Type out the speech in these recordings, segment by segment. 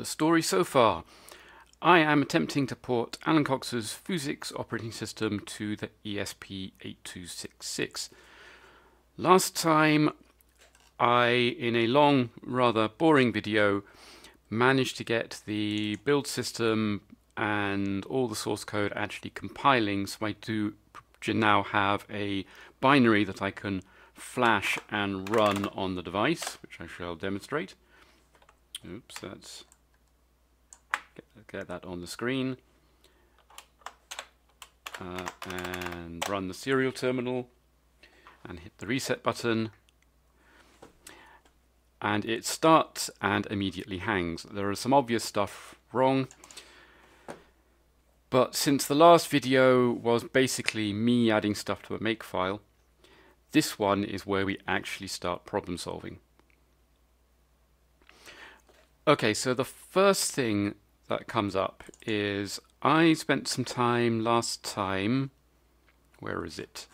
the story so far. I am attempting to port Alan Cox's Fuzix operating system to the ESP8266. Last time I, in a long, rather boring video, managed to get the build system and all the source code actually compiling, so I do now have a binary that I can flash and run on the device, which I shall demonstrate. Oops, that's... get that on the screen. And run the serial terminal and hit the reset button. And it starts and immediately hangs. There is some obvious stuff wrong. But since the last video was basically me adding stuff to a Makefile, this one is where we actually start problem solving. Okay, so the first thing that comes up is I spent some time last time, where is it?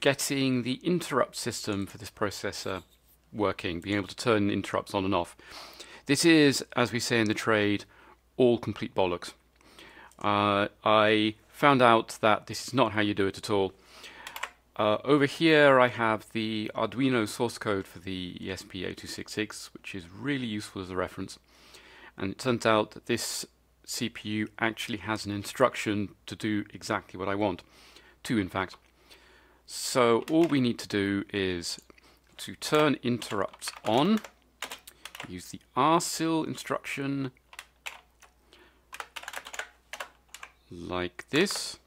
Getting the interrupt system for this processor working, being able to turn interrupts on and off. This is, as we say in the trade, all complete bollocks. I found out that this is not how you do it at all. Over here I have the Arduino source code for the ESP8266, which is really useful as a reference. And it turns out that this CPU actually has an instruction to do exactly what I want. Two, in fact. So all we need to do is to turn interrupts on, use the RSIL instruction like this.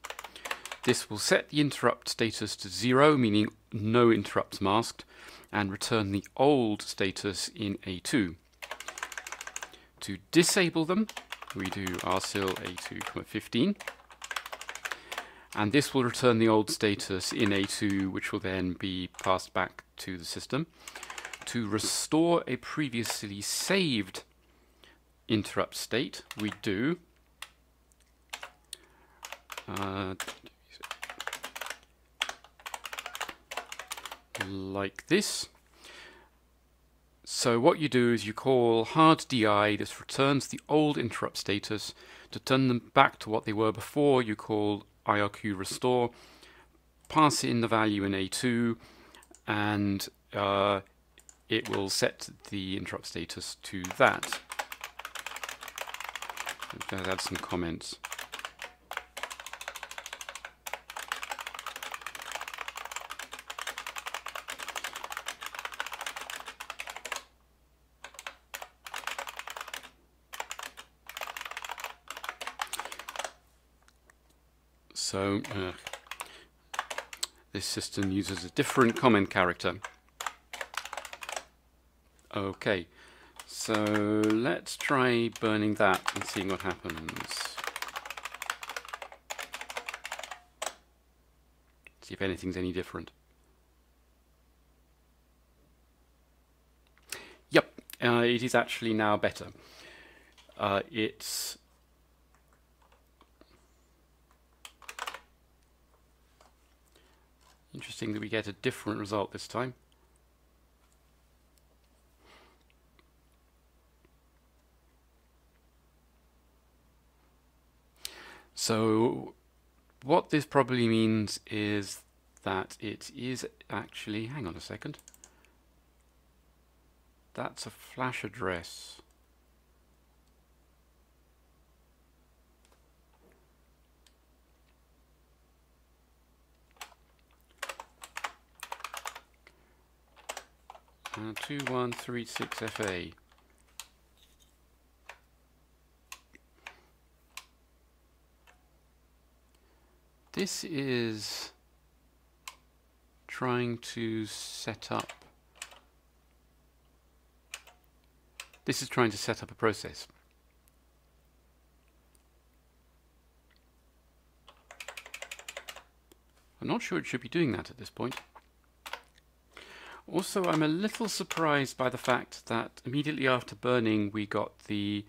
This will set the interrupt status to 0, meaning no interrupts masked, and return the old status in A2. To disable them, we do RSIL A2,15, and this will return the old status in A2, which will then be passed back to the system. To restore a previously saved interrupt state, we do like this. So what you do is you call hard DI. This returns the old interrupt status. To turn them back to what they were before, you call IRQ restore, pass in the value in A2, and it will set the interrupt status to that. Let's add some comments. So this system uses a different comment character. Okay, so let's try burning that and seeing what happens. See if anything's any different. Yep, it is actually now better. It's... interesting that we get a different result this time. So what this probably means is that it is actually, hang on a second, that's a flash address. And 2136FA. This is trying to set up. This is trying to set up a process. I'm not sure it should be doing that at this point. Also, I'm a little surprised by the fact that immediately after burning we got the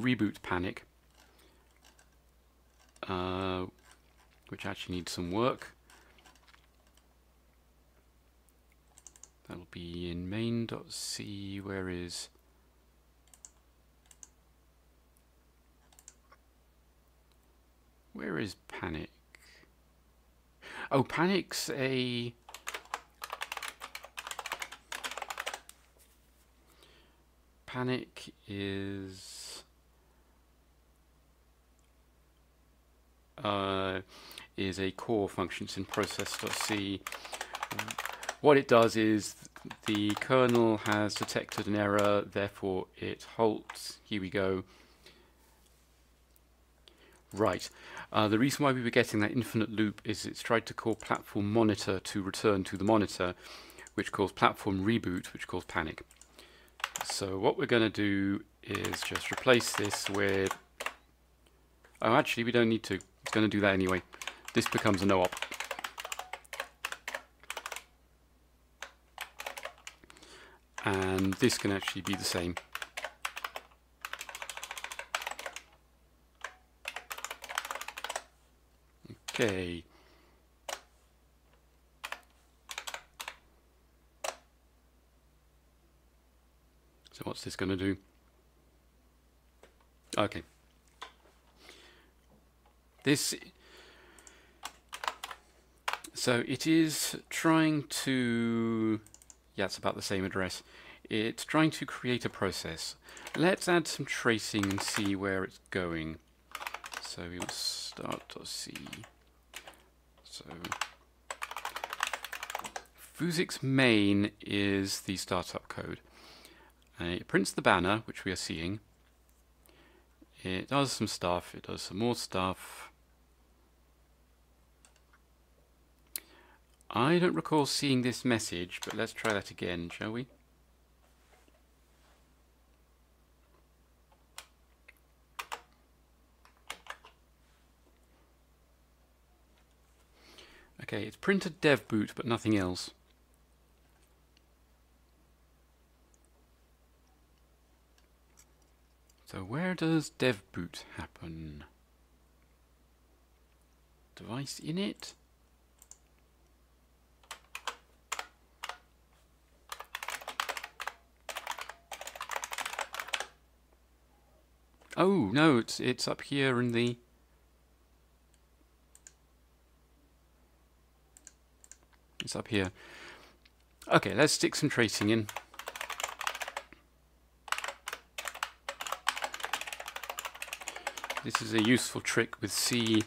reboot panic, which actually needs some work. That'll be in main.c. Where is panic? Oh, panic's a panic is a core function. It's in process.c. What it does is the kernel has detected an error, therefore it halts. Here we go. Right. The reason why we were getting that infinite loop is it's tried to call platform monitor to return to the monitor, which caused platform reboot, which caused panic. So what we're going to do is just replace this with... Oh, actually, we don't need to. It's going to do that anyway. This becomes a no-op. And this can actually be the same. Okay. So what's this going to do? Okay. This, so it is trying to, yeah, it's about the same address. It's trying to create a process. Let's add some tracing and see where it's going. So we'll start.c. So Fuzix main is the startup code. It prints the banner, which we are seeing. It does some stuff. It does some more stuff. I don't recall seeing this message, but let's try that again, shall we? Okay, it's printed dev boot, but nothing else. So where does dev boot happen? Device init? Oh no, it's up here in the... It's up here. Okay, let's stick some tracing in. This is a useful trick with C.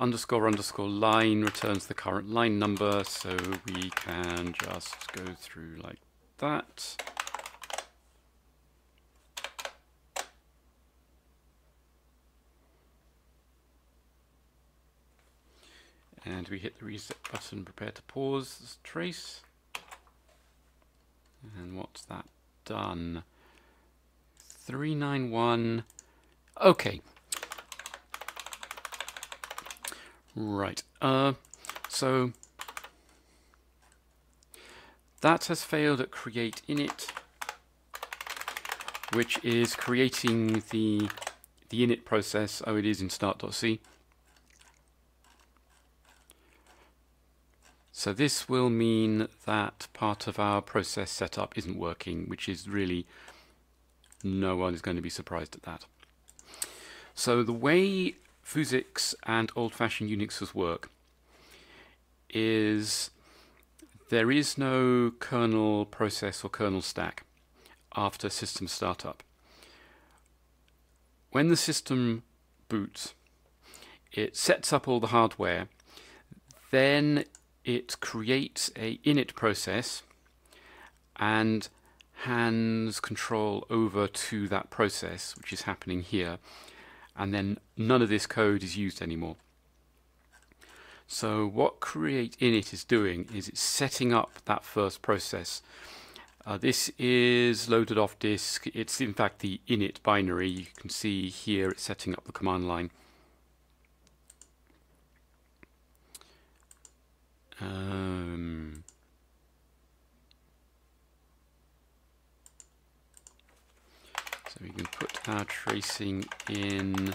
Underscore underscore line returns the current line number, so we can just go through like that. And we hit the reset button, prepare to pause this trace. And what's that done? 391. Okay. Right. So that has failed at create init, which is creating the init process. Oh, it is in start.c. So this will mean that part of our process setup isn't working, which is really, no one is going to be surprised at that. So the way Fuzix and old-fashioned Unixes work is there is no kernel process or kernel stack after system startup. When the system boots, it sets up all the hardware, then it creates a init process and hands control over to that process, which is happening here, and then none of this code is used anymore. So what create init is doing is it's setting up that first process. This is loaded off disk. It's in fact the init binary. You can see here it's setting up the command line. So we can put our tracing in.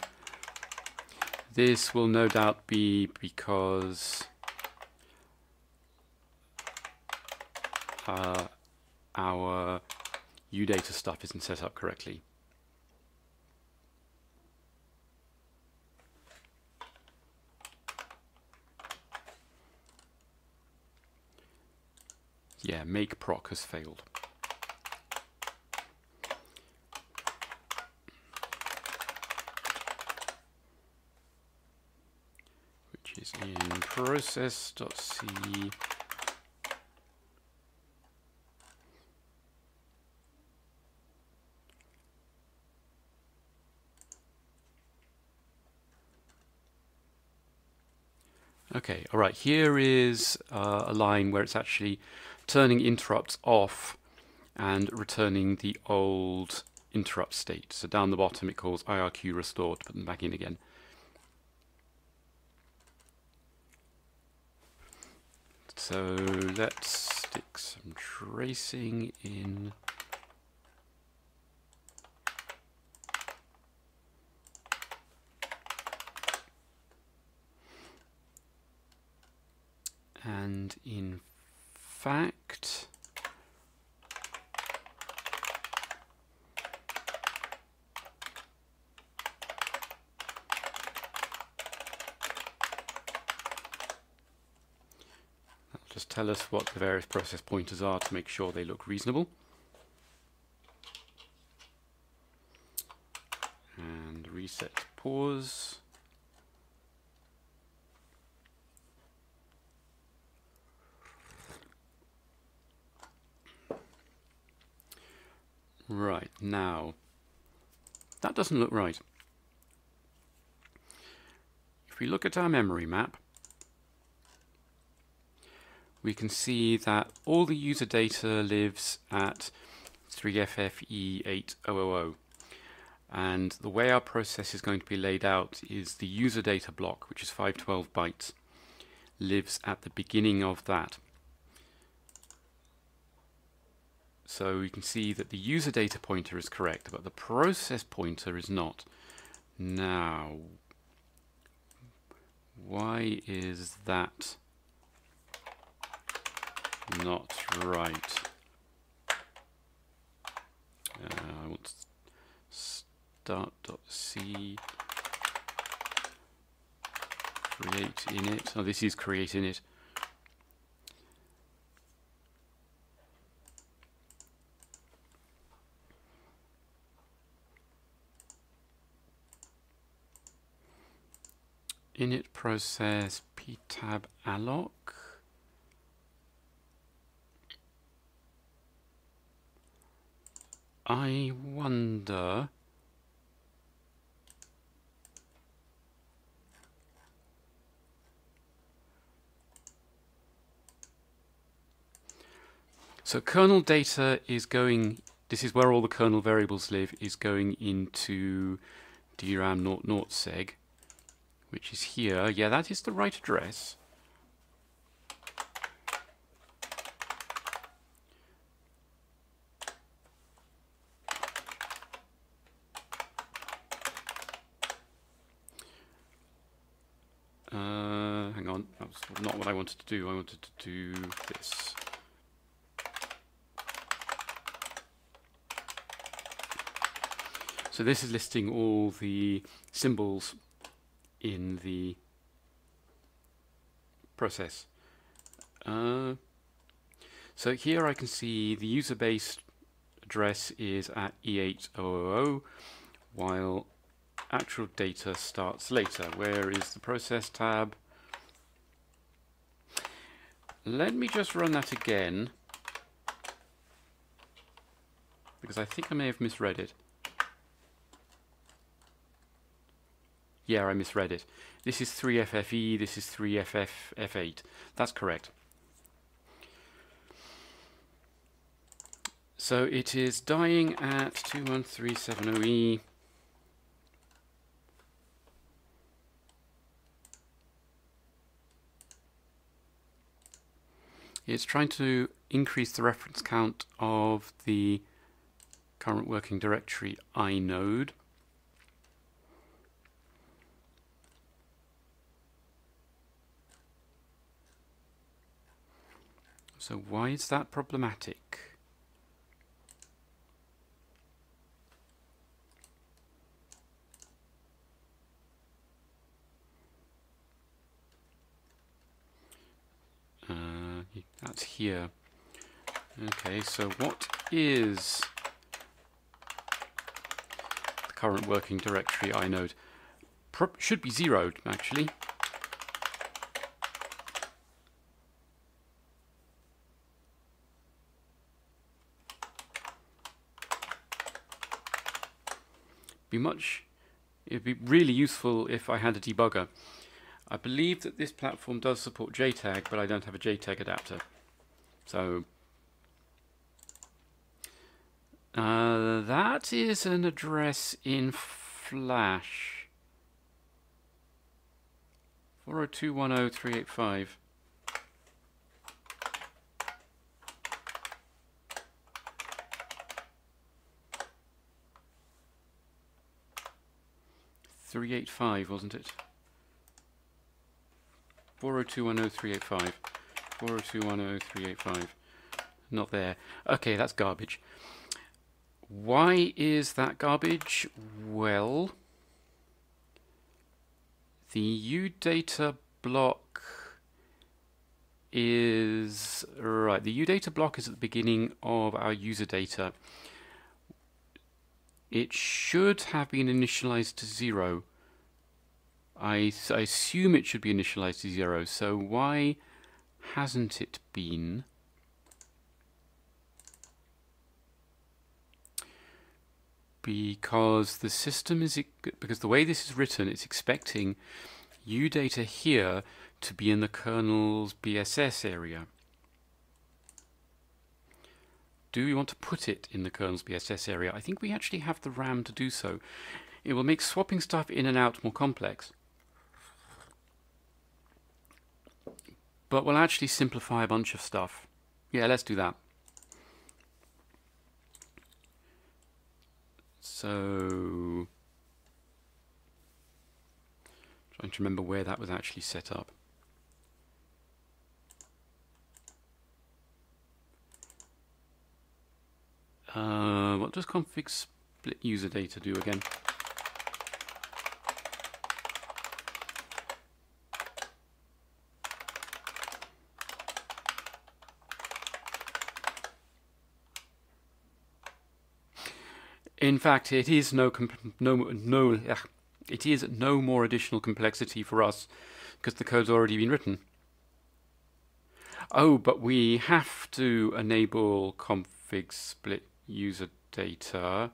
This will no doubt be because our UData stuff isn't set up correctly. Yeah, make proc has failed. Which is in process.c. Okay, all right, here is a line where it's actually turning interrupts off and returning the old interrupt state. So down the bottom it calls IRQ restore to put them back in again. So let's stick some tracing in. And in fact, that'll just tell us what the various process pointers are to make sure they look reasonable. And reset pause. Right, now, that doesn't look right. If we look at our memory map, we can see that all the user data lives at 3FFE8000. And the way our process is going to be laid out is the user data block, which is 512 bytes, lives at the beginning of that. So you can see that the user data pointer is correct, but the process pointer is not. Now, why is that not right? I want start.c, create init. Oh, this is create init. Init process ptab alloc. I wonder . So kernel data is going, this is where all the kernel variables live, is going into DRAM 00 seg, which is here. Yeah, that is the right address. Hang on, that was not what I wanted to do. I wanted to do this. So this is listing all the symbols in the process. So here I can see the user base address is at E8000, while actual data starts later. Where is the process tab? Let me just run that again, because I think I may have misread it. Yeah, I misread it. This is 3FFE, this is 3FFF8. That's correct. So it is dying at 21370E. It's trying to increase the reference count of the current working directory inode. So why is that problematic? That's here. Okay, so what is the current working directory inode? Should be zeroed, actually. It'd be really useful if I had a debugger. I believe that this platform does support JTAG, but I don't have a JTAG adapter. So that is an address in Flash. 402.103.85. Wasn't it? 402.103.85. 402.103.85. Not there. Okay, that's garbage. Why is that garbage? Well, the UData block is right. The UData block is at the beginning of our user data. It should have been initialized to 0. I assume it should be initialized to 0, so why hasn't it been? Because the system is, because the way this is written, it's expecting UData here to be in the kernel's BSS area. Do we want to put it in the kernel's BSS area? I think we actually have the RAM to do so. It will make swapping stuff in and out more complex, but we'll actually simplify a bunch of stuff. Yeah, let's do that. So, trying to remember where that was actually set up. What does config split user data do again? In fact, it is no more additional complexity for us because the code's already been written. Oh, but we have to enable config split user data.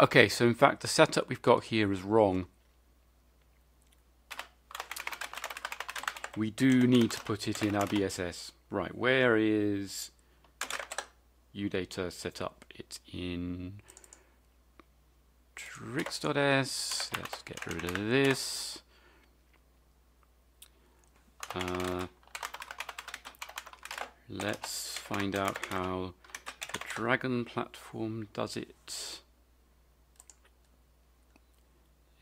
Okay, so in fact, the setup we've got here is wrong. We do need to put it in our BSS. Right, where is UData setup? It's in tricks.s. Let's get rid of this. Let's find out how the Dragon platform does it.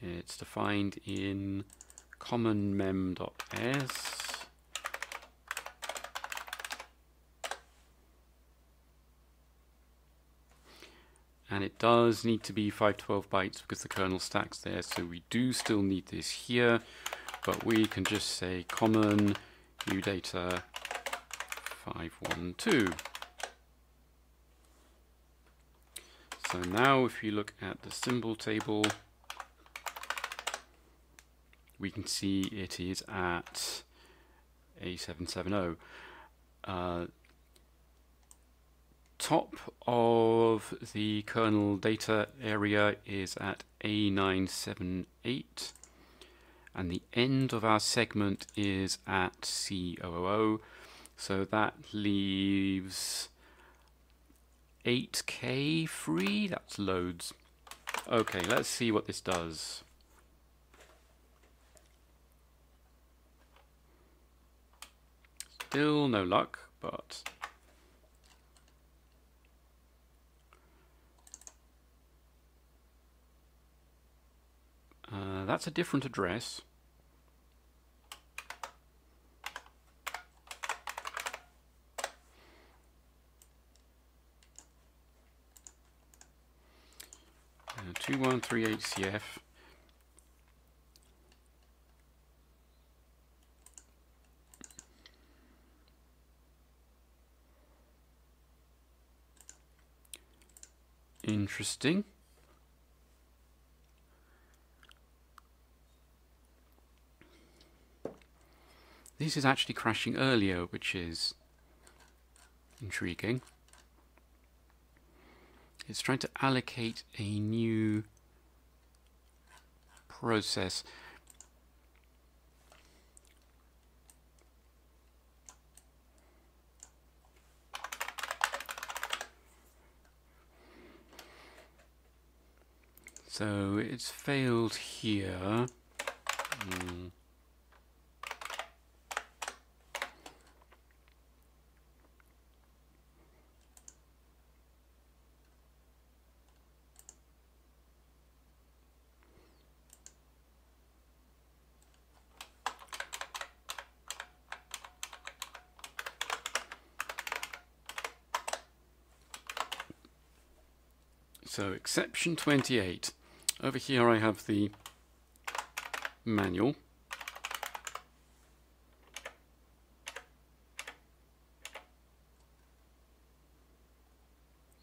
It's defined in common mem.s. And it does need to be 512 bytes because the kernel stack's there, so we do still need this here, but we can just say common udata 512. So now if you look at the symbol table, we can see it is at A770. Top of the kernel data area is at A978, and the end of our segment is at C000, so that leaves 8K free. That's loads. Okay, let's see what this does. Still no luck, but that's a different address. 2138CF. Interesting. This is actually crashing earlier, which is intriguing. It's trying to allocate a new process. So it's failed here. So exception 28. Over here I have the manual.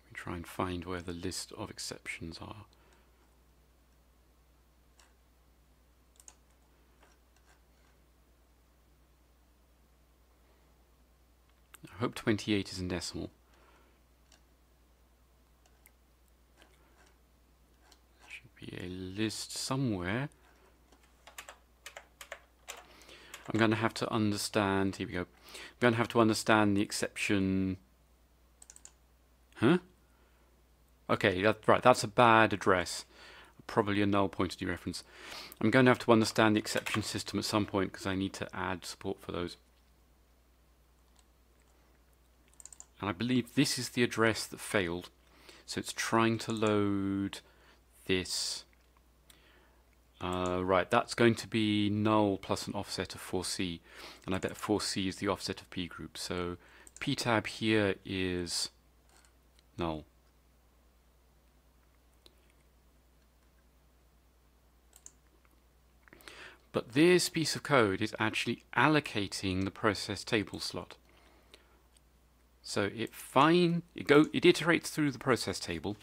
Let me try and find where the list of exceptions are. I hope 28 is in decimal. A list somewhere. I'm going to have to understand. Here we go. I'm going to have to understand the exception. Huh? Okay, that's right. That's a bad address. Probably a null pointer dereference. I'm going to have to understand the exception system at some point because I need to add support for those. And I believe this is the address that failed. So it's trying to load this. Right, that's going to be null plus an offset of 4C, and I bet 4C is the offset of P group, so P tab here is null. But this piece of code is actually allocating the process table slot. So it iterates through the process table.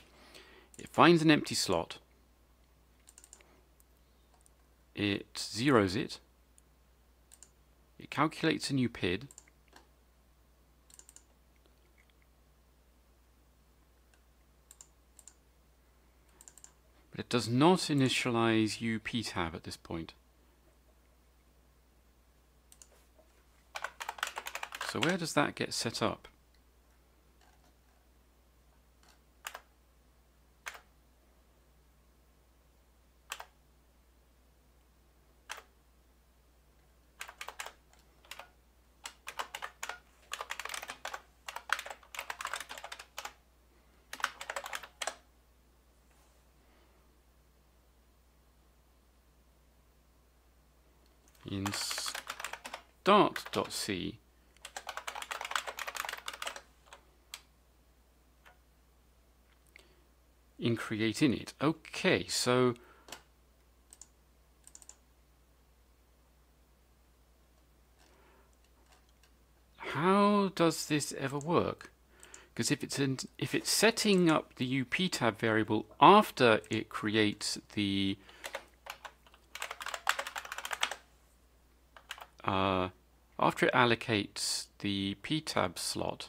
It finds an empty slot, it zeros it, it calculates a new PID, but it does not initialize UPTAB at this point. So where does that get set up? Start.c. in create init. Okay, so how does this ever work? Because if it's setting up the UPTAB variable after it creates the after it allocates the PTAB slot,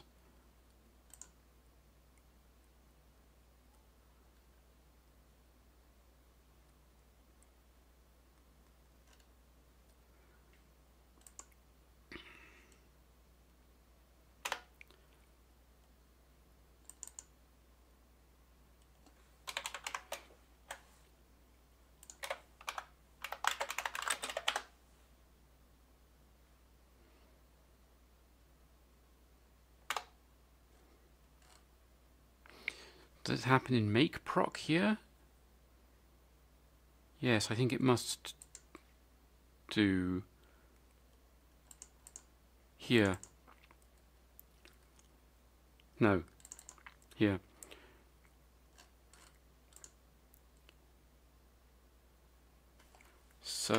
does it happen in makeproc here? Yes, I think it must do here. No, here. So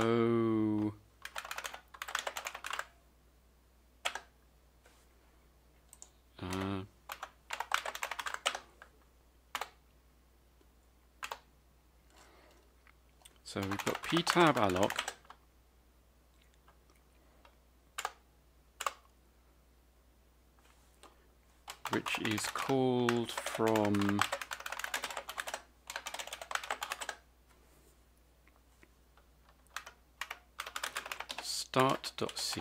we've got ptab alloc. Which is called from start.c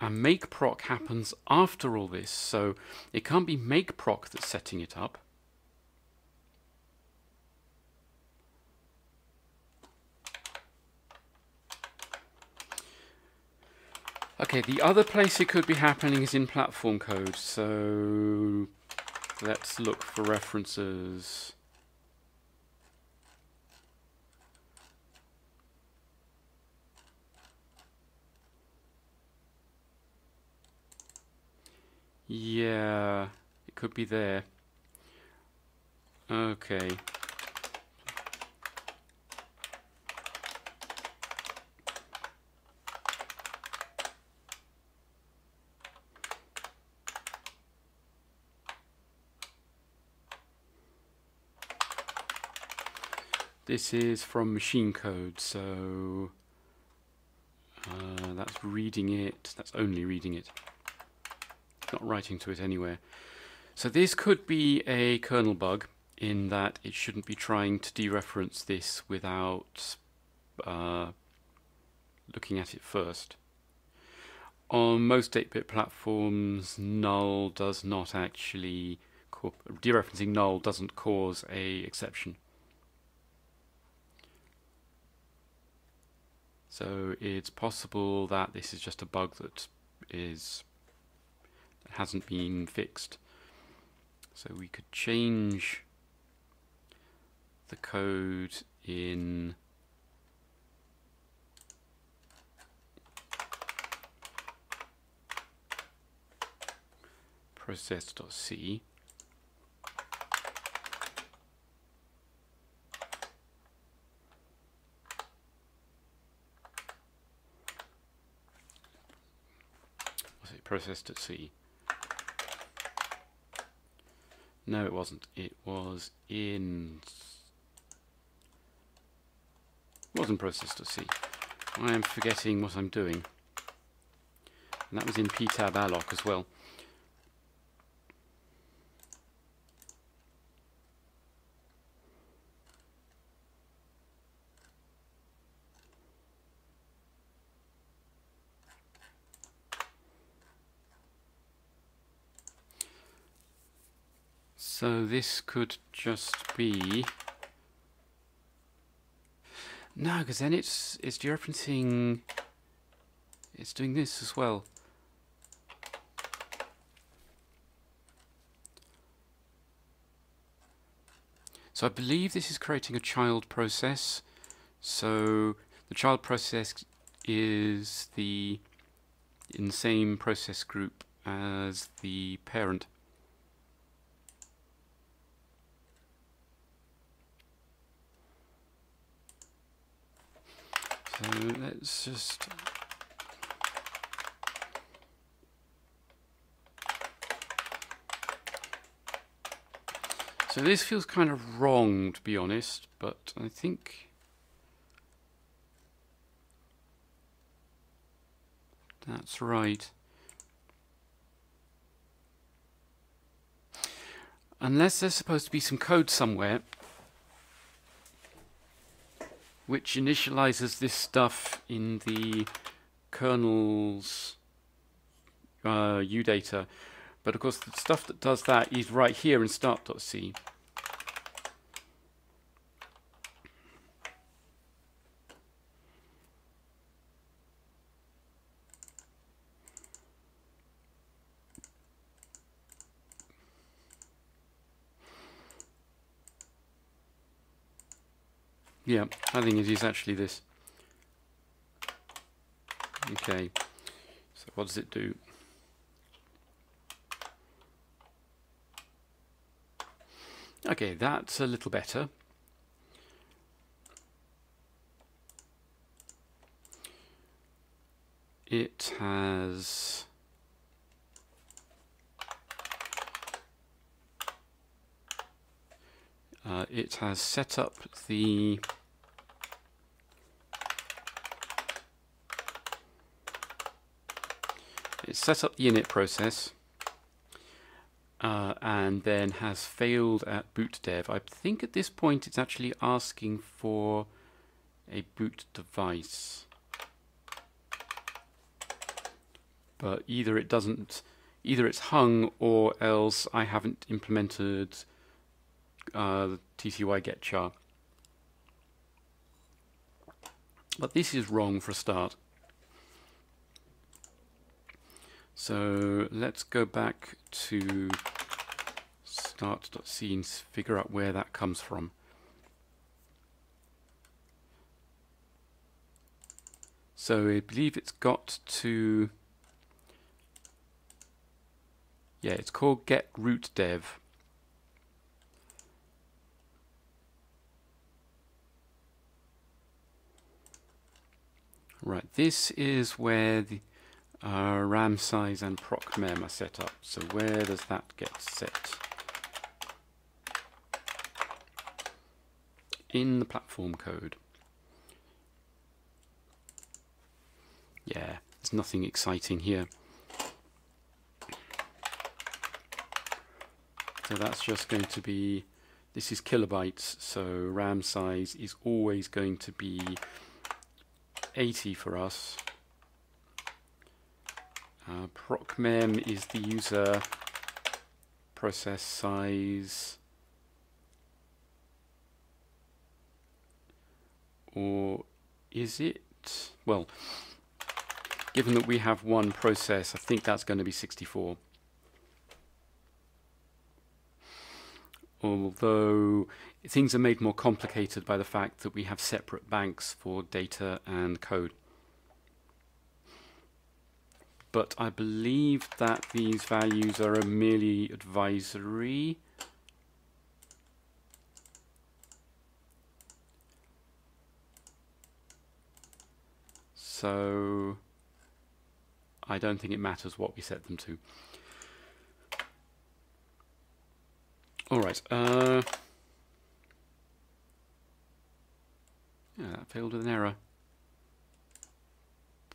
and makeproc happens after all this, so it can't be makeproc that's setting it up. Okay, the other place it could be happening is in platform code, so let's look for references. Yeah, it could be there. Okay. This is from machine code, so that's reading it, that's only reading it, not writing to it anywhere. So this could be a kernel bug in that it shouldn't be trying to dereference this without looking at it first. On most 8-bit platforms, null does not actually, dereferencing null doesn't cause an exception. So it's possible that this is just a bug that hasn't been fixed. So we could change the code in process.c. process.c. No, it wasn't. It was in... It wasn't process.c. I am forgetting what I'm doing. And that was in ptab alloc as well. So this could just be... No, because then it's dereferencing... It's doing this as well. So I believe this is creating a child process. So the child process is in the same process group as the parent. So let's just so this feels kind of wrong, to be honest, but I think that's right. Unless there's supposed to be some code somewhere which initializes this stuff in the kernel's udata. But of course the stuff that does that is right here in start.c. Yeah, I think it is actually this. Okay, so what does it do? Okay, that's a little better. It has set up the init process and then has failed at boot dev. I think at this point it's actually asking for a boot device. But either it doesn't, either it's hung, or else I haven't implemented the TCY get char. But this is wrong for a start. So let's go back to start.c and figure out where that comes from. So I believe it's got to, yeah, it's called get root dev. Right, this is where the RAM size and proc mem are set up. So where does that get set? In the platform code. Yeah, there's nothing exciting here. So that's just going to be, this is kilobytes, so RAM size is always going to be 80 for us. Procmem is the user process size, or is it? Well, given that we have one process, I think that's going to be 64. Although things are made more complicated by the fact that we have separate banks for data and code. But I believe that these values are merely advisory. So I don't think it matters what we set them to. All right. Yeah, that failed with an error.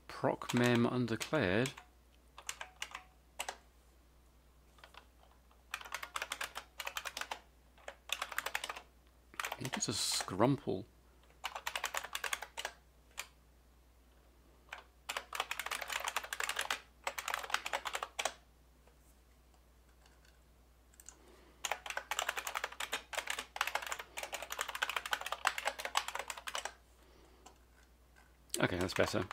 Procmem undeclared. I think it's a scrumple. Okay, that's better.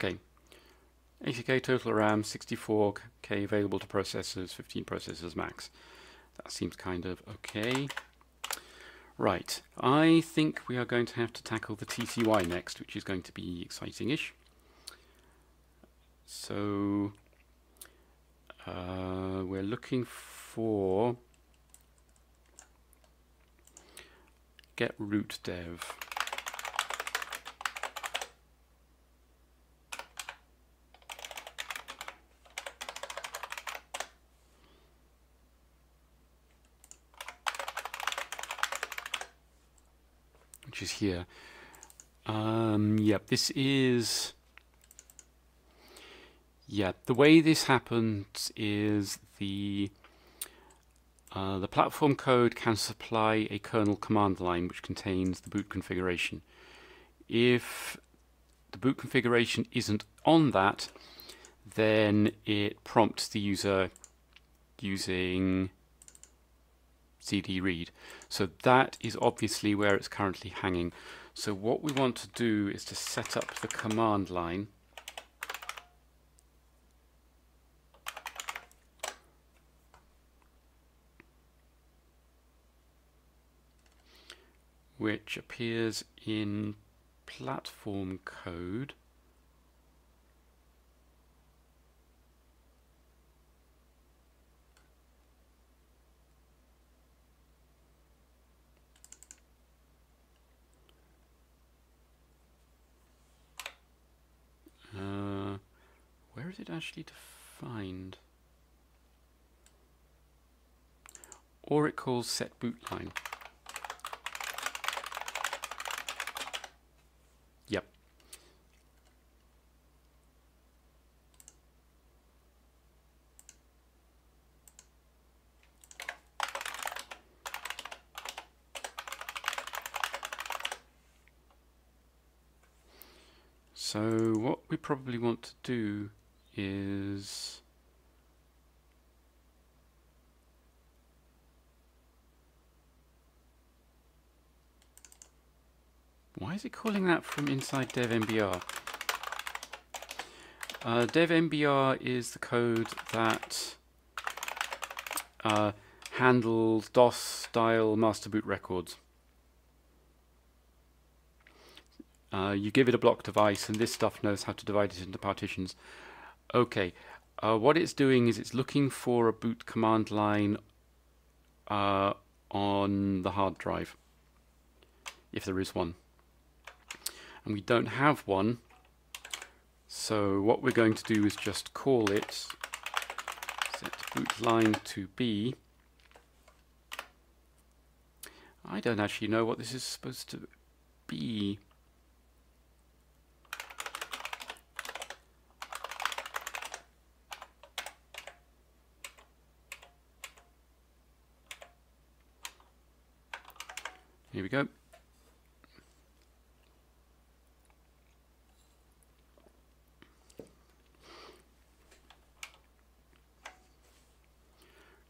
Okay, 80k total RAM, 64k available to processors, 15 processors max. That seems kind of okay. Right, I think we are going to have to tackle the TCY next, which is going to be exciting-ish. So we're looking for get root dev. Which is here. Yep, this is, yeah, the way this happens is the platform code can supply a kernel command line which contains the boot configuration. If the boot configuration isn't on that, then it prompts the user using CD read. So that is obviously where it's currently hanging. So what we want to do is to set up the command line. Which appears in platform code. is it actually defined? Or it calls set boot line. Yep. So what we probably want to do is why is it calling that from inside dev MBR? Dev MBR is the code that handles DOS style master boot records. You give it a block device and this stuff knows how to divide it into partitions. Okay, what it's doing is it's looking for a boot command line on the hard drive, if there is one. And we don't have one, so what we're going to do is just call it set boot line to be. I don't actually know what this is supposed to be. Here we go.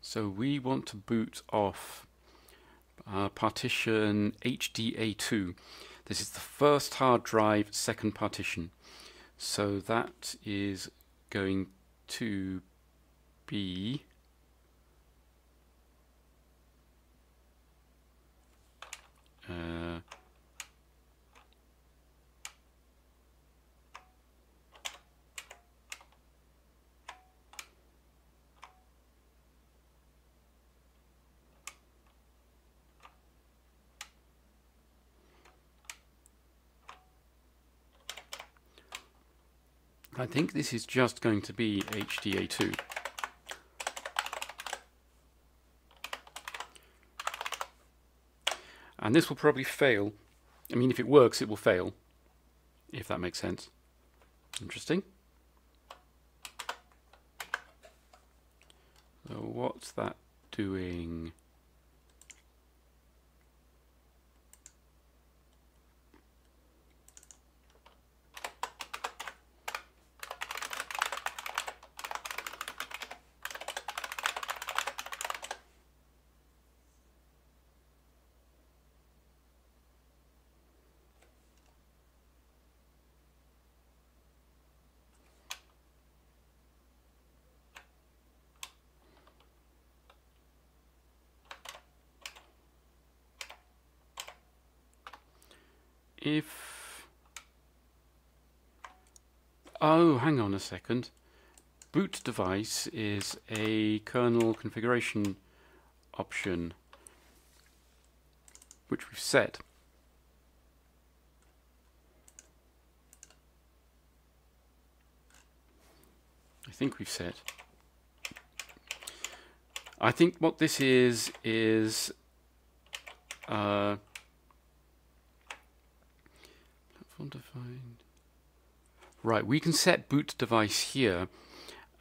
So we want to boot off partition HDA2. This is the first hard drive, second partition. So that is going to be I think this is just going to be HDA2. And this will probably fail. I mean, if it works, it will fail, if that makes sense. Interesting. So what's that doing? If, oh, hang on a second, boot device is a kernel configuration option, which we've set. I think we've set. I think what this is, defined. Right, we can set boot device here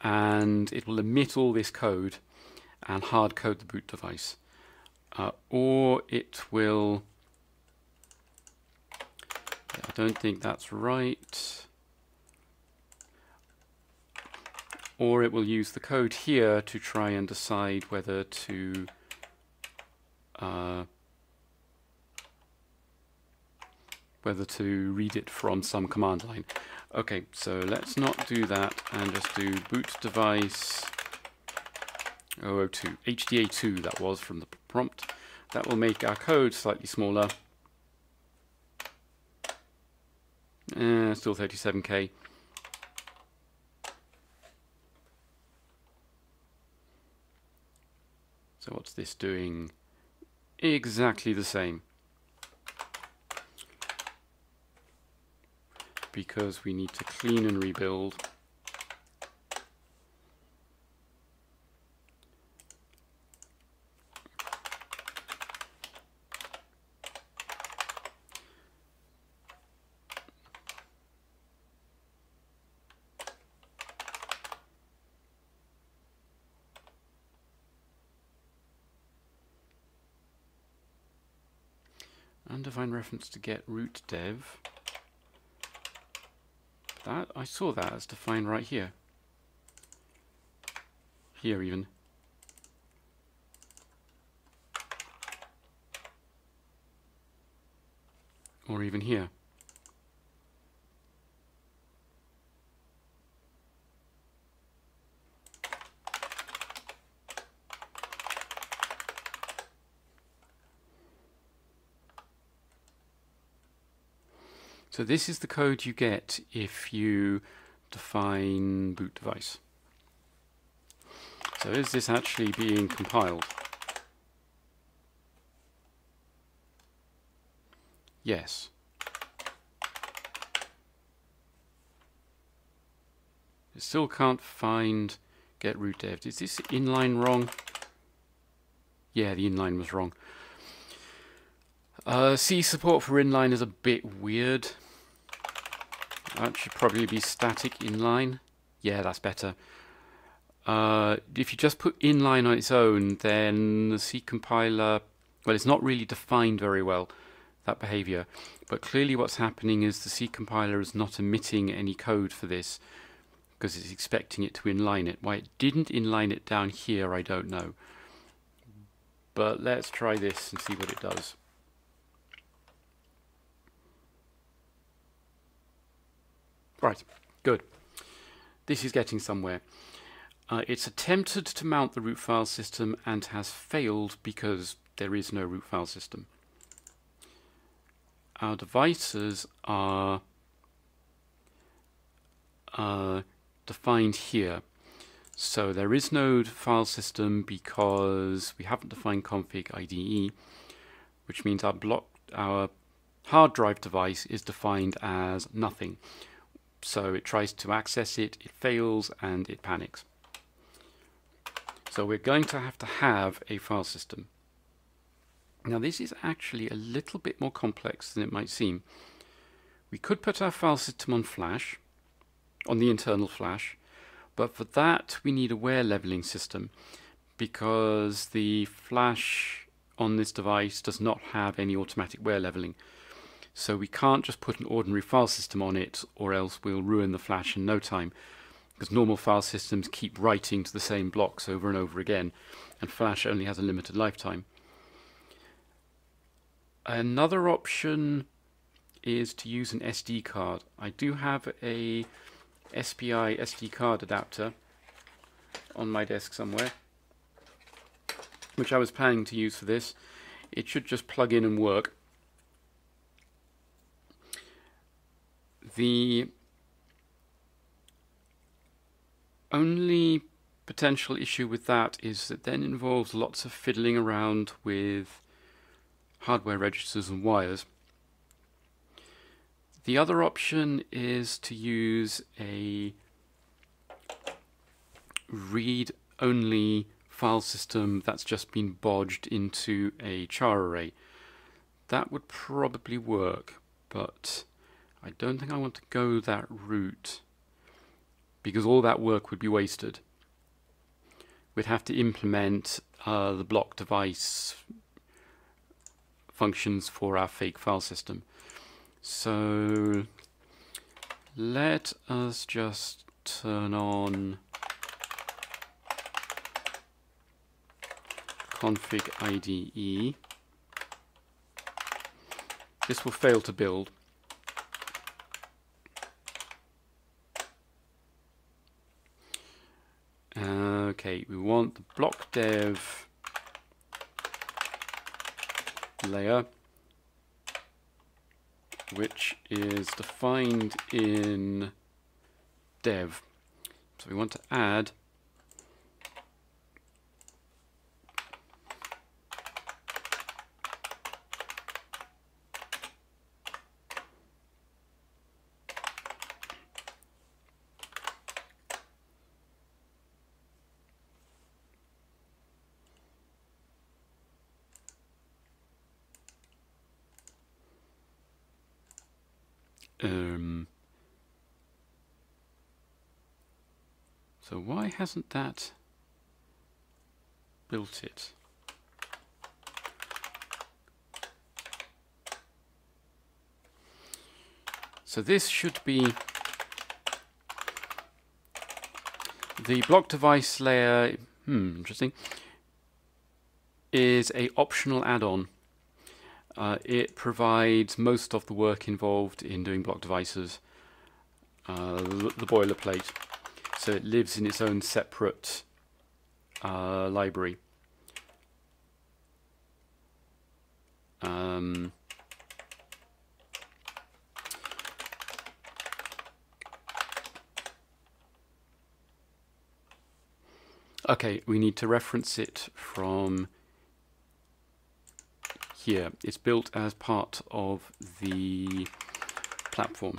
and it will emit all this code and hard code the boot device, or it will, I don't think that's right, or it will use the code here to try and decide whether to read it from some command line. Okay, so let's not do that and just do boot device 002, HDA2 that was from the prompt. That will make our code slightly smaller. Still 37K. So what's this doing? Exactly the same. Because we need to clean and rebuild. Undefined reference to get root dev. That I saw that as defined right here. Here even. Or even here. So this is the code you get if you define boot device. So is this actually being compiled? Yes. It still can't find get root dev. Is this inline wrong? Yeah, the inline was wrong. C support for inline is a bit weird. That should probably be static inline. Yeah, that's better. If you just put inline on its own, then the C compiler, well, it's not really defined very well, that behavior. But clearly what's happening is the C compiler is not emitting any code for this because it's expecting it to inline it. Why it didn't inline it down here, I don't know. But let's try this and see what it does. Right, good. This is getting somewhere. It's attempted to mount the root file system and has failed because there is no root file system. Our devices are defined here. So there is no file system because we haven't defined config IDE, which means our hard drive device is defined as nothing. So it tries to access it, it fails, and it panics. So we're going to have a file system. Now this is actually a little bit more complex than it might seem. We could put our file system on flash, on the internal flash, but for that we need a wear leveling system because the flash on this device does not have any automatic wear leveling. So we can't just put an ordinary file system on it, or else we'll ruin the flash in no time, because normal file systems keep writing to the same blocks over and over again, and flash only has a limited lifetime. Another option is to use an SD card. I do have a SPI SD card adapter on my desk somewhere, which I was planning to use for this. It should just plug in and work. The only potential issue with that is that then involves lots of fiddling around with hardware registers and wires. The other option is to use a read-only file system that's just been bodged into a char array. That would probably work, but I don't think I want to go that route because all that work would be wasted. We'd have to implement the block device functions for our fake file system. So let us just turn on config IDE. This will fail to build. Okay, we want the block dev layer, which is defined in dev. So we want to add so why hasn't that built it? So this should be the block device layer. Interesting. Is an optional add-on. It provides most of the work involved in doing block devices, the boilerplate. So it lives in its own separate library. Okay, we need to reference it from here. It's built as part of the platform.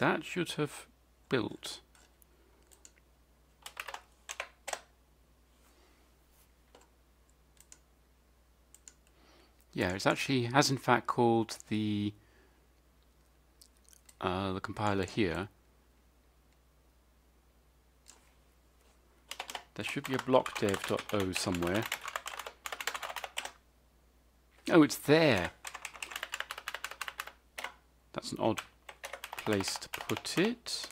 That should have built. Yeah, it actually has in fact called the compiler here. There should be a blockdev.o somewhere. Oh, it's there. That's an odd place to put it.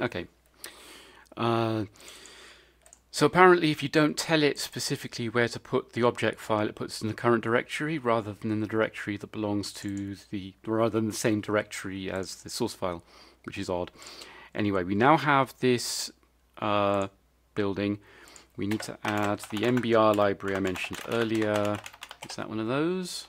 Okay. So apparently if you don't tell it specifically where to put the object file, it puts it in the current directory rather than in the directory that belongs to the, rather than the same directory as the source file, which is odd. Anyway, we now have this building. We need to add the MBR library I mentioned earlier. Is that one of those?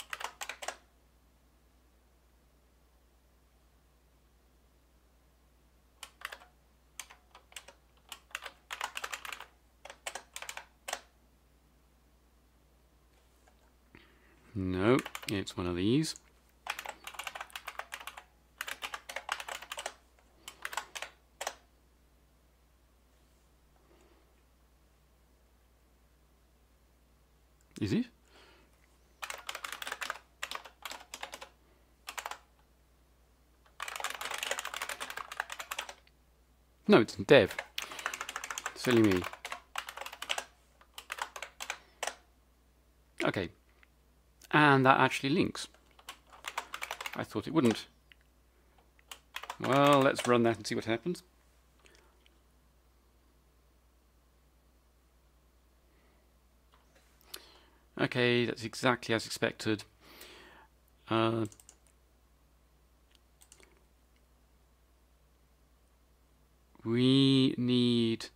No, it's one of these. Is it? No, it's in dev. Silly me. Okay. And that actually links. I thought it wouldn't. Well, let's run that and see what happens. Okay, that's exactly as expected. We need...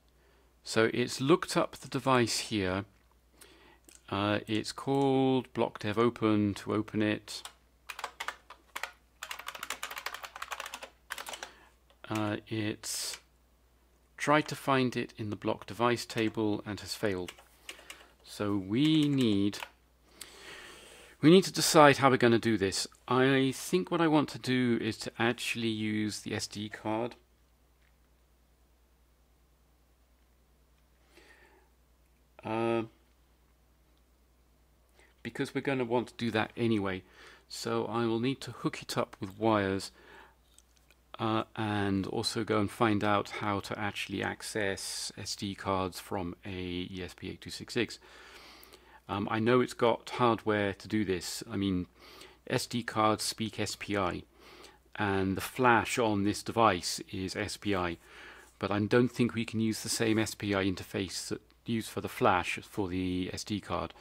So it's looked up the device here. It's called blockdev open to open it. It's tried to find it in the block device table and has failed. So we need to decide how we're going to do this. I think what I want to do is to actually use the SD card. Because we're going to want to do that anyway. So I will need to hook it up with wires and also go and find out how to actually access SD cards from a ESP8266. I know it's got hardware to do this. I mean, SD cards speak SPI and the flash on this device is SPI, but I don't think we can use the same SPI interface that used for the flash for the SD card.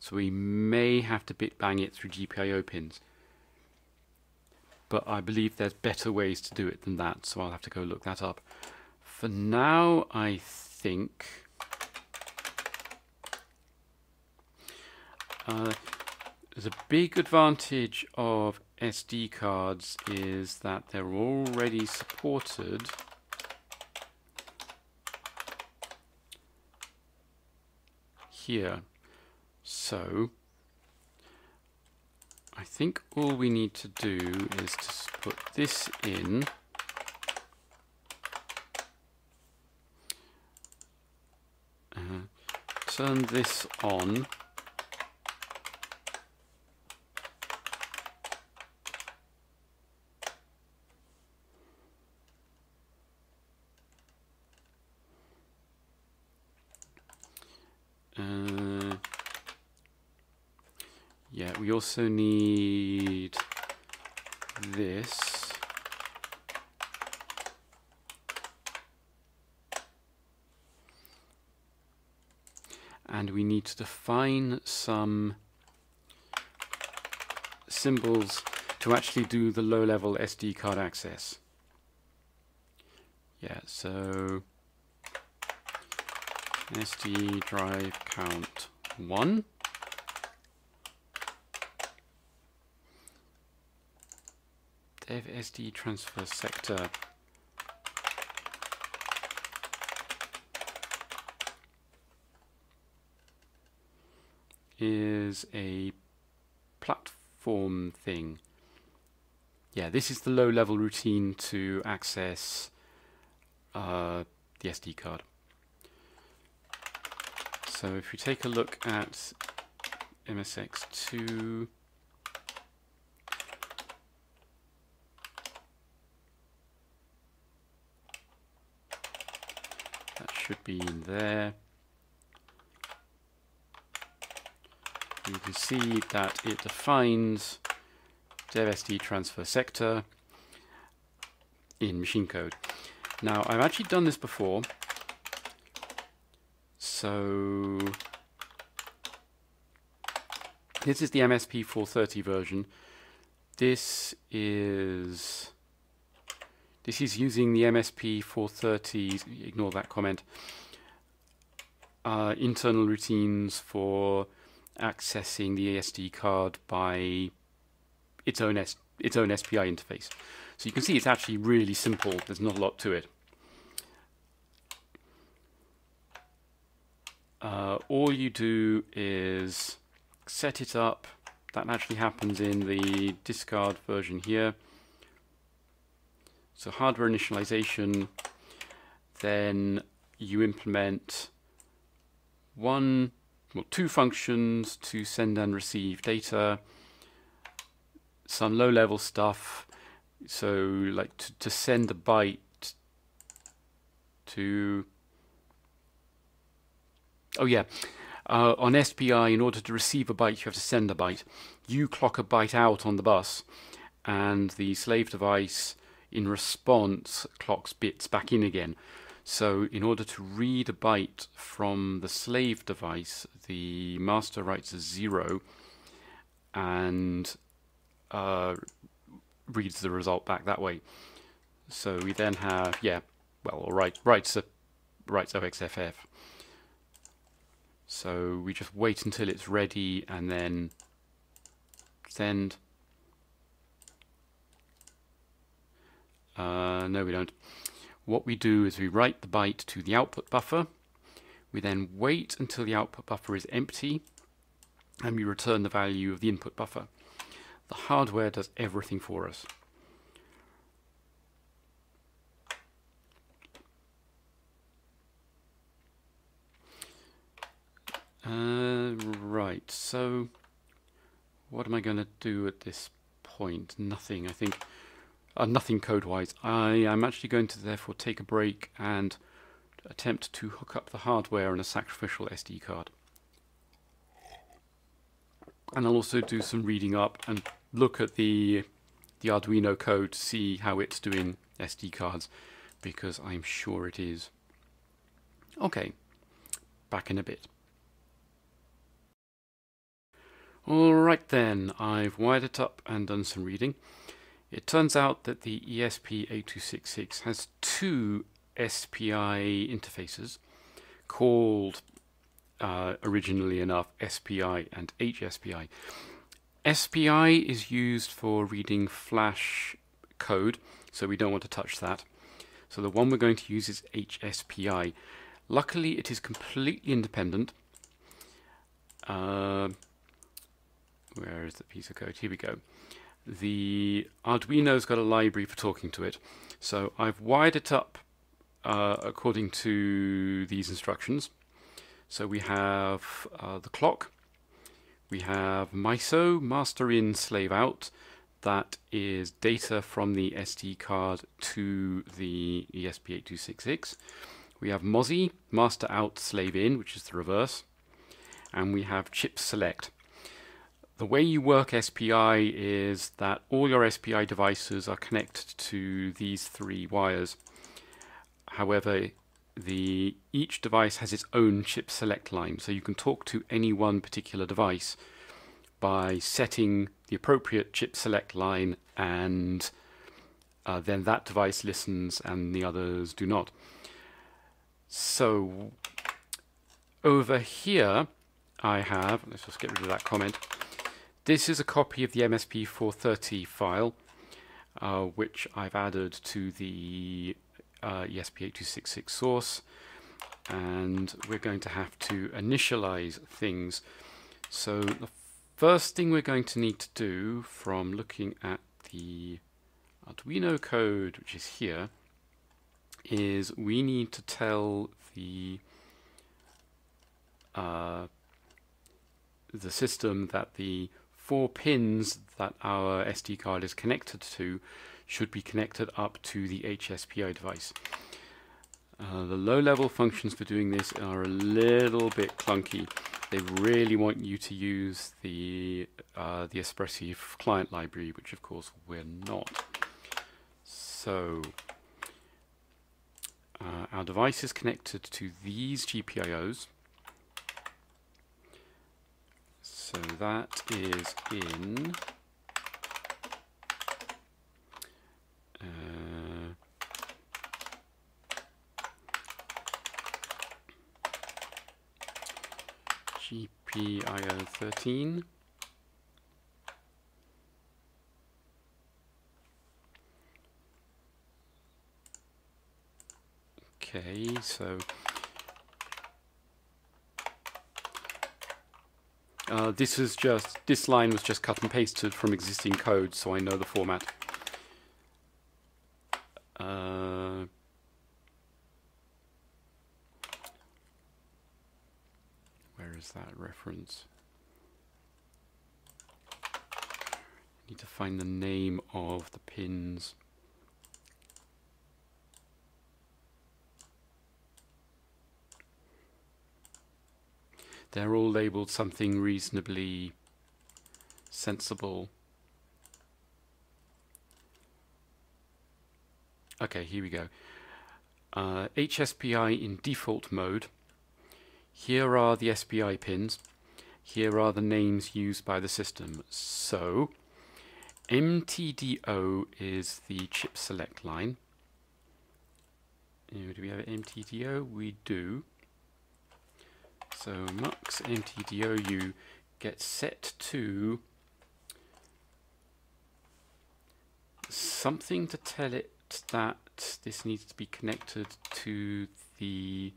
So we may have to bit bang it through GPIO pins. But I believe there's better ways to do it than that, so I'll have to go look that up. For now, I think... The big advantage of SD cards is that they're already supported here. So I think all we need to do is to put this in and turn this on. We also need this. And we need to define some symbols to actually do the low-level SD card access. Yeah, so SD drive count 1. Dev SD transfer sector. Is a platform thing. Yeah, this is the low level routine to access the SD card. So if we take a look at MSX2, should be in there. You can see that it defines dev SD transfer sector in machine code. Now, I've actually done this before, so this is the MSP430 version. This is using the MSP430, ignore that comment, internal routines for accessing the SD card by its own SPI interface. So you can see it's actually really simple. There's not a lot to it. All you do is set it up. That actually happens in the discard version here. So hardware initialization, then you implement two functions to send and receive data, some low-level stuff, so like to send a byte to... Oh yeah, on SPI, in order to receive a byte, you have to send a byte. You clock a byte out on the bus, and the slave device in response clocks bits back in again. So in order to read a byte from the slave device, the master writes a 0 and reads the result back that way. So we then have, writes OXFF. So we just wait until it's ready and then send. No, we don't. What we do is we write the byte to the output buffer. We then wait until the output buffer is empty, and we return the value of the input buffer. The hardware does everything for us. Right, so what am I going to do at this point? Nothing, I think. Nothing code-wise. I am actually going to therefore take a break and attempt to hook up the hardware on a sacrificial SD card. And I'll also do some reading up and look at the Arduino code to see how it's doing SD cards, because I'm sure it is. Okay, back in a bit. Alright then, I've wired it up and done some reading. It turns out that the ESP8266 has two SPI interfaces called, originally enough, SPI and HSPI. SPI is used for reading flash code, so we don't want to touch that. So the one we're going to use is HSPI. Luckily, it is completely independent. Where is the piece of code? Here we go. The Arduino's got a library for talking to it. So I've wired it up according to these instructions. So we have the clock. We have MISO, master in, slave out. That is data from the SD card to the ESP8266. We have MOSI, master out, slave in, which is the reverse. And we have chip select. The way you work SPI is that all your SPI devices are connected to these three wires. However, each device has its own chip select line, so you can talk to any one particular device by setting the appropriate chip select line, and then that device listens and the others do not. So over here I have, let's just get rid of that comment. This is a copy of the MSP430 file, which I've added to the ESP8266 source, and we're going to have to initialize things. So the first thing we're going to need to do from looking at the Arduino code, which is here, is we need to tell the system that the 4 pins that our SD card is connected to should be connected up to the HSPI device. The low-level functions for doing this are a little bit clunky. They really want you to use the Espressif client library, which of course we're not. So our device is connected to these GPIOs. So that is in GPIO 13, okay, so this line was just cut and pasted from existing code, so I know the format. Where is that reference? Need to find the name of the pins. They're all labeled something reasonably sensible. Okay, here we go. HSPI in default mode. Here are the SPI pins. Here are the names used by the system. So, MTDO is the chip select line. Do we have an MTDO? We do. So mux mtdou gets set to something to tell it that this needs to be connected to the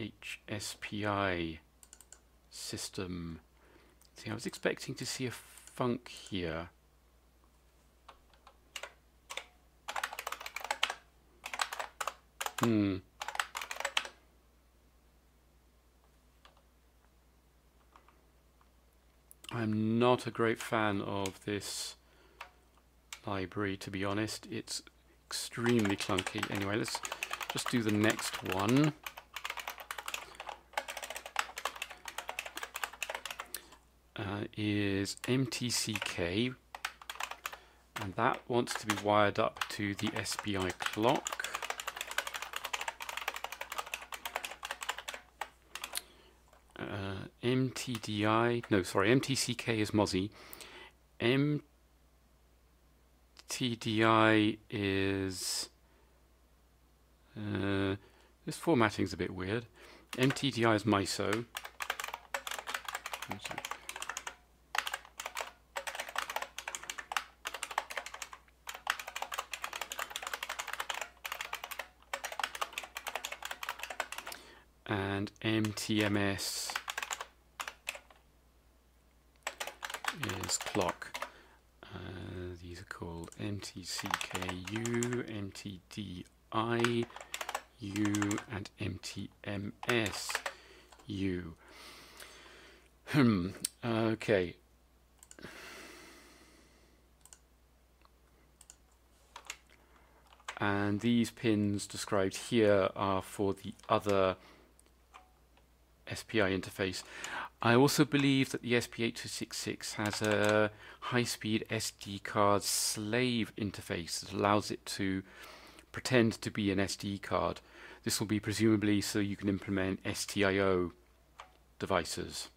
HSPI system. See, I was expecting to see a func here. I'm not a great fan of this library, to be honest. It's extremely clunky. Anyway, let's just do the next one. Is MTCK, and that wants to be wired up to the SPI clock. MTCK is MOSI. MTDI is this formatting's a bit weird. MTDI is MISO. and MTMS is clock. These are called MTCKU, MTDIU, and MTMSU. Okay. And these pins described here are for the other SPI interface. I also believe that the ESP8266 has a high-speed SD card slave interface that allows it to pretend to be an SD card. This will be presumably so you can implement STIO devices.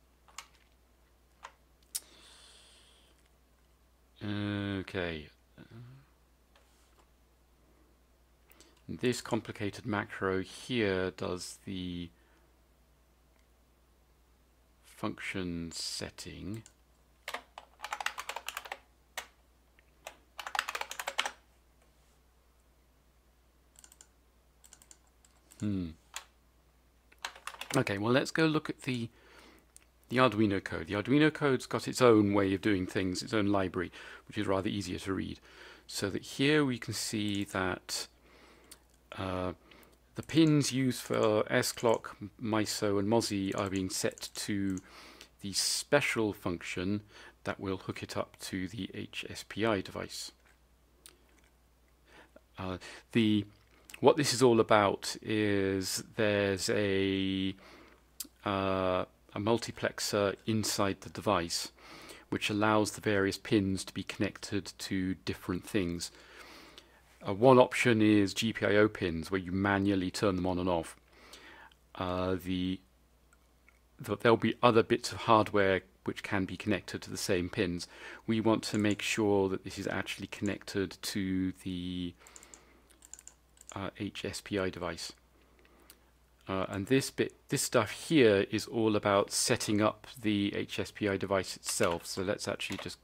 Okay. This complicated macro here does the function setting. Okay, well, let's go look at the Arduino code. The Arduino code's got its own way of doing things, its own library, which is rather easier to read. So that here we can see that the pins used for S-Clock, MISO and MOSI are being set to the special function that will hook it up to the HSPI device. What this is all about is there's a multiplexer inside the device which allows the various pins to be connected to different things. One option is GPIO pins, where you manually turn them on and off. There'll be other bits of hardware which can be connected to the same pins. We want to make sure that this is actually connected to the HSPI device. And this stuff here is all about setting up the HSPI device itself. So let's actually just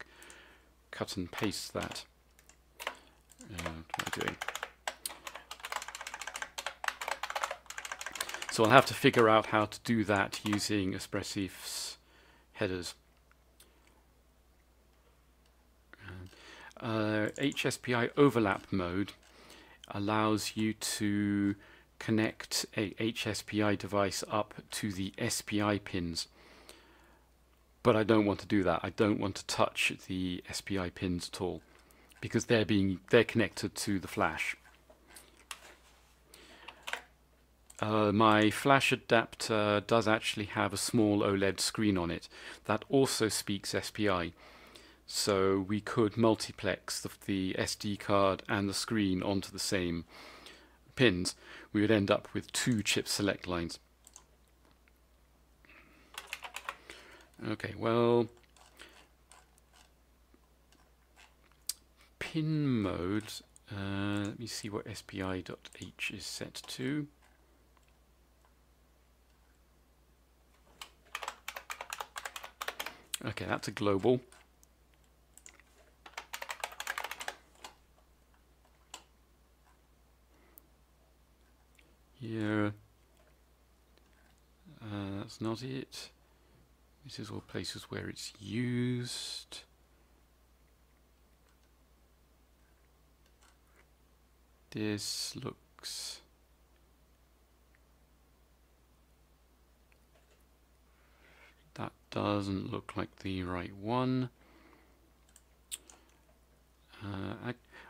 cut and paste that. What am I doing? So I'll have to figure out how to do that using Espressif's headers. HSPI overlap mode allows you to connect a HSPI device up to the SPI pins. But I don't want to do that. I don't want to touch the SPI pins at all, because they're connected to the flash. My flash adapter does actually have a small OLED screen on it that also speaks SPI, so we could multiplex the SD card and the screen onto the same pins. We would end up with two chip select lines. Okay, well, pin mode, let me see what SPI.h is set to. Okay, that's a global. Yeah, that's not it. This is all places where it's used. This looks that doesn't look like the right one.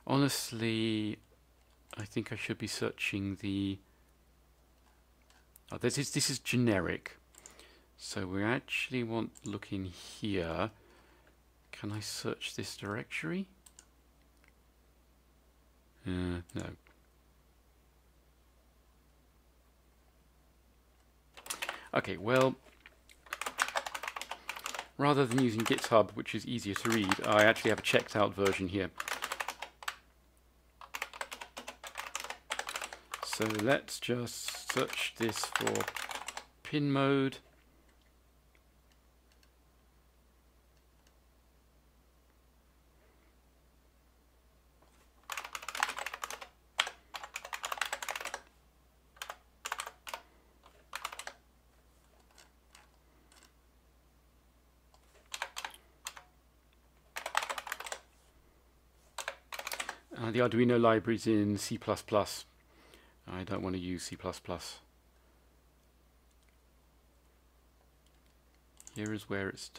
Honestly, I think I should be searching the this is generic, so we actually want look in here. Can I search this directory? No. Okay, well, rather than using GitHub, which is easier to read, I actually have a checked out version here. So let's just search this for pin mode. The Arduino library's in C++. I don't want to use C++. Here is where it's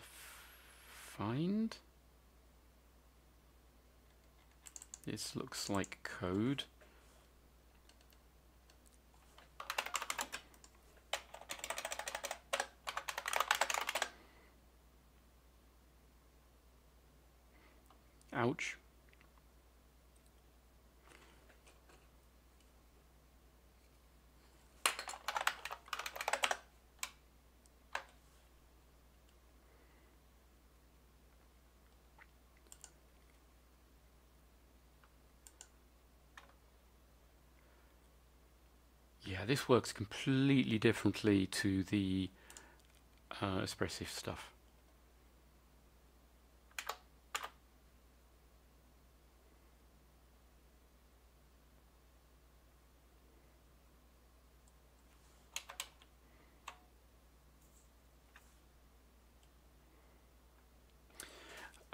defined. This looks like code. Ouch. Yeah, this works completely differently to the Espressif stuff.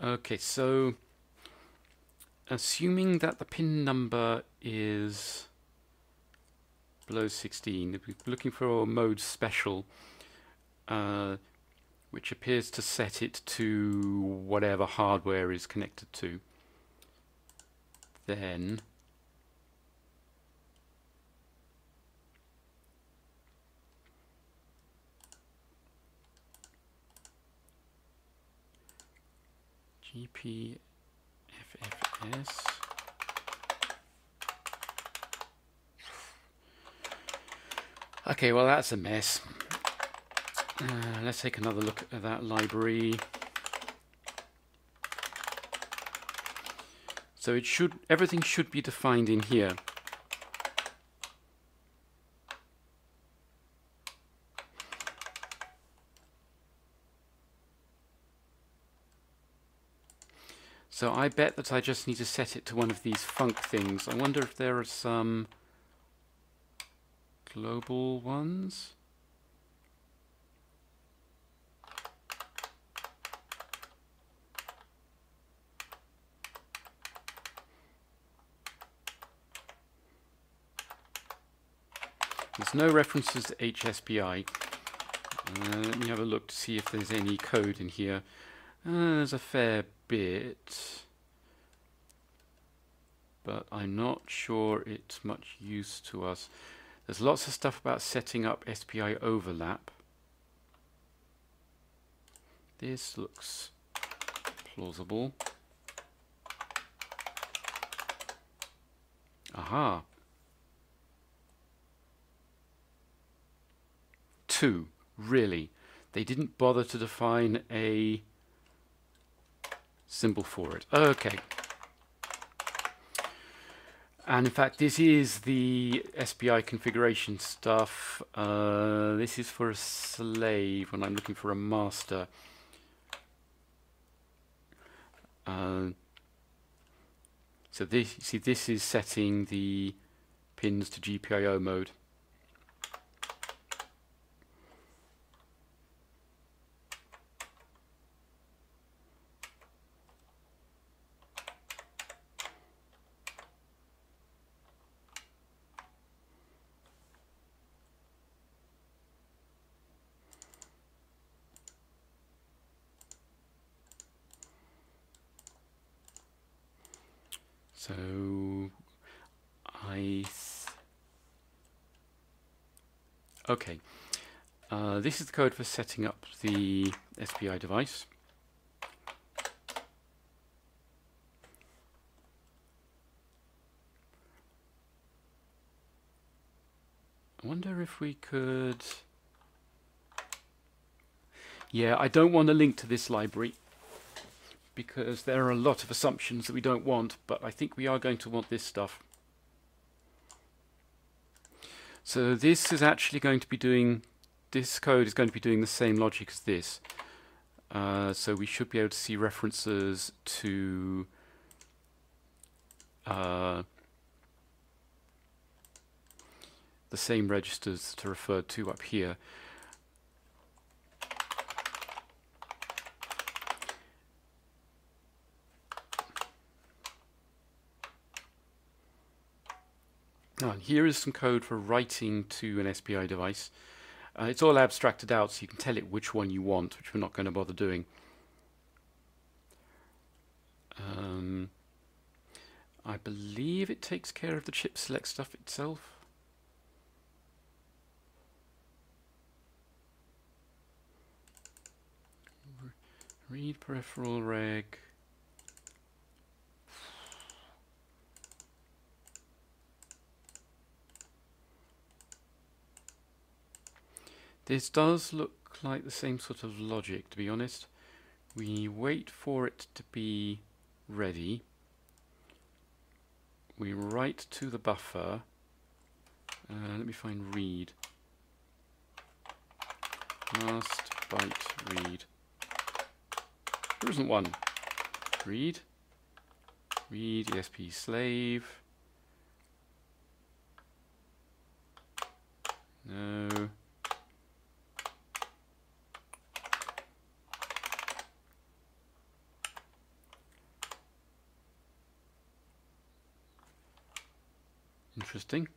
Okay, so assuming that the pin number is below 16, if we're looking for a mode special, which appears to set it to whatever hardware is connected to, then GPFFS. Okay, well that's a mess. Let's take another look at that library. So it should, everything should be defined in here. So I bet that I just need to set it to one of these func things. I wonder if there are some global ones. There's no references to HSPI. Let me have a look to see if there's any code in here. There's a fair bit, but I'm not sure it's much use to us. There's lots of stuff about setting up SPI overlap. This looks plausible. Aha. 2, really? They didn't bother to define a symbol for it. Okay. And in fact, this is the SPI configuration stuff. This is for a slave when I'm looking for a master. So this, you see, this is setting the pins to GPIO mode. So okay, this is the code for setting up the SPI device. I wonder if we could, yeah, I don't want to link to this library, because there are a lot of assumptions that we don't want, but I think we are going to want this stuff. So this is actually going to be doing, this code is going to be doing the same logic as this. So we should be able to see references to the same registers to refer to up here. Now, here is some code for writing to an SPI device. It's all abstracted out, so you can tell it which one you want, which we're not going to bother doing. I believe it takes care of the chip select stuff itself. Read peripheral reg. This does look like the same sort of logic, to be honest. We wait for it to be ready. We write to the buffer. Let me find read. Last byte read. There isn't one. Read. Read ESP slave. No. Interesting.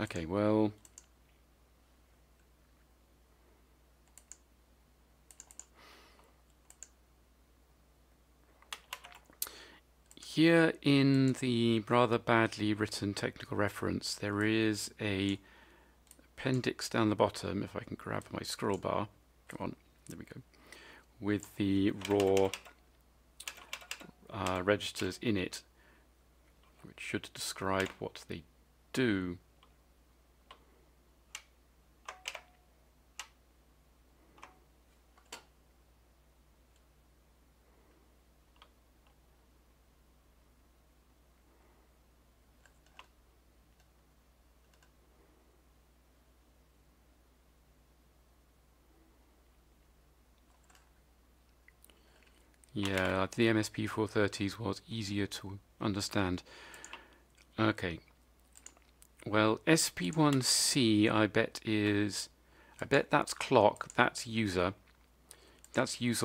Okay, well. Here in the rather badly written technical reference, there is an appendix down the bottom, if I can grab my scroll bar, come on, there we go, with the raw registers in it, which should describe what they do. Yeah, the MSP430s was easier to understand. Okay. Well, SP1C I bet that's clock, that's user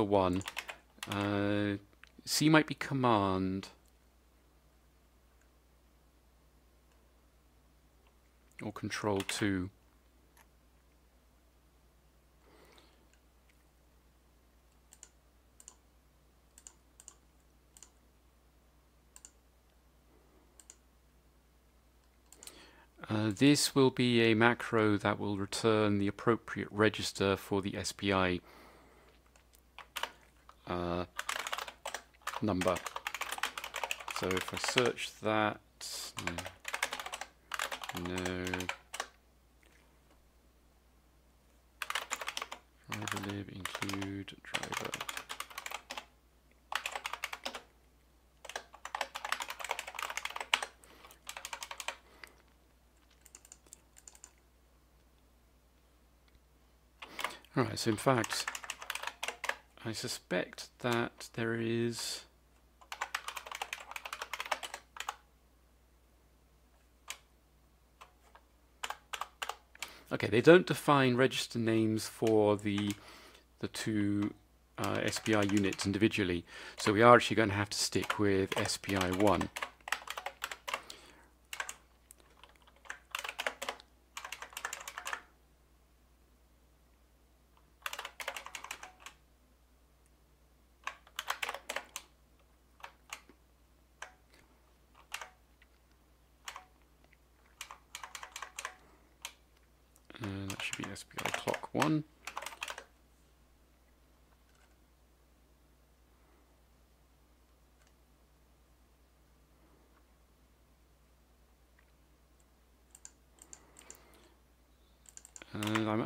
one. C might be command or control 2. This will be a macro that will return the appropriate register for the SPI number. So if I search that, no, driver lib include driver. Alright, so in fact, I suspect that there is okay, they don't define register names for the two SPI units individually, so we are actually going to have to stick with SPI1.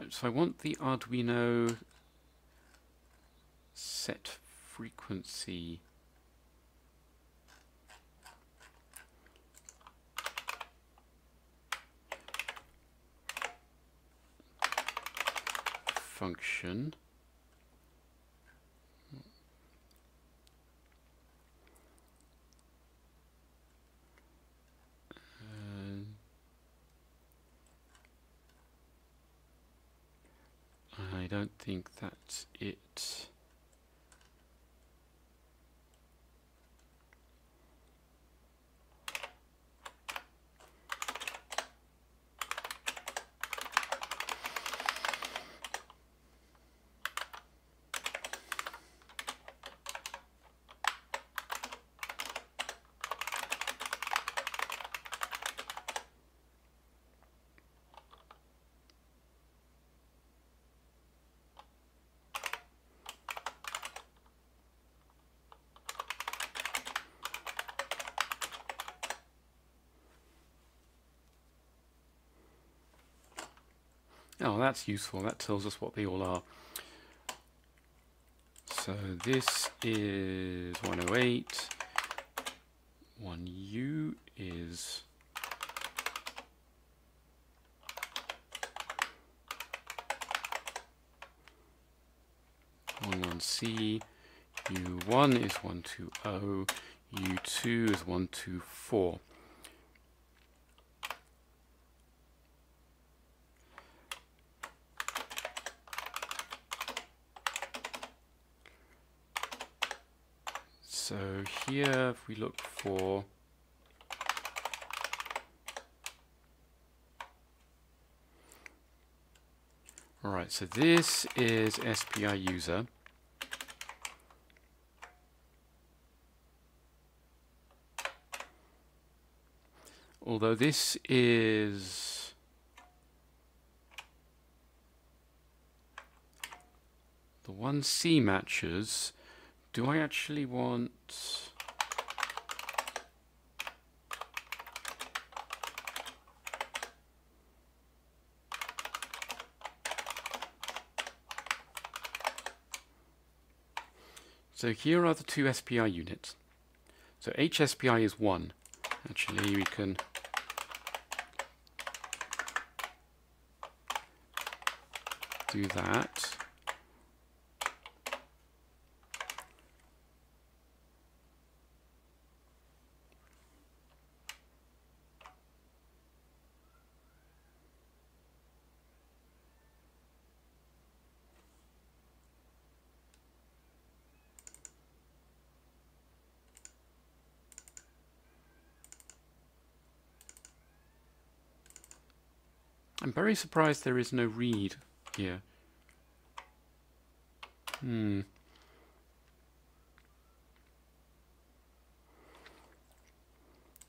So I want the Arduino set frequency. Function. I don't think that's it. Oh, that's useful. That tells us what they all are. So this is 108. 1U is 11C. U1 is 120. U2 is 124. So here, if we look for all right, so this is SPI user. Although this is the 1C matches. Do I actually want so here are the two SPI units. So HSPI is 1. Actually, we can do that. I'm very surprised there is no read here.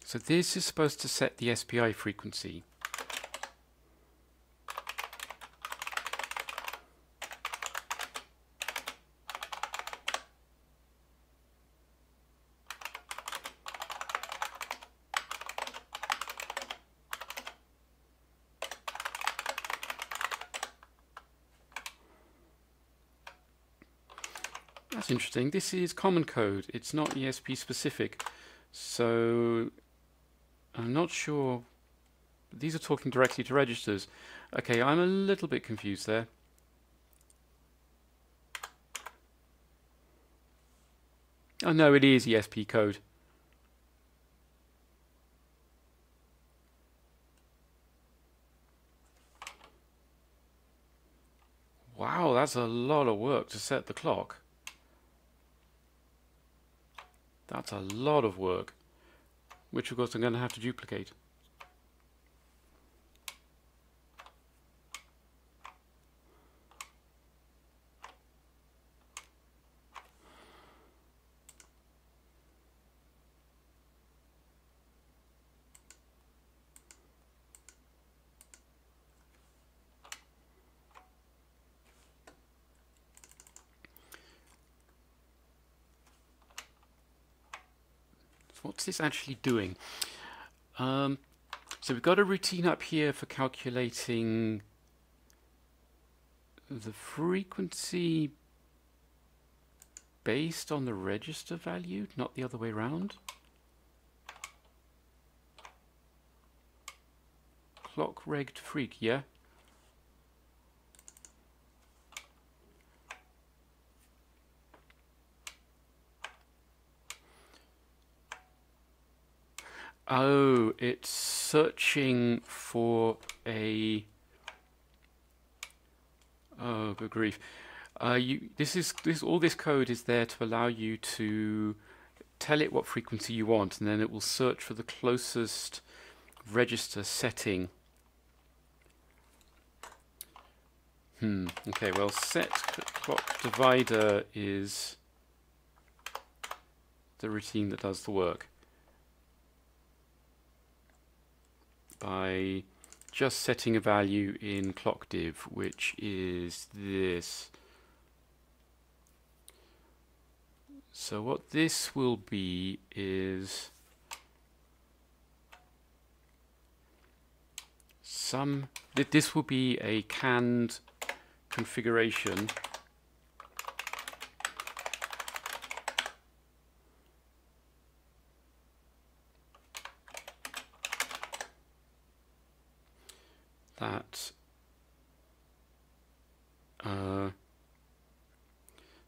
So this is supposed to set the SPI frequency. Interesting. This is common code. It's not ESP specific. So I'm not sure. These are talking directly to registers. Okay, I'm a little bit confused there. Oh no, it is ESP code. Wow, that's a lot of work to set the clock. That's a lot of work, which of course I'm going to have to duplicate. What's this actually doing? So we've got a routine up here for calculating the frequency based on the register value, not the other way around. Clock regged freak, yeah. Oh, it's searching for a. Oh, good grief! All this code is there to allow you to tell it what frequency you want, and then it will search for the closest register setting. Okay. Well, set clock divider is the routine that does the work. By just setting a value in clockdiv, which is this. So what this will be is some, this will be a canned configuration. That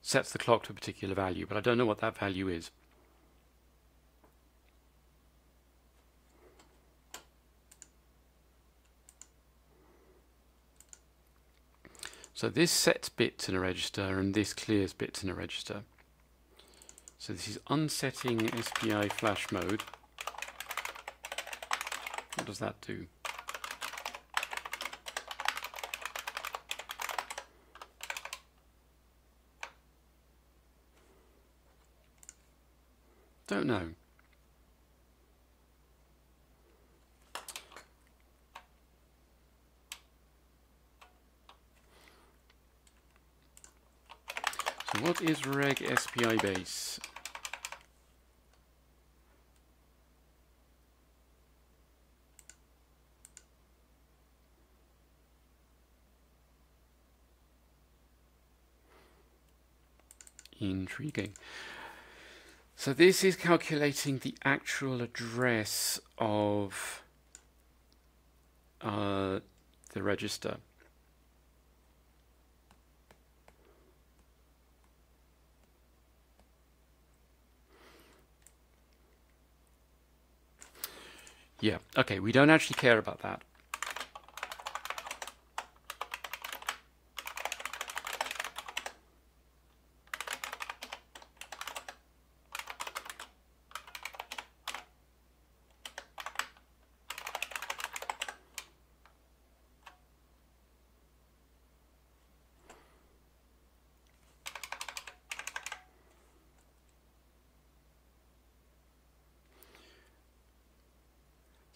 sets the clock to a particular value, but I don't know what that value is. So this sets bits in a register and this clears bits in a register. So this is unsetting SPI flash mode. What does that do? Don't know. So what is reg SPI base? Intriguing. So this is calculating the actual address of the register. Yeah, okay, we don't actually care about that.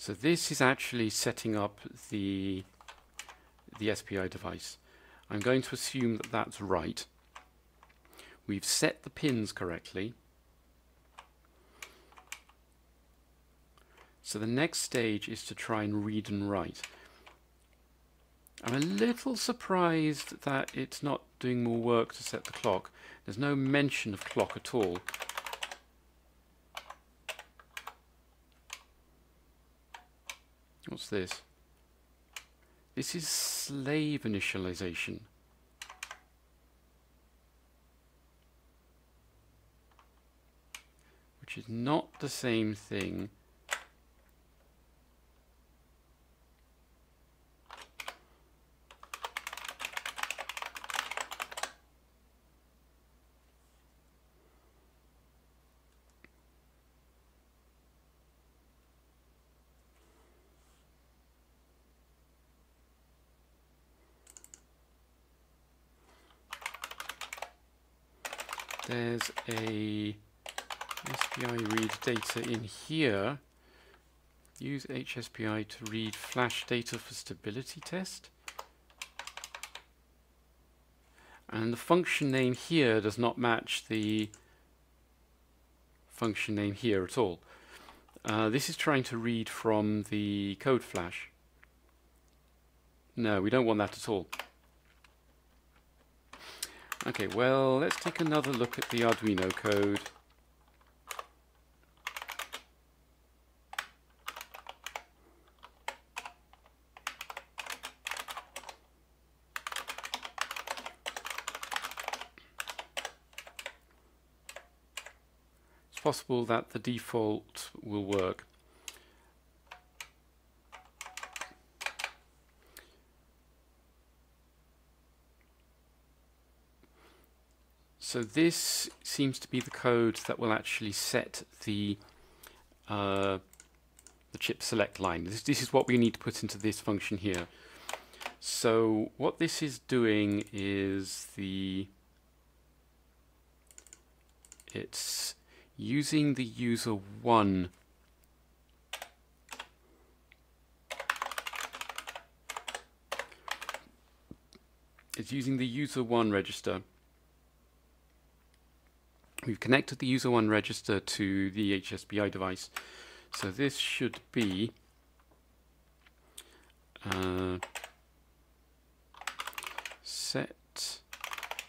So this is actually setting up the SPI device. I'm going to assume that that's right. We've set the pins correctly. So the next stage is to try and read and write. I'm a little surprised that it's not doing more work to set the clock. There's no mention of clock at all. What's this? This is slave initialization. Which is not the same thing . There's a SPI read data in here. Use HSPI to read flash data for stability test. And the function name here does not match the function name here at all. This is trying to read from the code flash. No, we don't want that at all. Okay, well, let's take another look at the Arduino code. It's possible that the default will work. So this seems to be the code that will actually set the chip select line. This is what we need to put into this function here. So what this is doing is it's using the user 1 register. We've connected the user 1 register to the HSPI device. So this should be set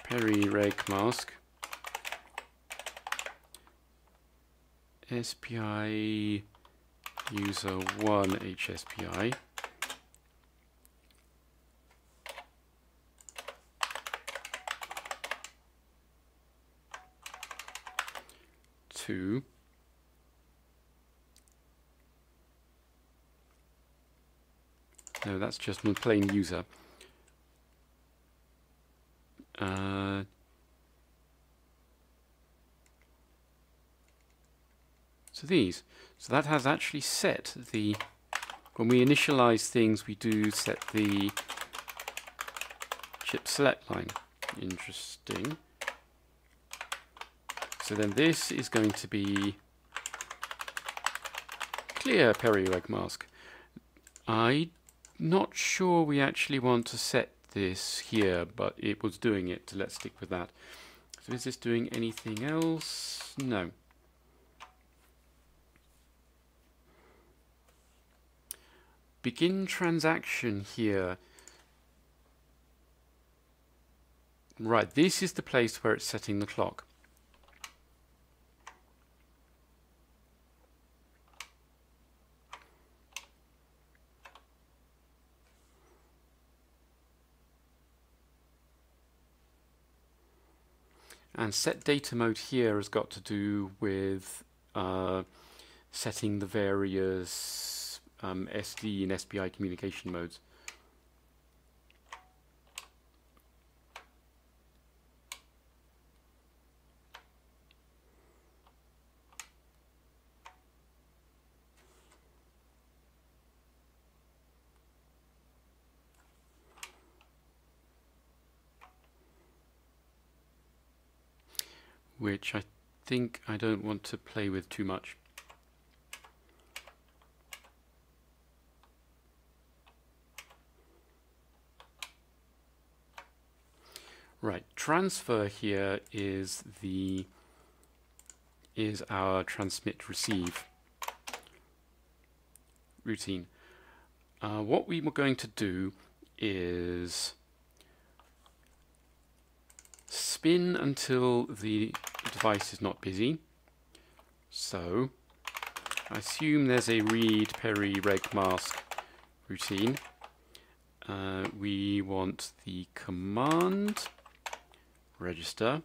peri-reg mask SPI user 1 HSPI. No, that's just my plain user. So these. So that has actually set the, when we initialize things, we do set the chip select line. Interesting. So then this is going to be clear peri-reg mask. I'm not sure we actually want to set this here, but it was doing it, so let's stick with that. So is this doing anything else? No. Begin transaction here. Right, this is the place where it's setting the clock. And set data mode here has got to do with setting the various SD and SPI communication modes. Which I think I don't want to play with too much. Right, transfer here is the our transmit receive routine. What we were going to do is spin until the device is not busy. So I assume there's a read peri-reg mask routine. We want the command register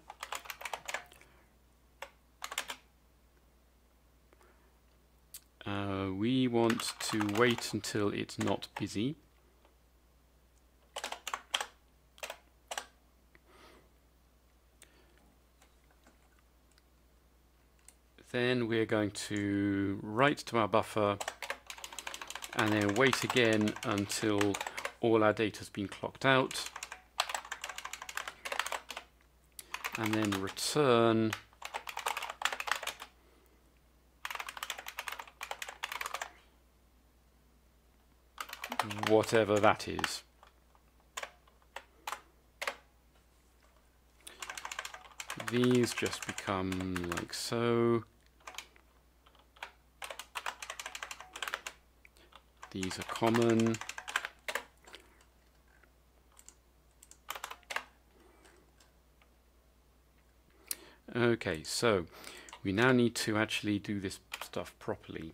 we want to wait until it's not busy. Then we're going to write to our buffer and then wait again until all our data has been clocked out, and then return whatever that is. These just become like so. These are common. Okay, so we now need to actually do this stuff properly.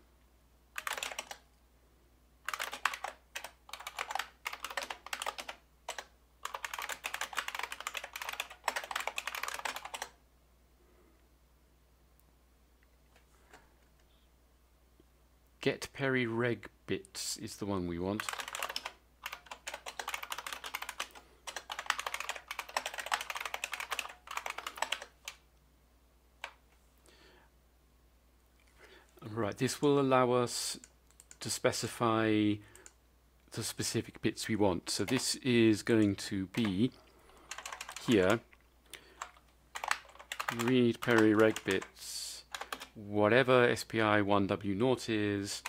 Get peri-reg bits is the one we want. Right, this will allow us to specify the specific bits we want. So this is going to be here, read peri-reg bits, whatever SPI 1W0 is,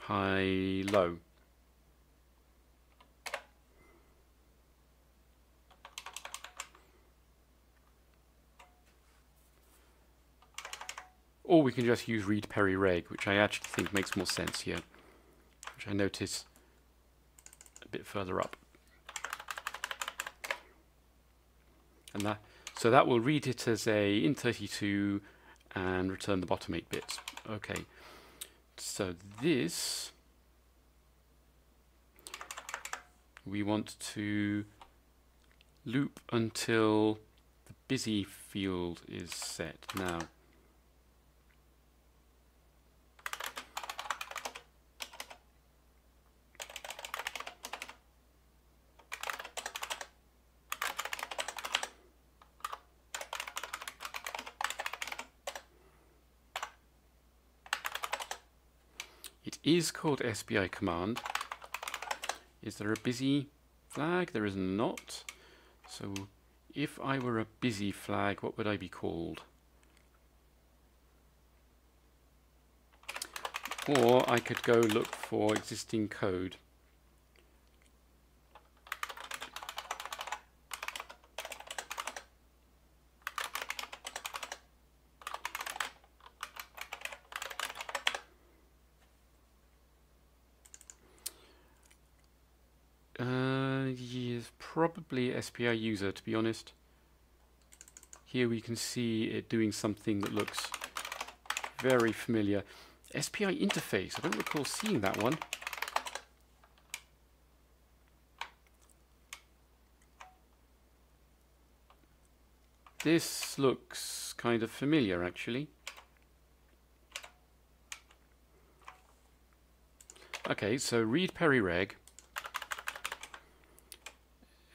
high, low. Or we can just use read peri-reg, which I actually think makes more sense here, which I notice a bit further up. And that, so that will read it as a IN32 and return the bottom 8 bits. Okay, so this we want to loop until the busy field is set. Now, it is called SPI command. Is there a busy flag? There is not. So if I were a busy flag, what would I be called? Or I could go look for existing code. Probably SPI user, to be honest. Here we can see it doing something that looks very familiar. SPI interface, I don't recall seeing that one. This looks kind of familiar, actually. Okay, so read perireg.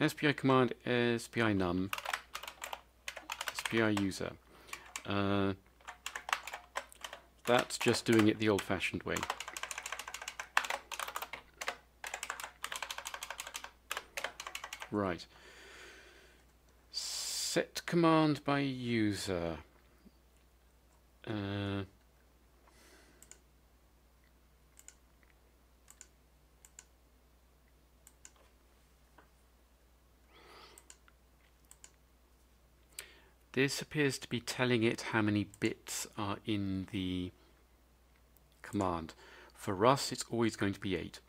SPI command, SPI num, SPI user. That's just doing it the old-fashioned way. Right. Set command by user. This appears to be telling it how many bits are in the command. For us, it's always going to be 8.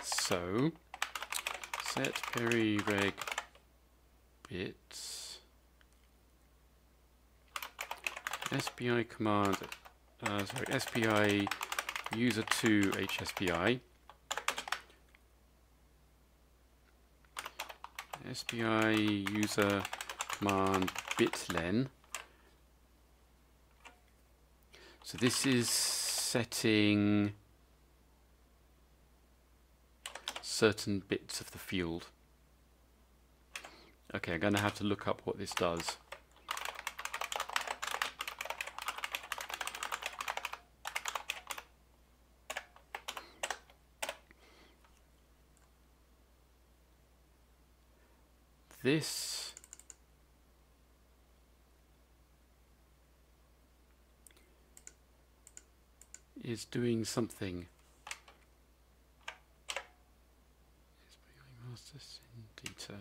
So, set perireg bits, SPI command, SPI user 2 HSPI. SPI user command bitlen. So this is setting certain bits of the field. Okay, I'm going to have to look up what this does. This is doing something. Master send data.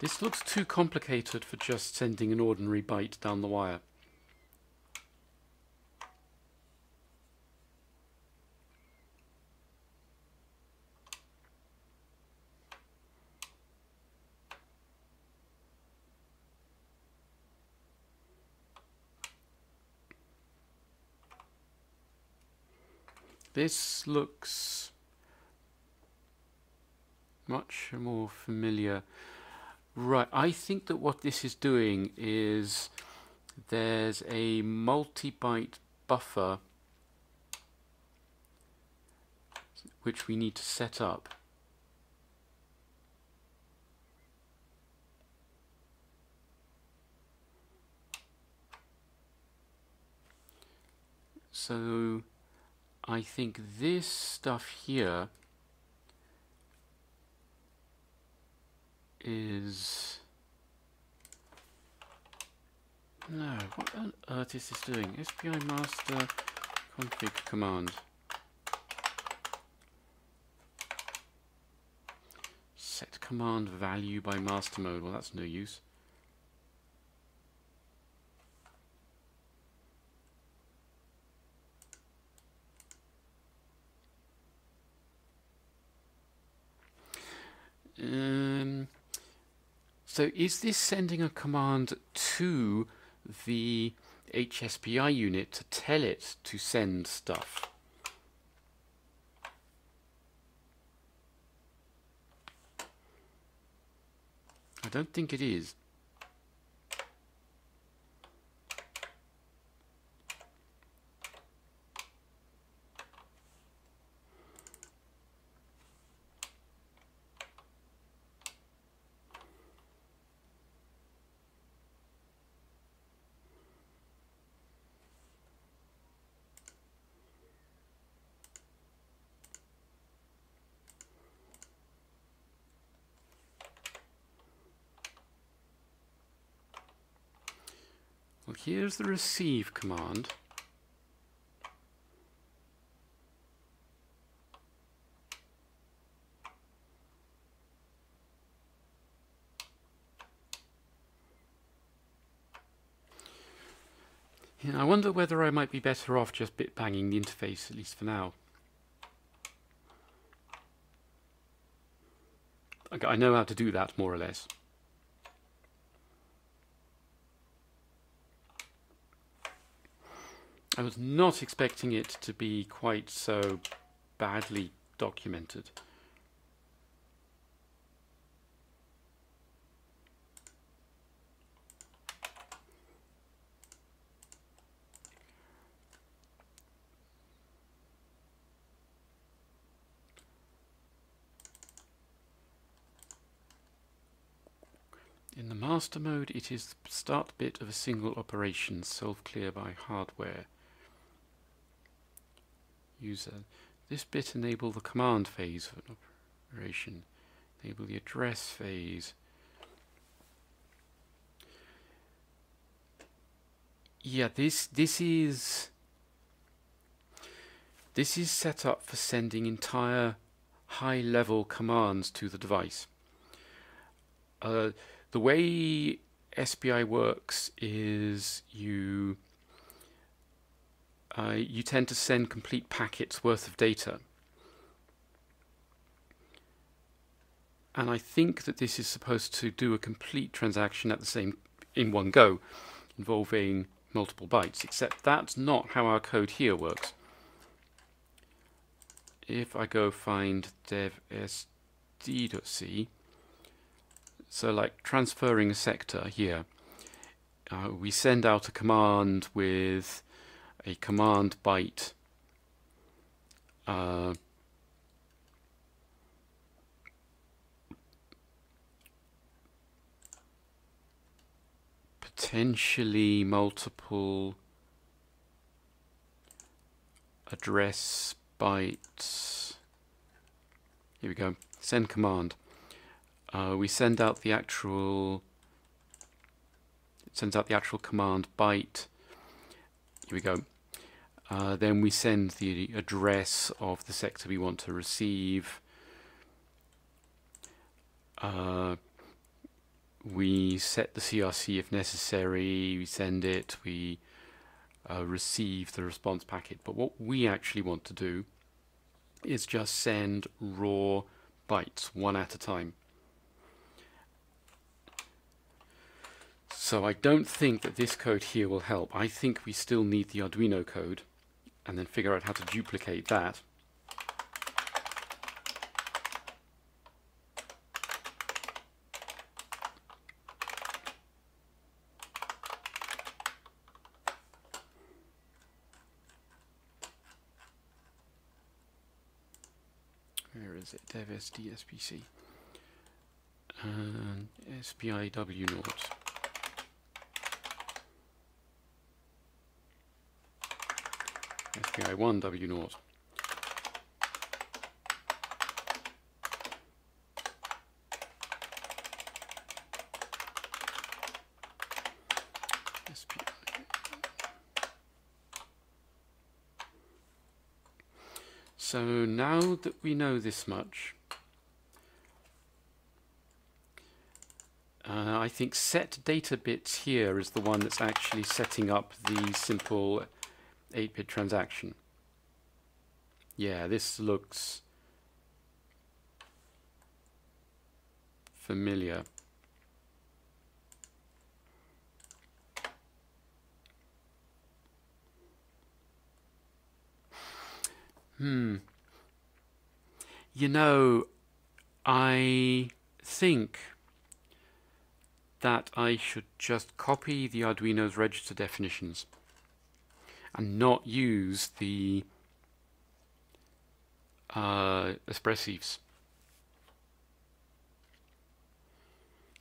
This looks too complicated for just sending an ordinary byte down the wire. This looks much more familiar. Right, I think that what this is doing is there's a multi-byte buffer which we need to set up. So I think this stuff here is... No, what on earth is this doing? SPI master config command. Set command value by master mode. Well, that's no use. So is this sending a command to the HSPI unit to tell it to send stuff? I don't think it is. Here's the receive command. And I wonder whether I might be better off just bit banging the interface, at least for now. I know how to do that, more or less. I was not expecting it to be quite so badly documented. In the master mode, it is the start bit of a single operation, self-clear by hardware. User. This bit enable the command phase of an operation. Enable the address phase. Yeah, this is set up for sending entire high-level commands to the device. The way SPI works is you tend to send complete packets worth of data. And I think that this is supposed to do a complete transaction at the same in one go, involving multiple bytes, except that's not how our code here works. If I go find dev SD.c, so like transferring a sector here, we send out a command with a command byte potentially multiple address bytes. Here we go, send command. We send out the actual, it sends out the actual command byte. Here we go. Then we send the address of the sector we want to receive. We set the CRC if necessary. We send it. We receive the response packet. But what we actually want to do is just send raw bytes, one at a time. So I don't think that this code here will help. I think we still need the Arduino code and then figure out how to duplicate that. Where is it? Dev SD SPC. And SPIW0. SPI1 W0. So now that we know this much, I think set data bits here is the one that's actually setting up the simple 8-bit transaction. Yeah, this looks familiar. You know, I think that I should just copy the Arduino's register definitions and not use the Espressifs,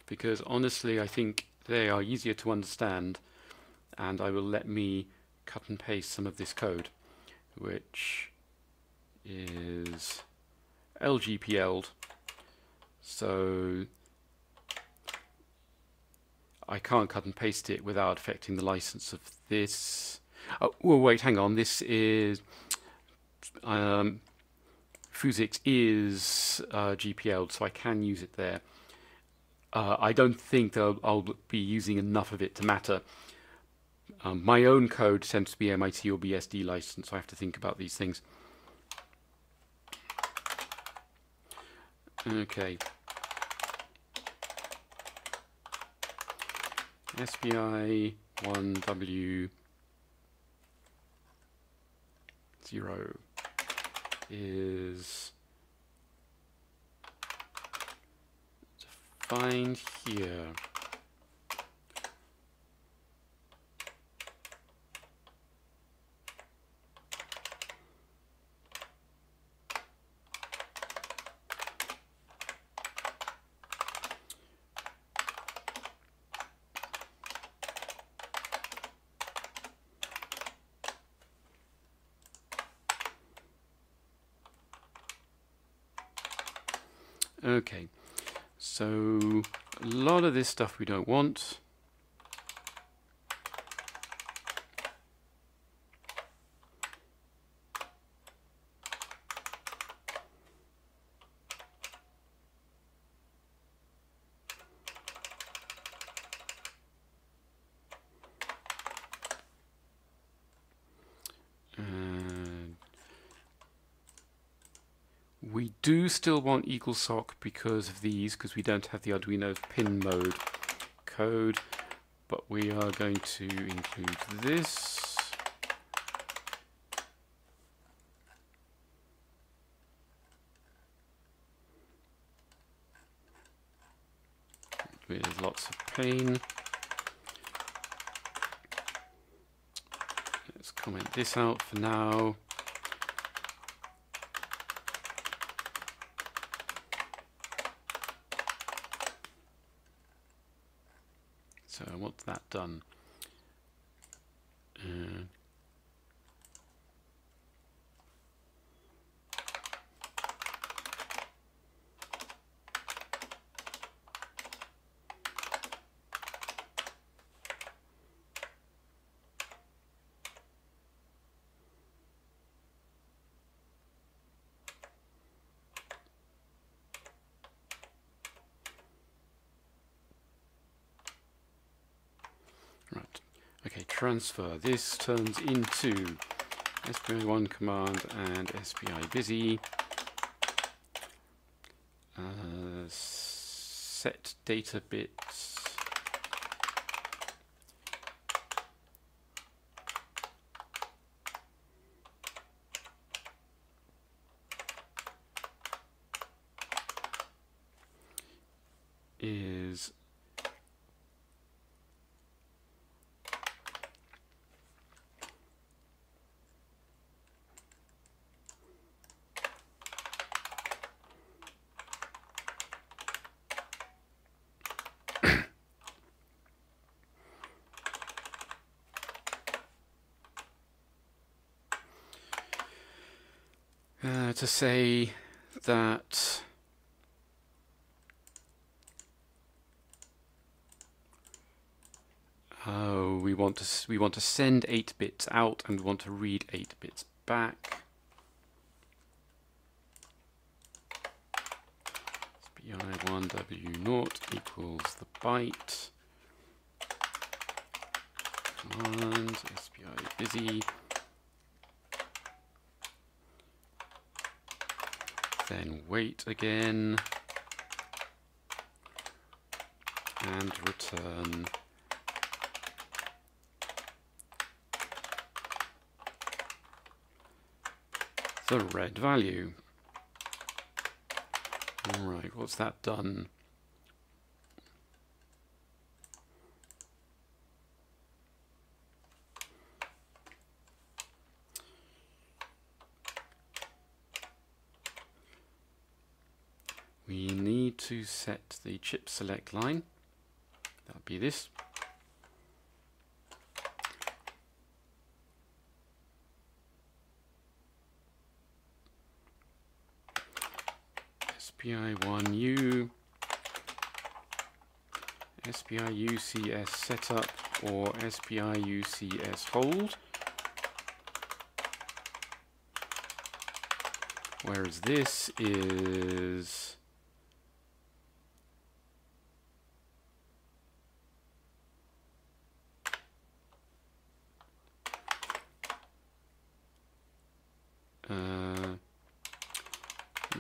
because honestly I think they are easier to understand, and I will let me cut and paste some of this code, which is LGPL'd, so I can't cut and paste it without affecting the license of this. Oh, well, wait, hang on, this is Fuzix is GPL'd, so I can use it there. I don't think that I'll be using enough of it to matter. My own code tends to be MIT or BSD licensed, so I have to think about these things. Okay. SPI 1W0 is defined here. Okay, so a lot of this stuff we don't want. We do still want equal sock because of these, because we don't have the Arduino pin mode code, but we are going to include this. With lots of pain. Let's comment this out for now. So I want that done. Transfer. This turns into SPI1 command and SPI busy. Set data bits. Is to say that we want to send 8 bits out and we want to read 8 bits back. PI1W0 equals the byte, command SPI busy, then wait again, and return the red value. Alright, what's that done? We need to set the chip select line. That'll be this. SPI1U, SPI UCS setup or SPI UCS hold. Whereas this is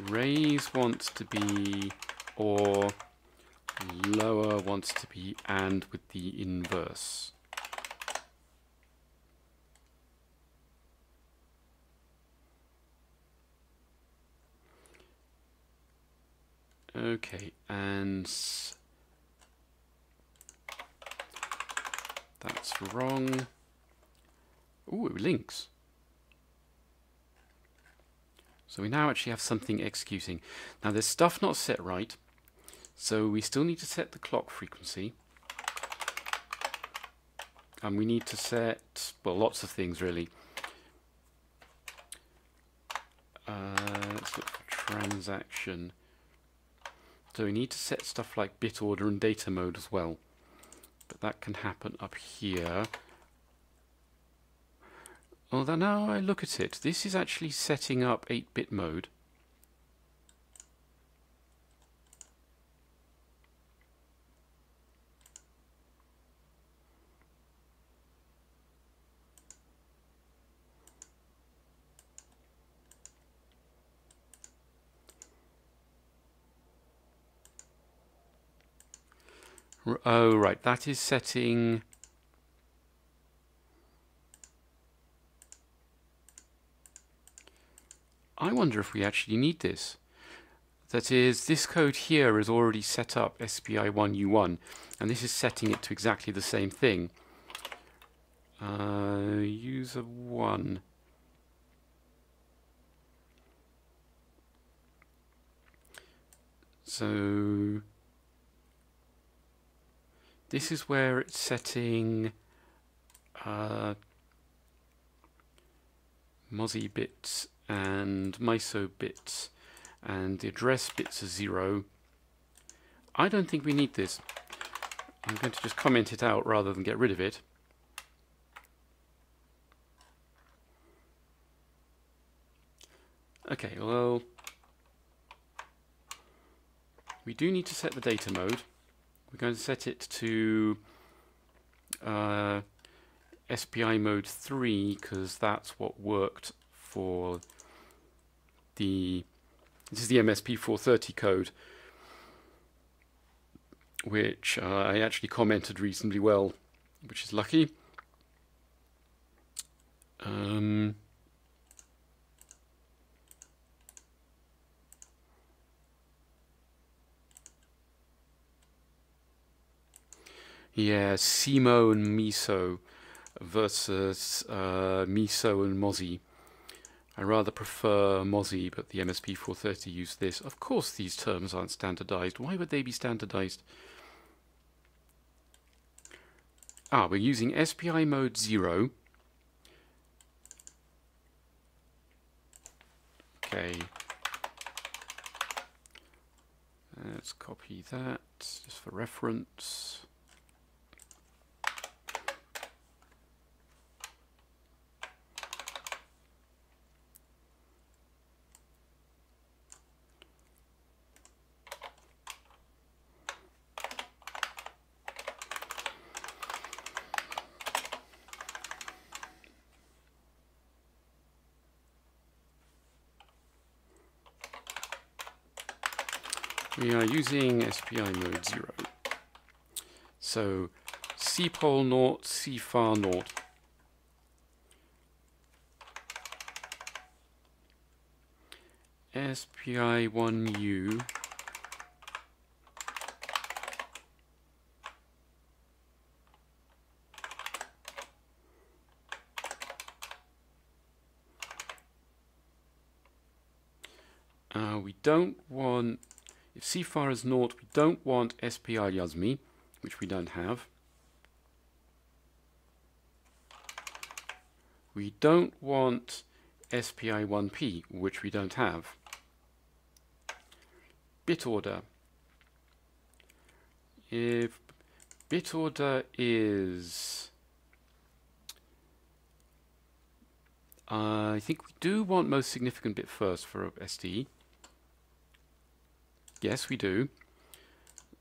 raise wants to be or, lower wants to be and with the inverse. Okay, and that's wrong. Ooh, it links. So we now actually have something executing. Now there's stuff not set right, so we still need to set the clock frequency. And we need to set, well, lots of things really. Let's look for transaction. So we need to set stuff like bit order and data mode as well. But that can happen up here. Although now I look at it, this is actually setting up 8-bit mode. Oh, right, that is setting... I wonder if we actually need this. That is, this code here is already set up SPI1U1, and this is setting it to exactly the same thing. User 1. So this is where it's setting MOSI bits and MISO bits, and the address bits are 0. I don't think we need this. I'm going to just comment it out rather than get rid of it. Okay, well, we do need to set the data mode. We're going to set it to SPI mode 3 because that's what worked for the, this is the MSP430 code, which I actually commented reasonably well, which is lucky. Yeah, SIMO and MISO versus MISO and MOSI. I rather prefer MOSI, but the MSP430 used this. Of course these terms aren't standardized. Why would they be standardized? Ah, we're using SPI mode 0. Okay. Let's copy that just for reference. we are using SPI mode 0. So cpol naught, cfar naught. SPI1U. We don't want, if cfar is naught, we don't want SPI Yasmi, which we don't have. We don't want SPI1P, which we don't have. Bit order. If bit order is, I think we do want most significant bit first for SD. Yes, we do.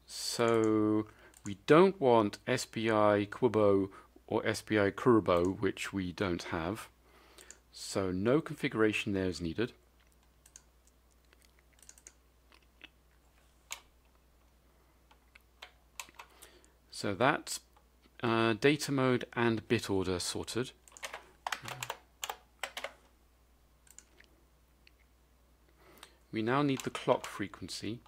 So we don't want SPI Quibbo or SPI Kuribo, which we don't have. So no configuration there is needed. So that's data mode and bit order sorted. We now need the clock frequency.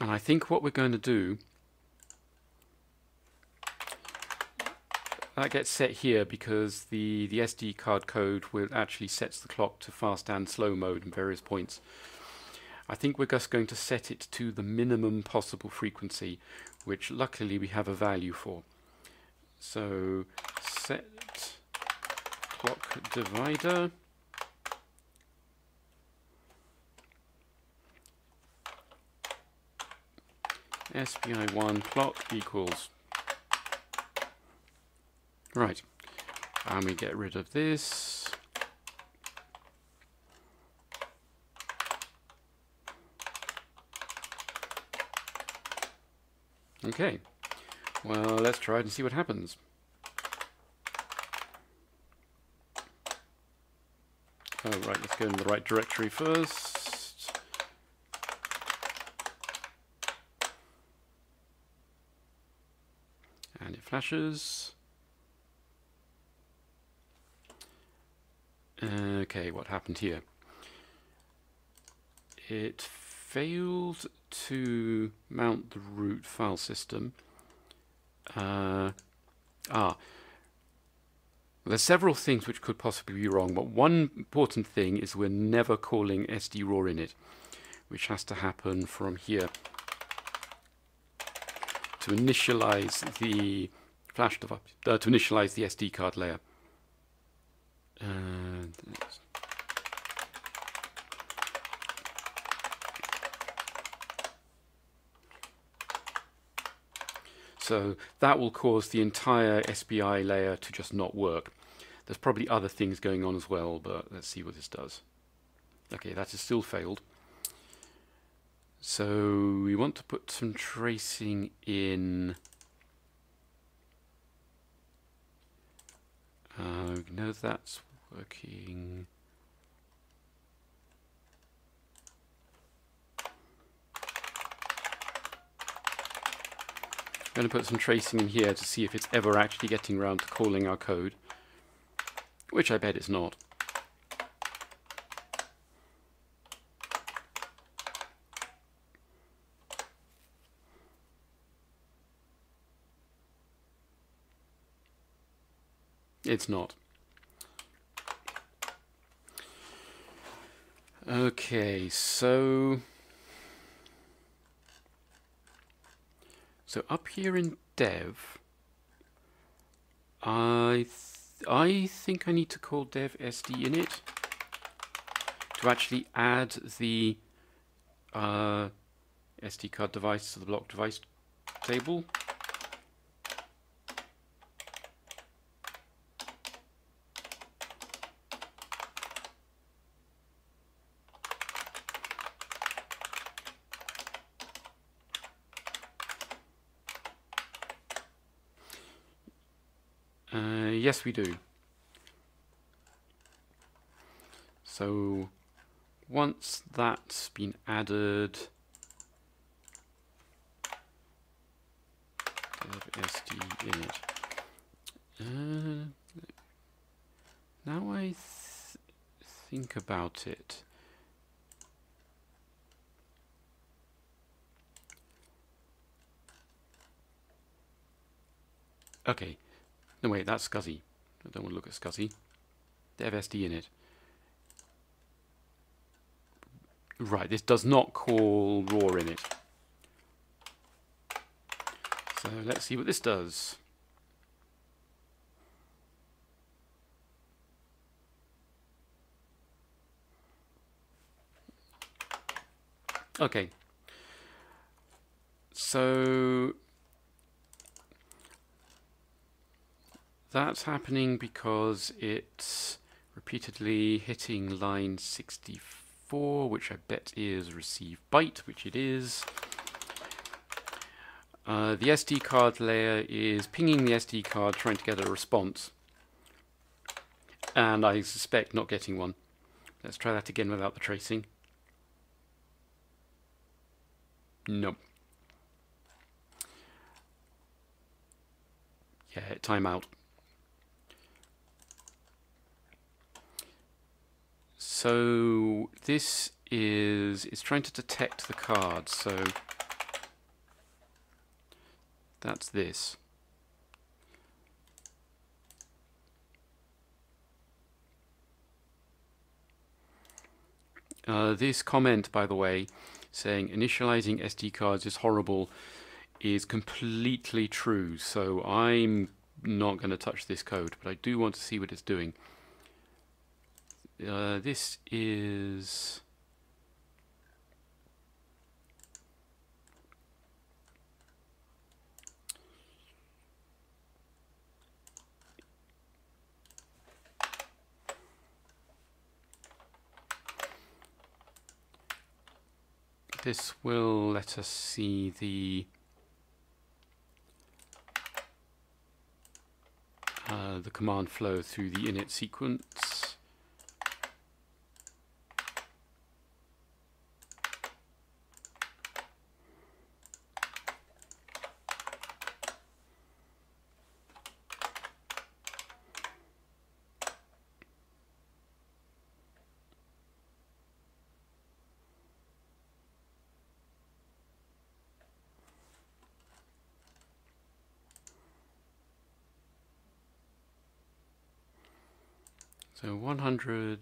And I think what we're going to do, that gets set here because the SD card code will actually sets the clock to fast and slow mode in various points. I think we're just going to set it to the minimum possible frequency, which luckily we have a value for. So set clock divider SPI1 clock equals. Right, and we get rid of this. Okay, well, let's try it and see what happens. Oh, right, let's go in the right directory first. And it flashes. Okay, what happened here? It failed to mount the root file system. There's several things which could possibly be wrong, but one important thing is we're never calling SD raw in it, which has to happen from here to initialize the flash device, to initialize the SD card layer. So that will cause the entire SPI layer to just not work. There's probably other things going on as well, but let's see what this does. Okay, that has still failed. So we want to put some tracing in. No, that's working. I'm going to put some tracing in here to see if it's ever actually getting around to calling our code, which I bet it's not. It's not. Okay, so up here in dev, I think I need to call dev SD init to actually add the SD card device to the block device table. Yes, we do. So once that's been added, SD in it. Now I think about it. Okay. No, wait, that's SCSI. I don't want to look at SCSI. They have SD in it. Right, this does not call raw in it. So let's see what this does. Okay. So that's happening because it's repeatedly hitting line 64, which I bet is receive byte, which it is. The SD card layer is pinging the SD card, trying to get a response. And I suspect not getting one. Let's try that again without the tracing. No. Yeah, timeout. So this is, it's trying to detect the card, so that's this. This comment, by the way, saying initializing SD cards is horrible, is completely true, so I'm not going to touch this code, but I do want to see what it's doing. This is this will let us see the command flow through the init sequence. So 100,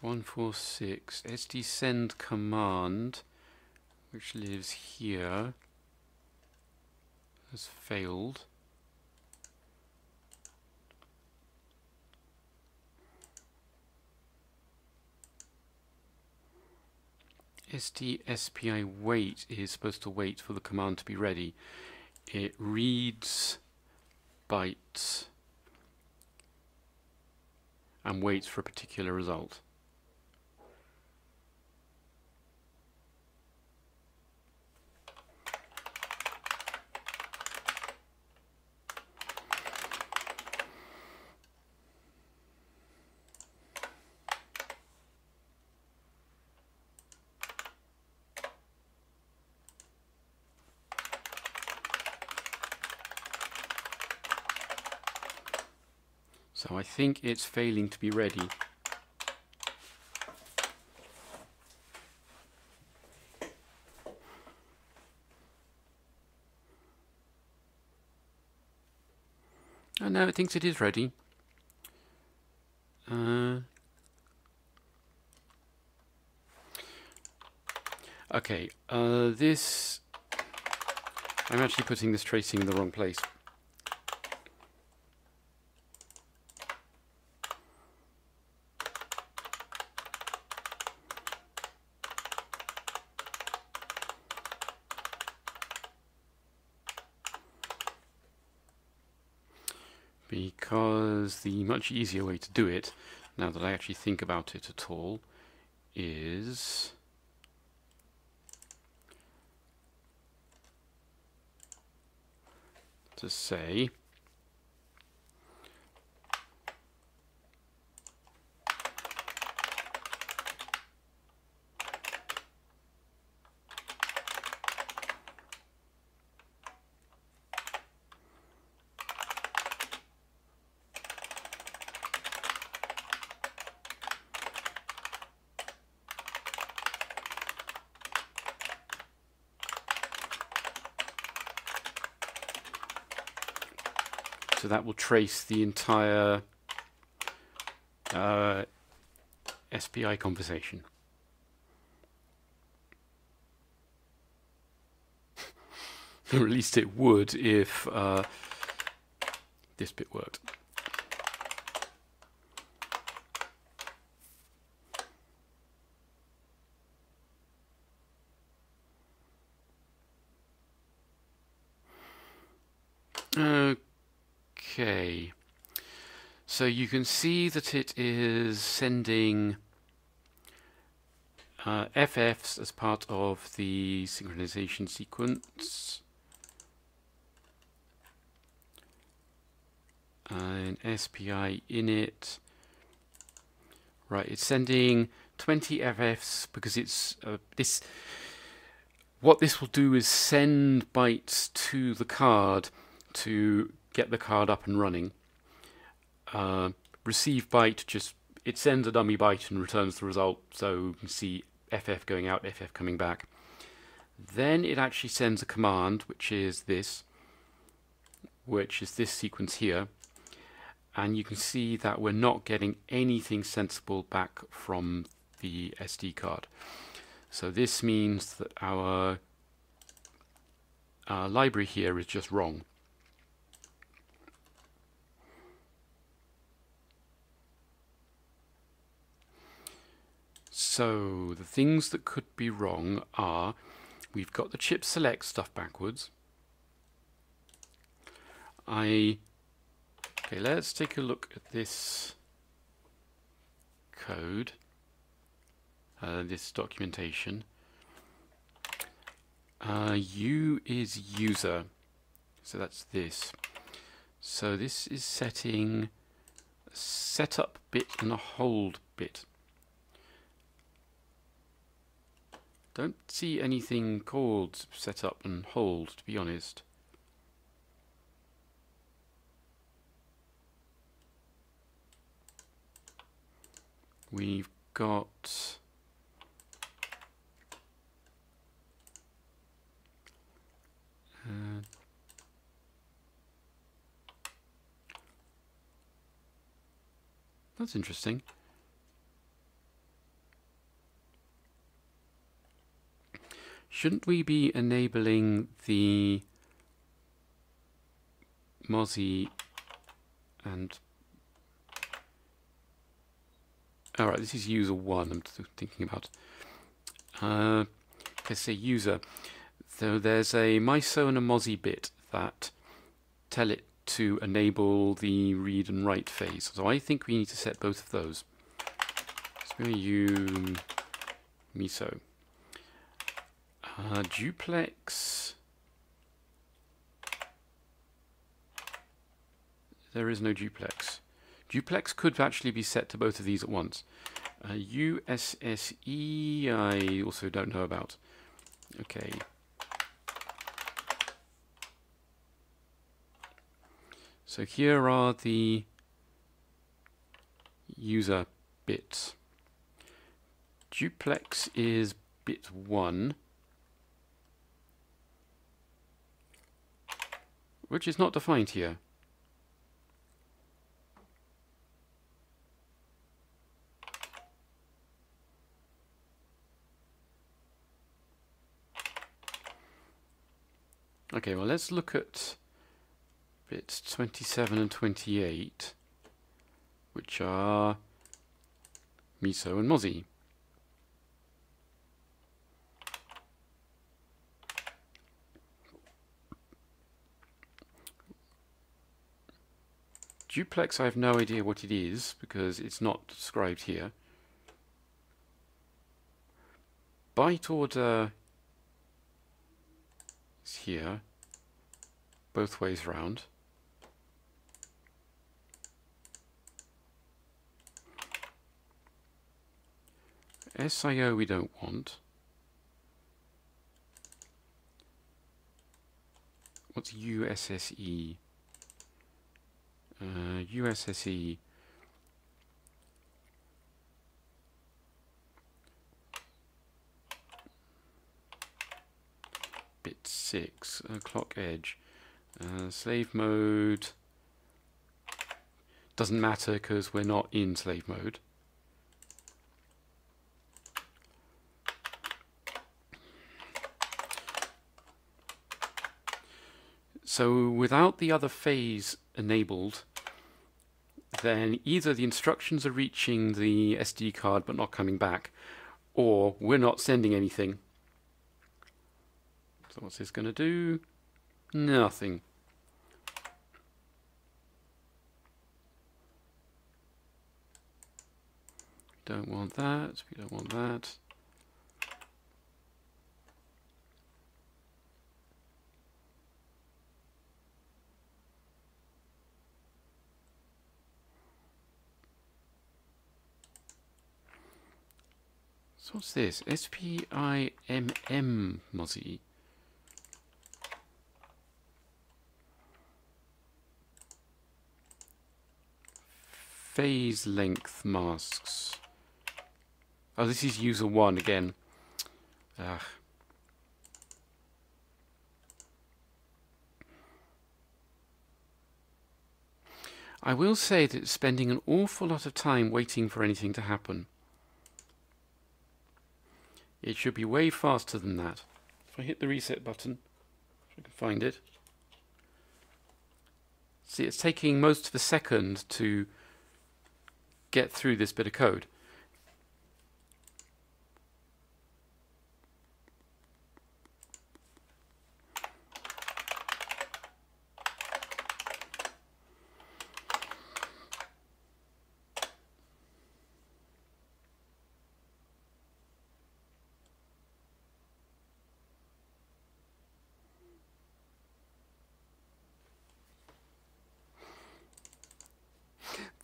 146, SD send command, which lives here, has failed. SD SPI wait is supposed to wait for the command to be ready. It reads bytes and waits for a particular result. So I think it's failing to be ready. Oh no, it thinks it is ready. Okay, this, I'm actually putting this tracing in the wrong place. Because the much easier way to do it, now that I actually think about it at all, is to say So that will trace the entire SPI conversation. Or at least it would if this bit worked. Okay, so you can see that it is sending FFs as part of the synchronization sequence. And SPI init. Right, it's sending 20 FFs because it's this. What this will do is send bytes to the card to get the card up and running. Receive byte, just it sends a dummy byte and returns the result. So you can see FF going out, FF coming back. Then it actually sends a command, which is this sequence here. And you can see that we're not getting anything sensible back from the SD card. So this means that our library here is just wrong. So the things that could be wrong are, we've got the chip select stuff backwards. Okay, let's take a look at this code, this documentation. U is user, so that's this. So this is setting a setup bit and a hold bit. Don't see anything called setup and hold, to be honest. We've got that's interesting. Shouldn't we be enabling the MOSI and alright, this is user 1 I'm thinking about. Let's say user. So there's a MISO and a MOSI bit that tell it to enable the read and write phase. So I think we need to set both of those. So we're going to use MISO. Duplex. There is no duplex. Duplex could actually be set to both of these at once. USSE, I also don't know about. Okay. So here are the user bits. Duplex is bit 1, which is not defined here. Okay, well, let's look at bits 27 and 28, which are MISO and MOSI. Duplex, I have no idea what it is because it's not described here. Byte order is here. Both ways round. SIO we don't want. What's USSE? USSE bit 6, clock edge. Slave mode, Doesn't matter because we're not in slave mode. So without the other phase enabled, then either the instructions are reaching the SD card but not coming back, or we're not sending anything. So what's this going to do? Nothing. Don't want that, we don't want that. So what's this? SPIMM MOSI. Phase length masks. Oh, this is user 1 again. Ugh. I will say that it's spending an awful lot of time waiting for anything to happen. It should be way faster than that. If I hit the reset button, if I can find it. See, it's taking most of a second to get through this bit of code.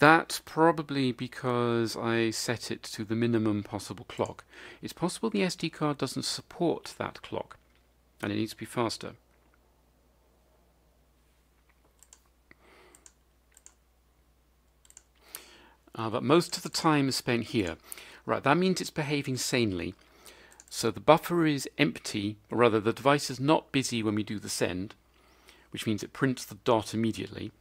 That's probably because I set it to the minimum possible clock. It's possible the SD card doesn't support that clock, and it needs to be faster. But most of the time is spent here. Right, that means it's behaving sanely. So the buffer is empty, or rather the device is not busy when we do the send, which means it prints the dot immediately.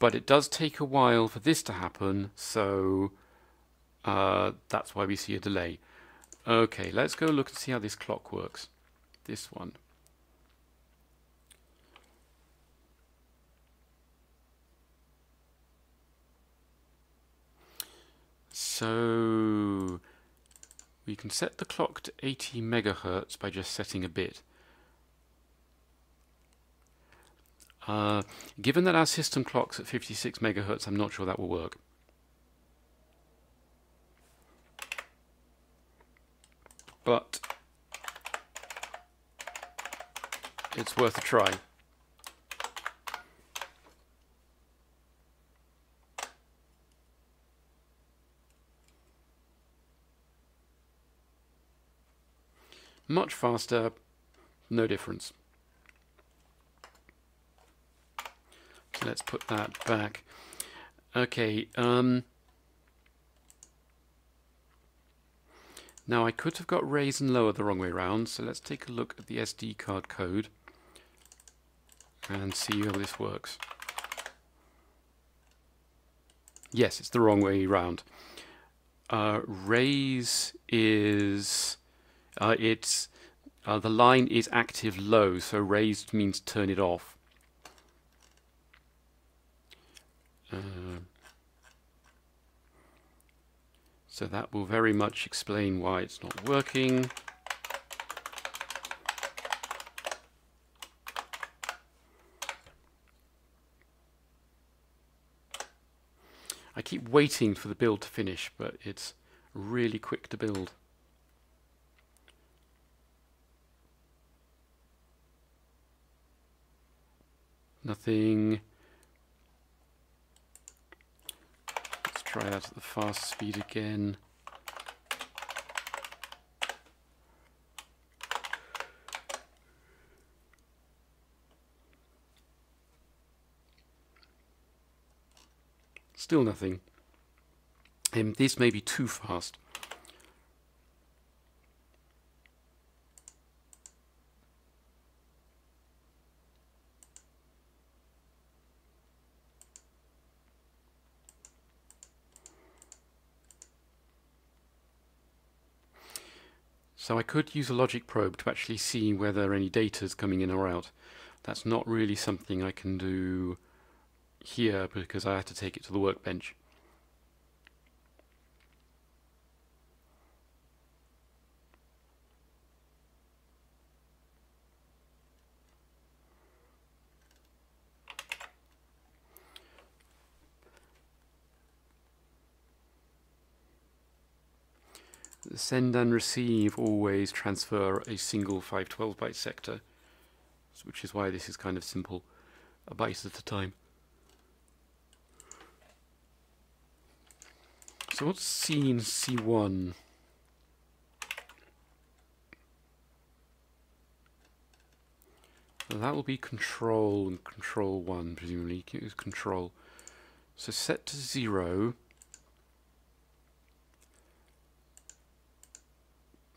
But it does take a while for this to happen, so that's why we see a delay. Okay, let's go look and see how this clock works. This one. So we can set the clock to 80 megahertz by just setting a bit. Given that our system clock's at 56 megahertz, I'm not sure that will work. But it's worth a try. Much faster, no difference. Let's put that back. Okay. Now I could have got raise and lower the wrong way around, so let's take a look at the SD card code and see how this works. Yes, it's the wrong way around. Raise is the line is active low, so raised means turn it off. So that will very much explain why it's not working. I keep waiting for the build to finish, but it's really quick to build. Nothing. Try that at the fast speed again. Still nothing. And this may be too fast. So I could use a logic probe to actually see whether any data is coming in or out. That's not really something I can do here because I have to take it to the workbench. Send and receive always transfer a single 512 byte sector, which is why this is kind of simple, a byte at a time. So what's C in C1? Well, that will be control and control 1, presumably. It is control. So set to 0.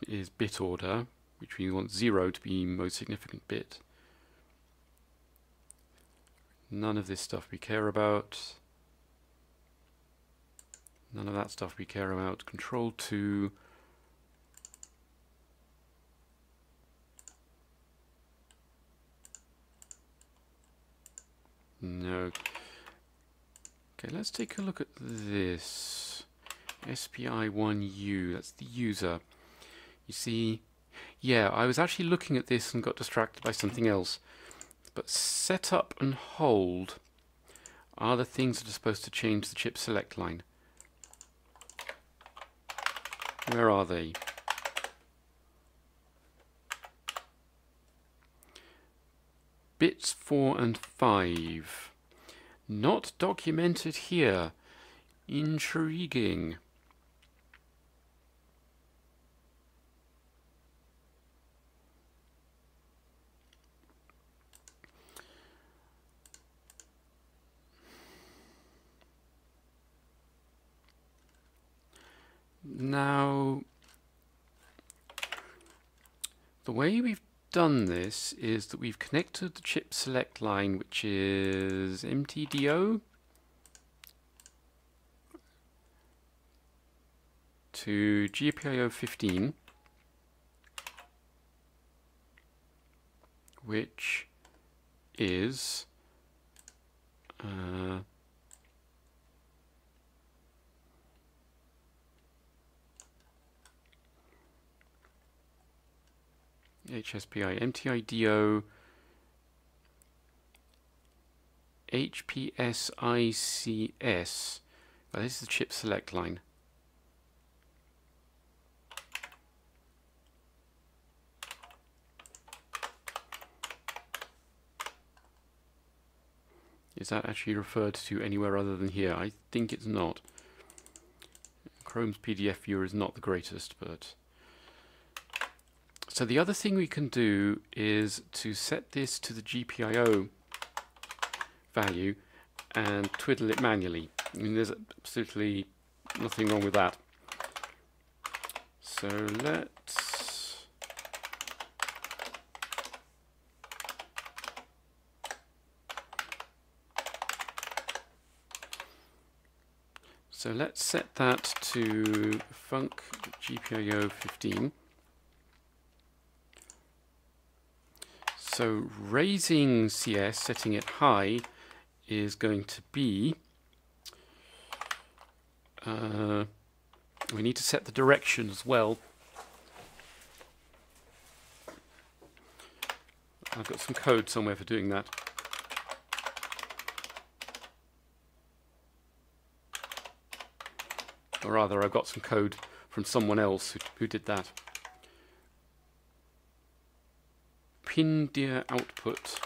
Is bit order, which we want 0 to be most significant bit. None of this stuff we care about. None of that stuff we care about. Control 2. No. Okay, let's take a look at this. SPI1U, that's the user. You see, yeah, I was actually looking at this and got distracted by something else. But set up and hold are the things that are supposed to change the chip select line. Where are they? Bits 4 and 5. Not documented here. Intriguing. Now, the way we've done this is that we've connected the chip select line, which is MTDO, to GPIO 15, which is HSPI, MTIDO, HPSICS. Well, this is the chip select line. Is that actually referred to anywhere other than here? I think it's not. Chrome's PDF viewer is not the greatest, but... So the other thing we can do is to set this to the GPIO value and twiddle it manually. I mean, there's absolutely nothing wrong with that. So let's set that to func GPIO 15. So raising CS, setting it high, is going to be, we need to set the direction as well. I've got some code somewhere for doing that. Or rather, I've got some code from someone else who did that. Pin dir output.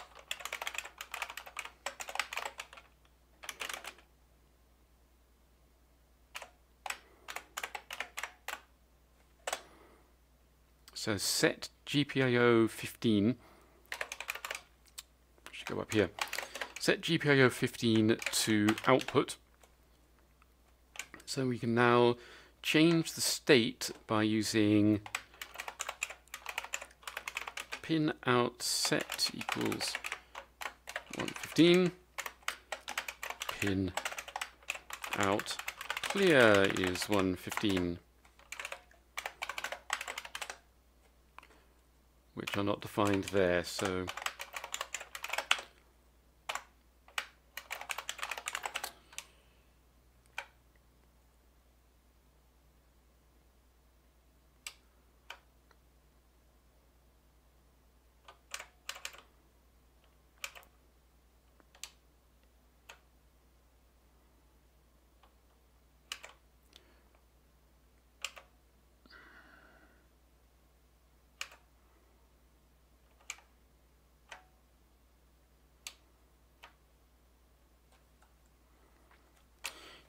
So set GPIO 15. Should go up here. Set GPIO 15 to output. So we can now change the state by using pin out set equals 115, pin out clear is 115. which are not defined there. So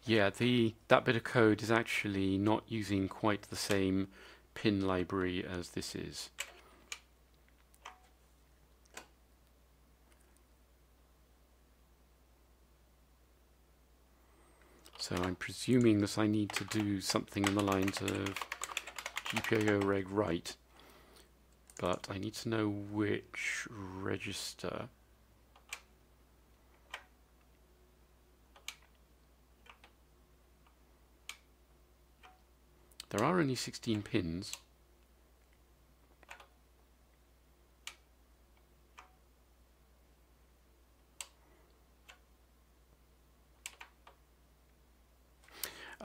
yeah, that bit of code is actually not using quite the same pin library as this is. So I'm presuming that I need to do something in the lines of GPIO reg write, but I need to know which register. There are only 16 pins.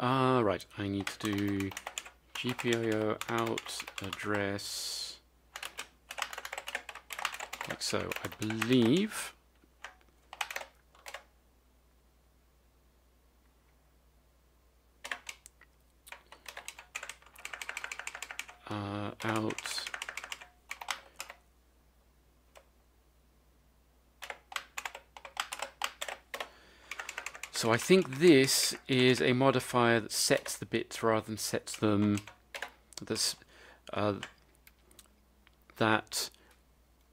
Right, I need to do GPIO out address, like so. I believe out so I think this is a modifier that sets the bits rather than sets them. This that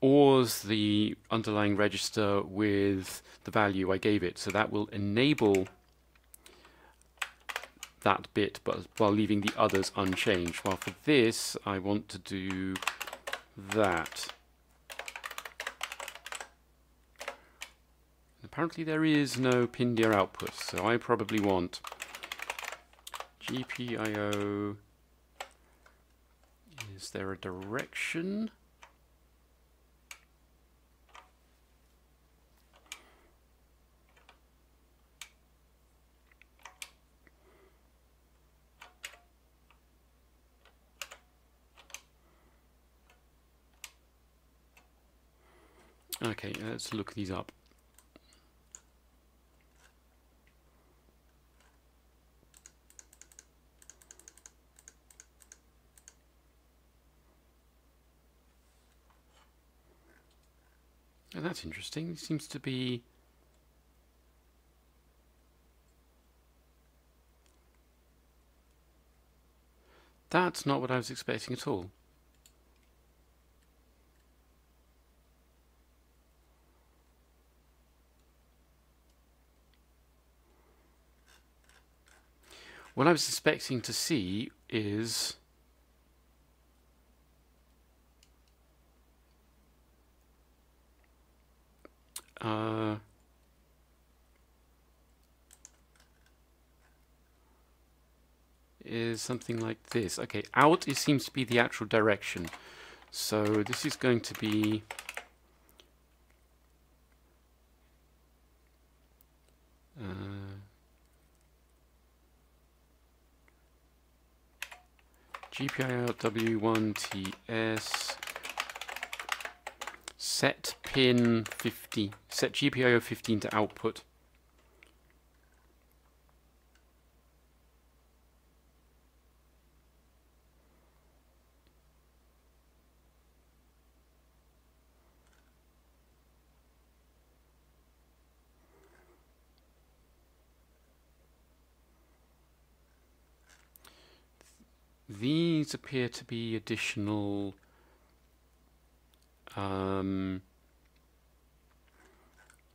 ORs the underlying register with the value I gave it, so that will enable that bit, but while leaving the others unchanged. While for this, I want to do that. Apparently there is no pin dir output, so I probably want GPIO. Is there a direction? Okay, let's look these up. And that's interesting. It seems to be that's not what I was expecting at all. What I was expecting to see is something like this. Okay, out, it seems to be the actual direction. So this is going to be GPIO W1TS set pin 50, set GPIO 15 to output. These appear to be additional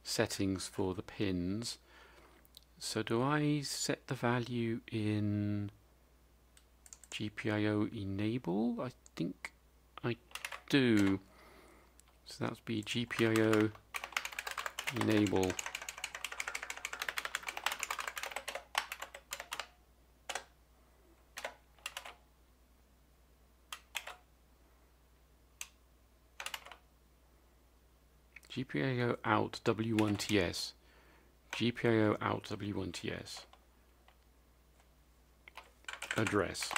settings for the pins. So do I set the value in GPIO enable? I think I do. So that would be GPIO enable. GPIO out W1TS, GPIO out W1TS, address.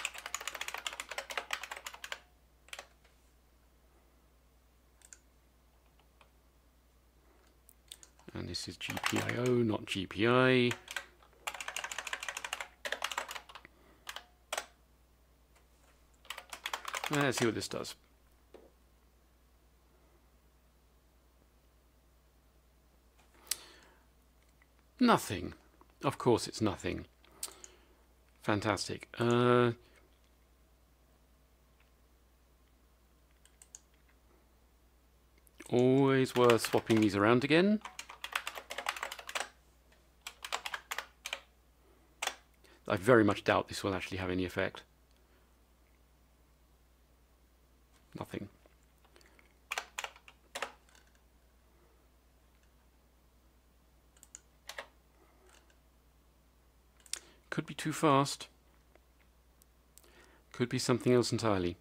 And this is GPIO, not GPI. Let's see what this does. Nothing. Of course it's nothing. Fantastic. Always worth swapping these around again. I very much doubt this will actually have any effect. Nothing. Could be too fast. Could be something else entirely.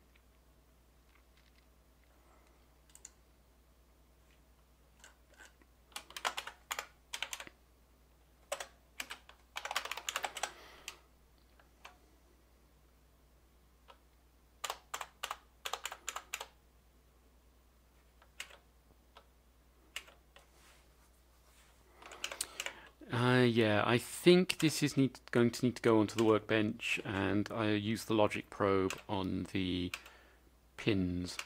Yeah, I think this is going to need to go onto the workbench, and I use the logic probe on the pins.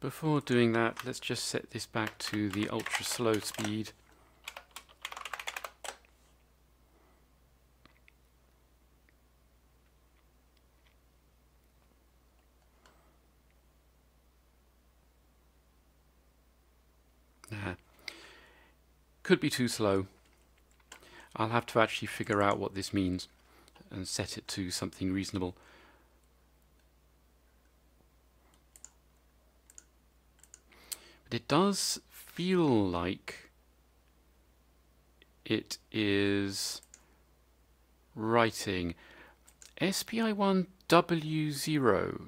Before doing that, let's just set this back to the ultra slow speed. Nah. Could be too slow. I'll have to actually figure out what this means and set it to something reasonable. It does feel like it is writing SPI1W0.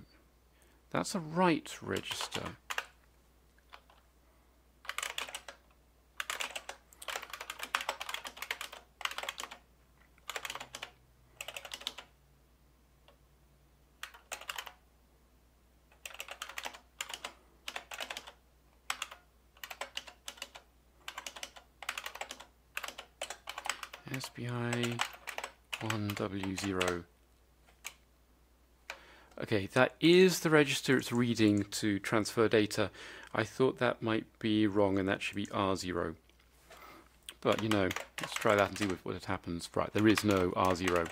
That's a write register. SPI1W0. Okay, that is the register it's reading to transfer data. I thought that might be wrong and that should be R0. But you know, let's try that and see what happens. Right, there is no R0.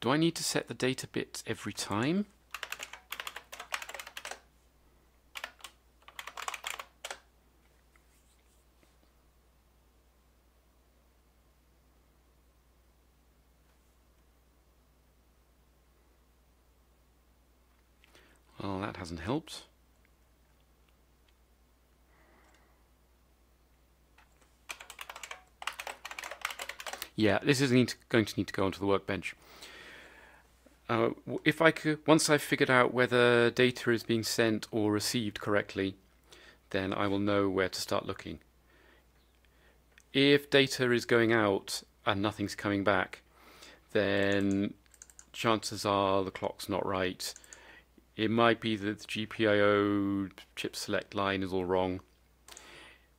Do I need to set the data bits every time? Well, that hasn't helped. Yeah, this is going to need to go onto the workbench. If I could, once I've figured out whether data is being sent or received correctly, then I will know where to start looking. If data is going out and nothing's coming back, then chances are the clock's not right. It might be that the GPIO chip select line is all wrong.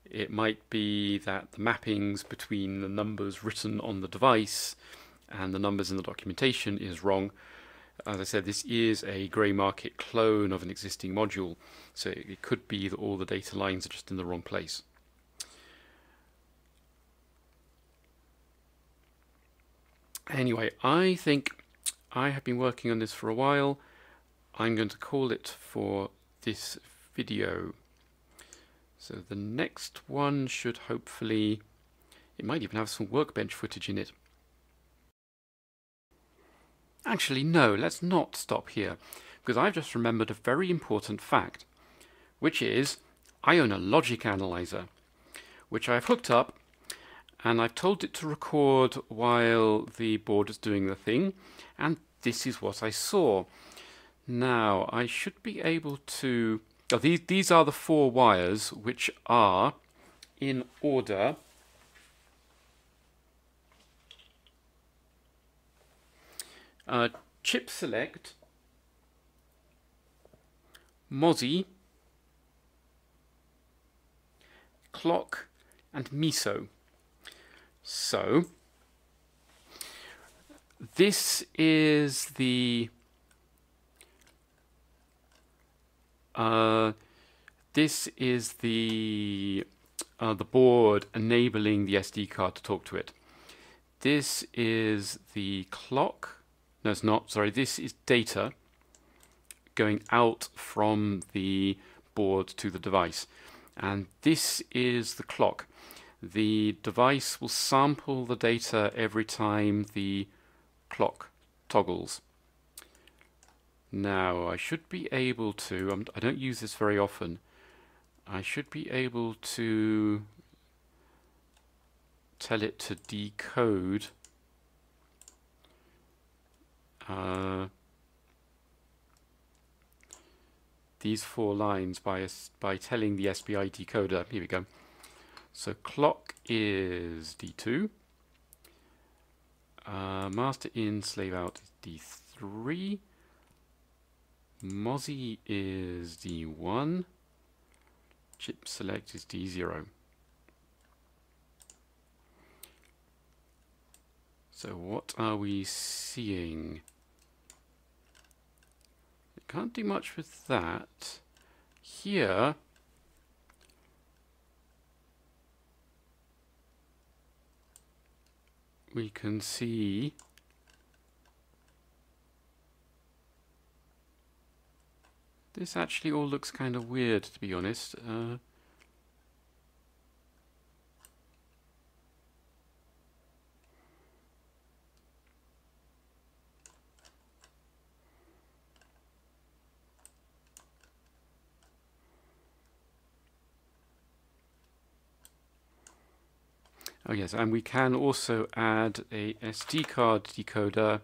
It might be that the mappings between the numbers written on the device and the numbers in the documentation is wrong. As I said, this is a grey market clone of an existing module, so it could be that all the data lines are just in the wrong place. Anyway, I think I have been working on this for a while. I'm going to call it for this video. So the next one should hopefully, it might even have some workbench footage in it. Actually, no, let's not stop here, because I've just remembered a very important fact, which is I own a logic analyzer, which I've hooked up, and I've told it to record while the board is doing the thing, and this is what I saw. Now, I should be able to... Oh, these are the four wires, which are in order... chip select, MOSI, clock, and MISO. So this is the board enabling the SD card to talk to it. This is the clock. No, it's not. Sorry, this is data going out from the board to the device. And this is the clock. The device will sample the data every time the clock toggles. Now, I should be able to... I don't use this very often. I should be able to tell it to decode... these four lines by telling the SPI decoder. Here we go. So clock is D2. Master in, slave out is D3. MOSI is D1. Chip select is D0. So what are we seeing? Can't do much with that. Here, we can see this actually all looks kind of weird, to be honest. Oh yes, and we can also add a SD card decoder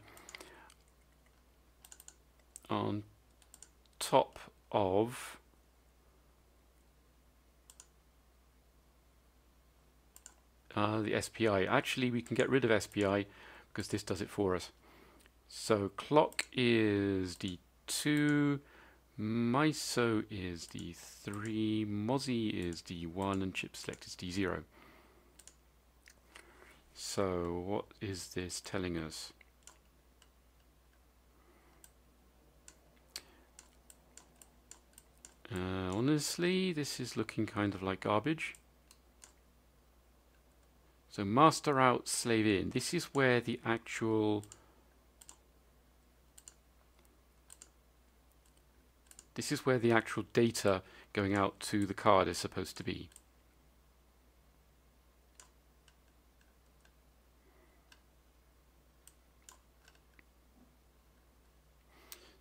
on top of the SPI. Actually, we can get rid of SPI because this does it for us. So clock is D2, MISO is D3, MOSI is D1, and chip select is D0. So, what is this telling us? Honestly, this is looking kind of like garbage. So, master out, slave in. This is where the actual... This is where the actual data going out to the card is supposed to be.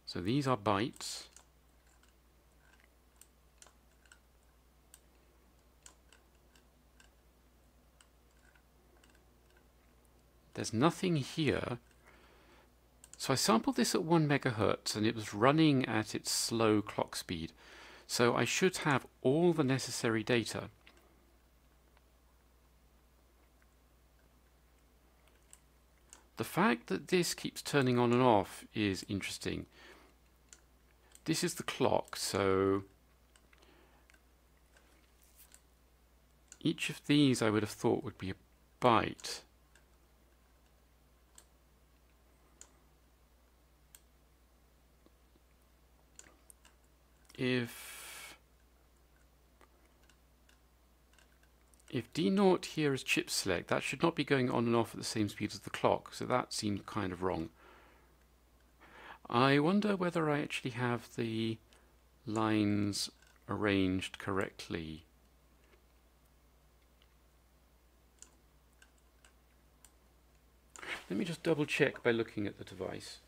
So these are bytes. There's nothing here. So I sampled this at 1 megahertz and it was running at its slow clock speed. So I should have all the necessary data. The fact that this keeps turning on and off is interesting. This is the clock, so each of these I would have thought would be a byte. If if D0 here is chip select, that should not be going on and off at the same speed as the clock, so that seemed kind of wrong. I wonder whether I actually have the lines arranged correctly. Let me just double check by looking at the device.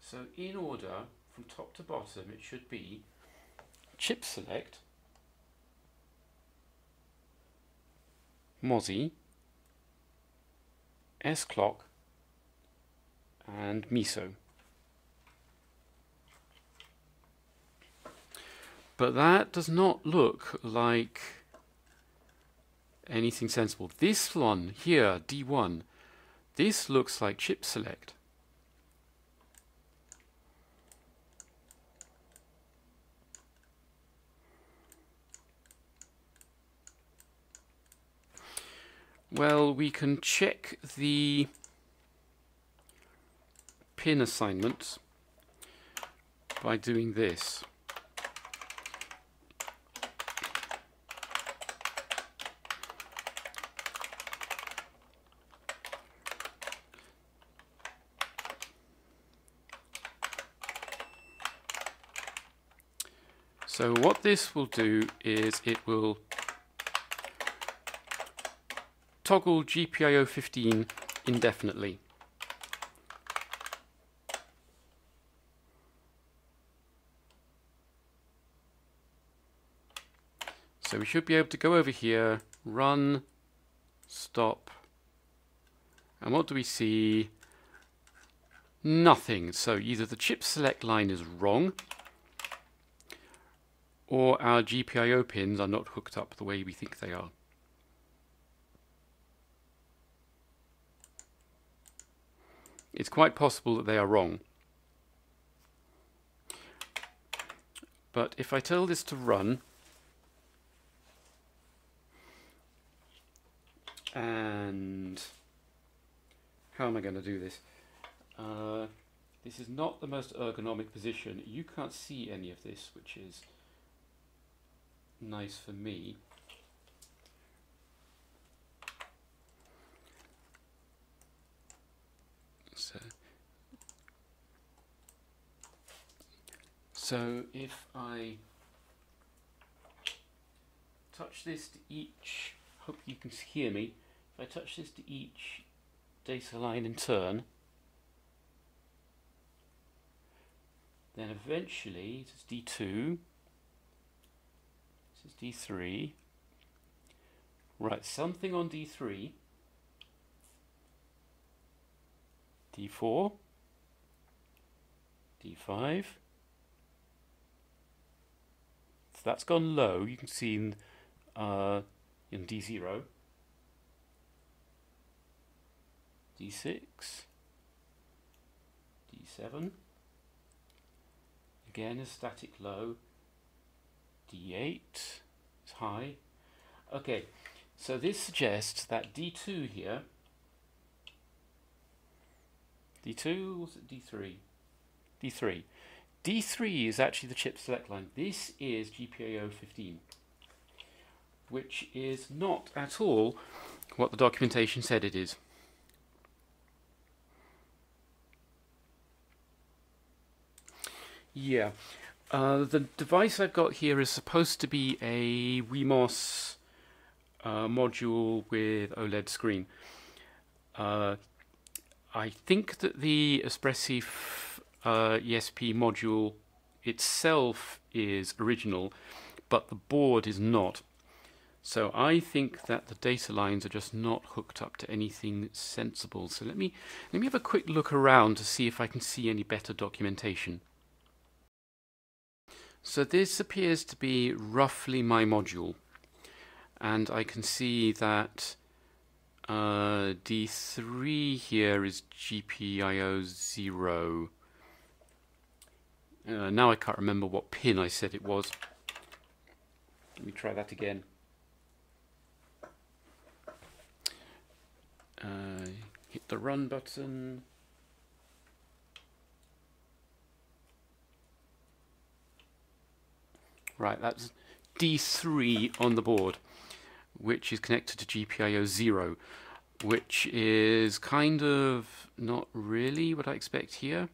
So in order, from top to bottom, it should be chip select, MOSI, S-Clock, and MISO. But that does not look like anything sensible. This one here, D1, this looks like chip select. Well, we can check the pin assignment by doing this. So what this will do is it will toggle GPIO 15 indefinitely. So we should be able to go over here, run, stop, and what do we see? Nothing. So either the chip select line is wrong, or our GPIO pins are not hooked up the way we think they are. It's quite possible that they are wrong. But if I tell this to run, and how am I going to do this? This is not the most ergonomic position. You can't see any of this, which is nice for me. So if I touch this to each, hope you can hear me, if I touch this to each data line in turn, then eventually it's D2, this is D3, right, something on D3, D4, D5, so that's gone low, you can see in D0, D6, D7, again a static low, D8 is high. Okay, so this suggests that D2 here, D2, was it D3? D3. D3 is actually the chip select line. This is GPIO 15, which is not at all what the documentation said it is. Yeah. The device I've got here is supposed to be a Wemos module with OLED screen. I think that the Espressif ESP module itself is original, but the board is not. So I think that the data lines are just not hooked up to anything sensible. So let me have a quick look around to see if I can see any better documentation. So this appears to be roughly my module, and I can see that D3 here is GPIO 0. Now I can't remember what pin I said it was. Let me try that again. Hit the run button. Right, that's D3 on the board, which is connected to GPIO 0, which is kind of not really what I expect here.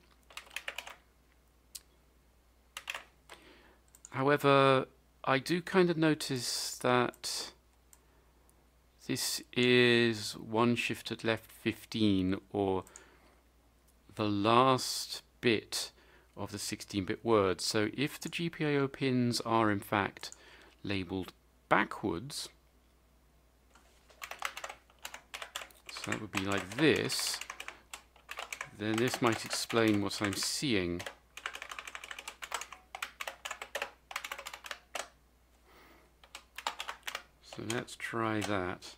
However, I do kind of notice that this is 1 shifted left 15, or the last bit of the 16-bit word. So if the GPIO pins are in fact labeled backwards, so that would be like this, then this might explain what I'm seeing. So let's try that.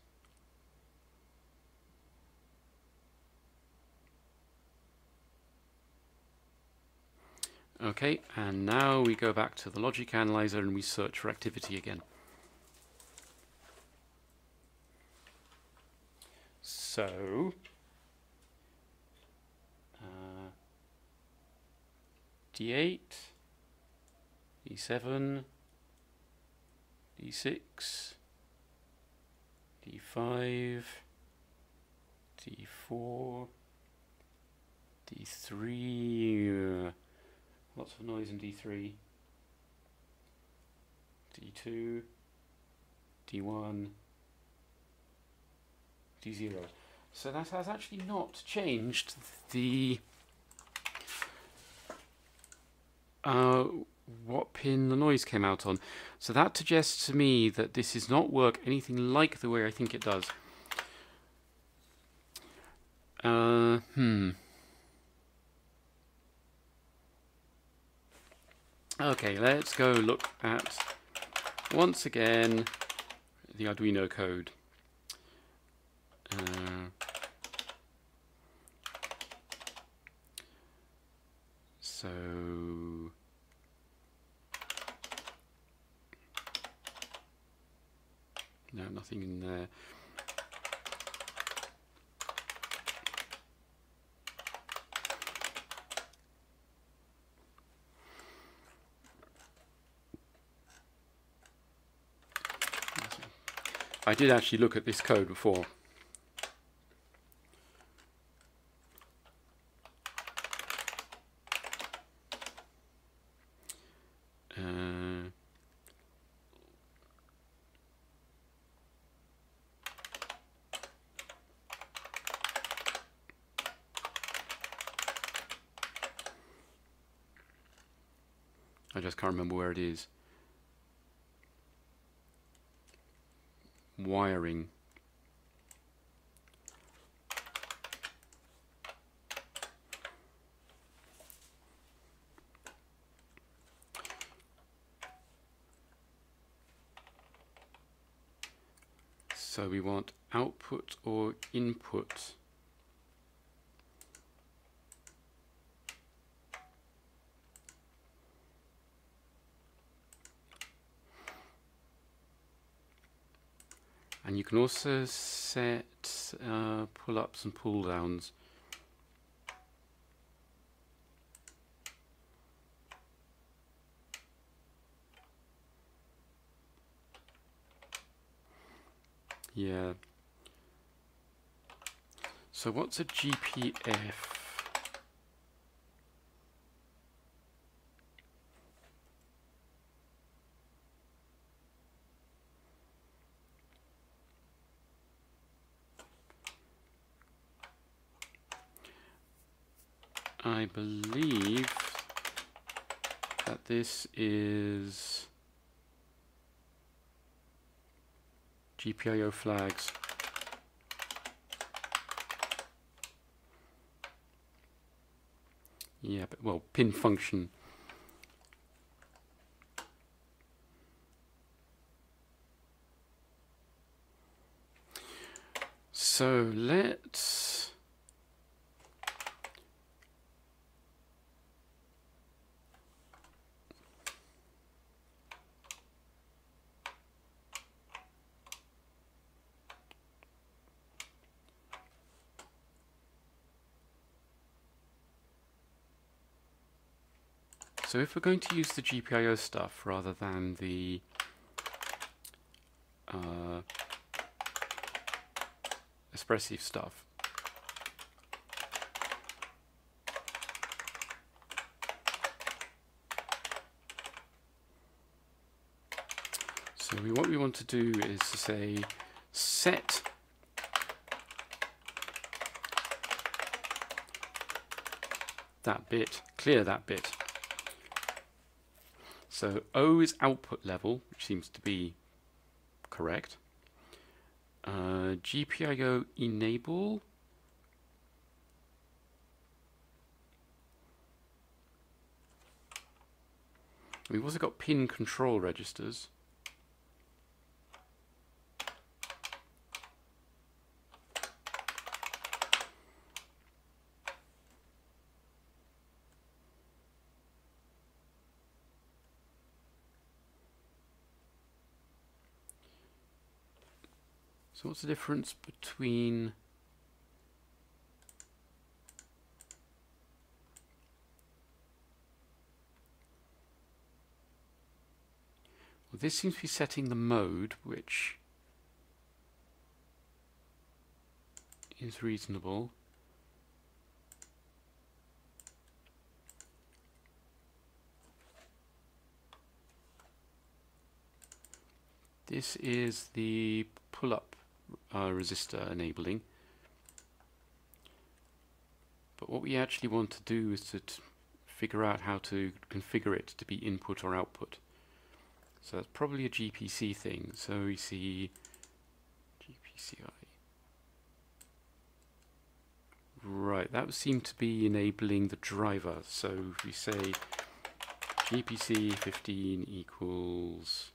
Okay, and now we go back to the logic analyzer and we search for activity again. So, D8, D7, D6, D5, D4, D3, lots of noise in D3, D2, D1, D0. So that has actually not changed the what pin the noise came out on. So that suggests to me that this does not work anything like the way I think it does. Okay, let's go look at, once again, the Arduino code. So no, nothing in there. I did actually look at this code before. I just can't remember where it is. Wiring. So we want output or input. And you can also set pull-ups and pull-downs. Yeah. So what's a GPF? I believe that this is GPIO flags. Yeah, but, well, pin function. So let's So if we're going to use the GPIO stuff rather than the Espressif stuff, so what we want to do is to say set that bit, clear that bit. So O is output level, which seems to be correct. GPIO enable. We've also got pin control registers. So what's the difference between well, this seems to be setting the mode, which is reasonable. This is the pull-up resistor enabling, but what we actually want to do is to figure out how to configure it to be input or output. So that's probably a GPC thing. So we see GPCI. Right, that would seem to be enabling the driver. So if we say GPC 15 equals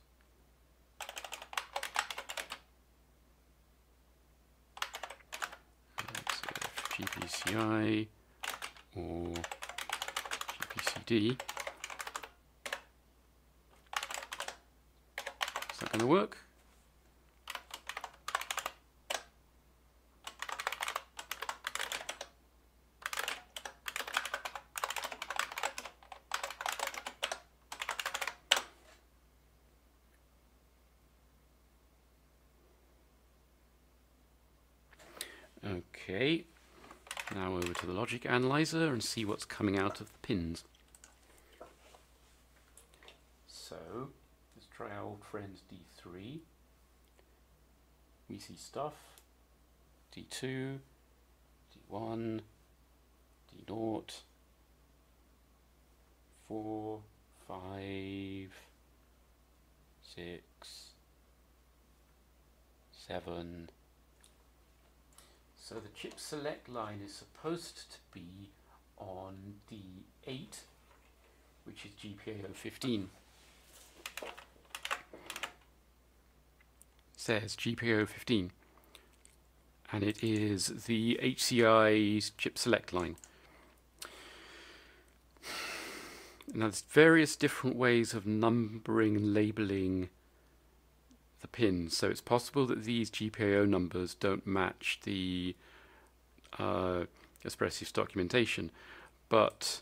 GPCI or GPCD. Is that going to work? Okay. Now over to the logic analyzer and see what's coming out of the pins. So let's try our old friends D3. We see stuff, D2, D1, D0, 4, 5, 6, 7. So the chip select line is supposed to be on D8, which is GPIO 15. It says GPIO 15, and it is the HCI chip select line. Now there's various different ways of numbering and labeling the pins, so it's possible that these GPIO numbers don't match the Espressif documentation, but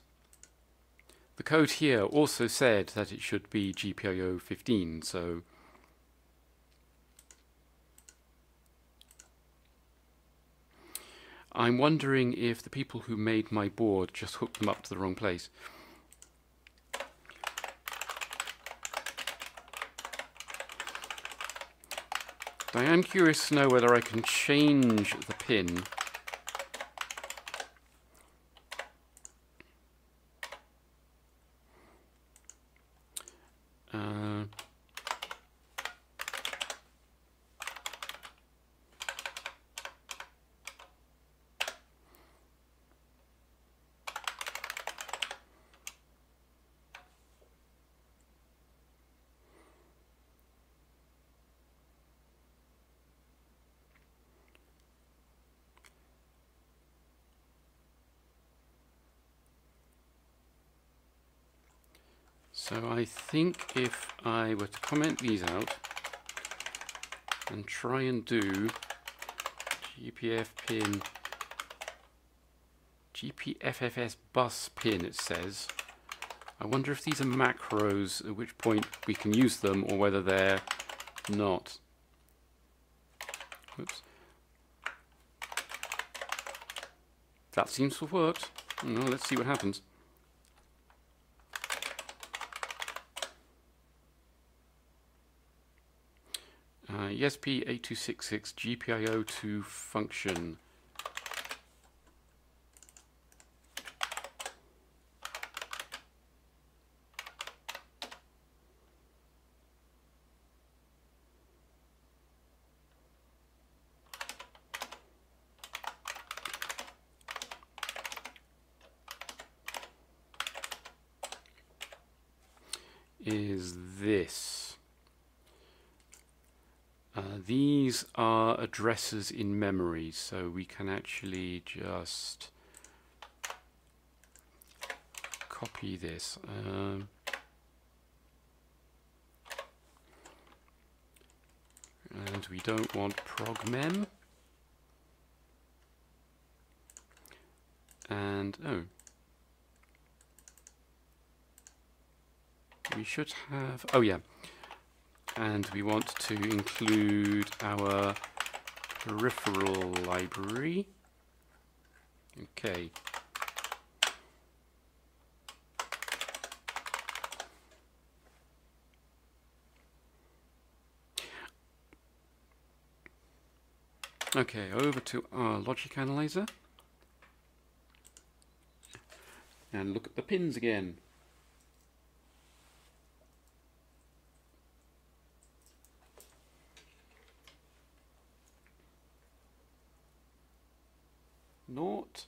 the code here also said that it should be GPIO 15, so I'm wondering if the people who made my board just hooked them up to the wrong place. I am curious to know whether I can change the pin. So I think if I were to comment these out and try and do GPF pin, GPFFS bus pin, it says, I wonder if these are macros, at which point we can use them, or whether they're not. Oops. That seems to have worked. Well, let's see what happens. ESP8266 GPIO to function. Is this. These are addresses in memory, so we can actually just copy this. And we don't want progmem. And, oh. We should have, oh yeah, and we want to include our peripheral library. Okay. Okay, over to our logic analyzer. And look at the pins again. Naught,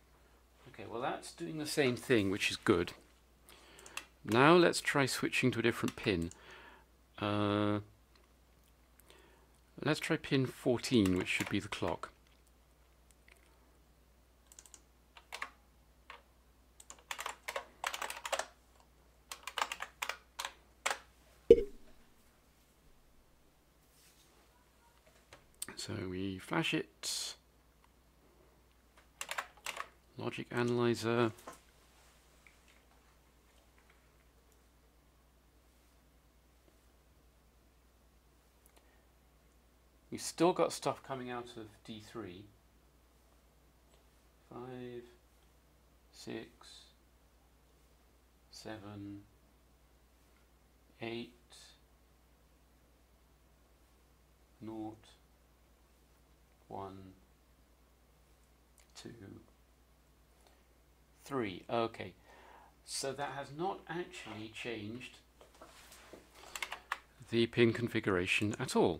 Okay, well that's doing the same thing, which is good. Now let's try switching to a different pin. Let's try pin 14, which should be the clock. So we flash it. Logic analyzer. We've still got stuff coming out of D3. 5, 6, 7, 8, 0, 1, 2, 3. Okay, so that has not actually changed the pin configuration at all.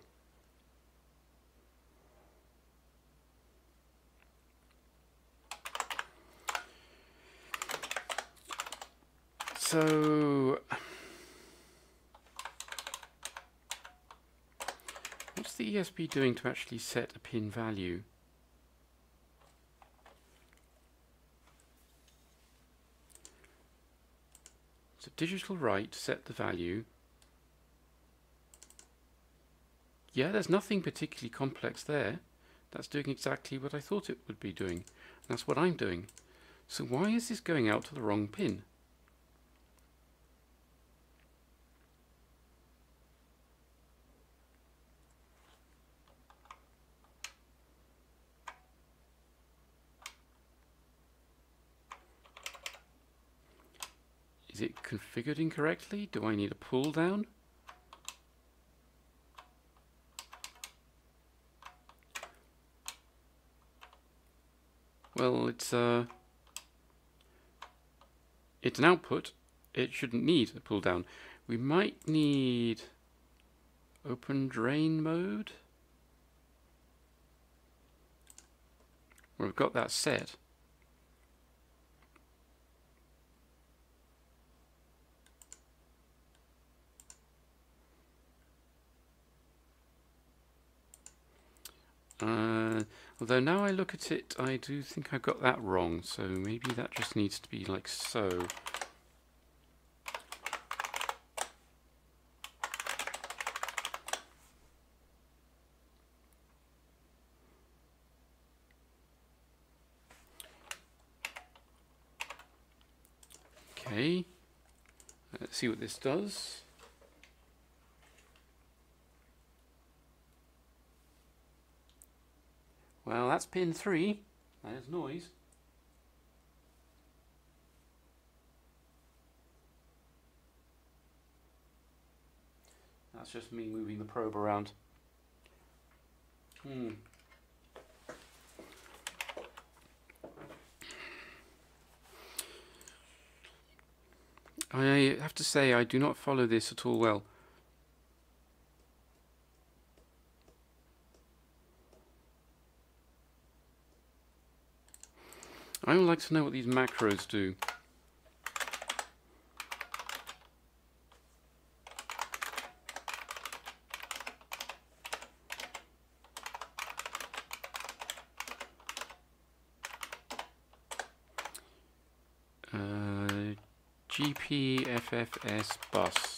So what's the ESP doing to actually set a pin value? So digital write, set the value. Yeah, there's nothing particularly complex there. That's doing exactly what I thought it would be doing. And that's what I'm doing. So why is this going out to the wrong pin? Is it configured incorrectly? Do I need a pull down? Well, it's an output. It shouldn't need a pull down. We might need open drain mode. Well, we've got that set. Although now I look at it, I do think I got that wrong, so maybe that just needs to be like so. Okay, let's see what this does. Well, that's pin 3, that is noise. That's just me moving the probe around. I have to say I do not follow this at all well. I would like to know what these macros do. GPFFS bus.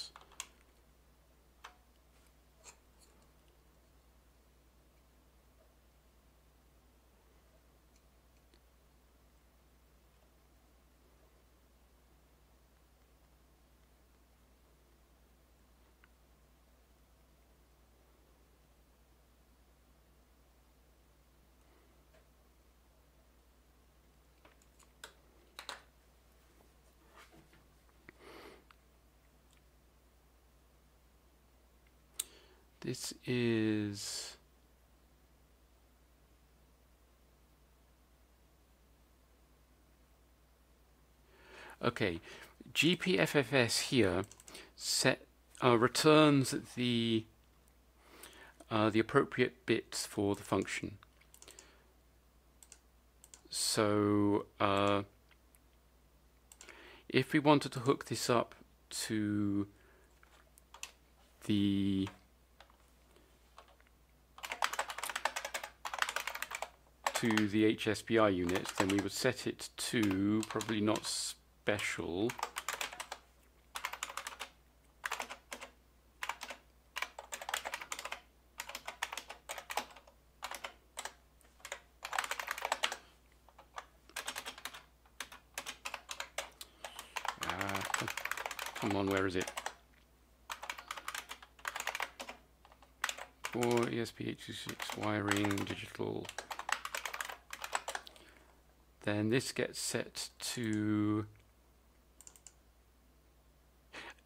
This is okay. GPFFS here returns the appropriate bits for the function. So if we wanted to hook this up to the HSPI unit, then we would set it to probably not special. Come on, where is it? Or ESP8266 wiring digital. Then this gets set to...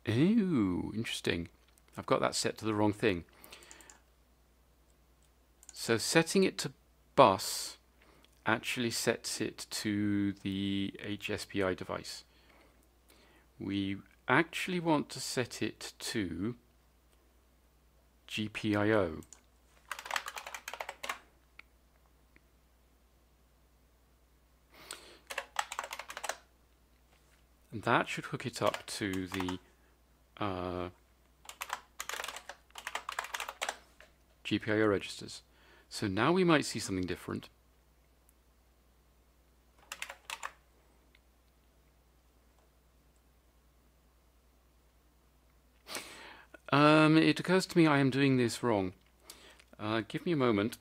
Ooh, interesting. I've got that set to the wrong thing. So setting it to bus actually sets it to the HSPI device. We actually want to set it to GPIO. And that should hook it up to the GPIO registers. So now we might see something different. It occurs to me I am doing this wrong. Give me a moment.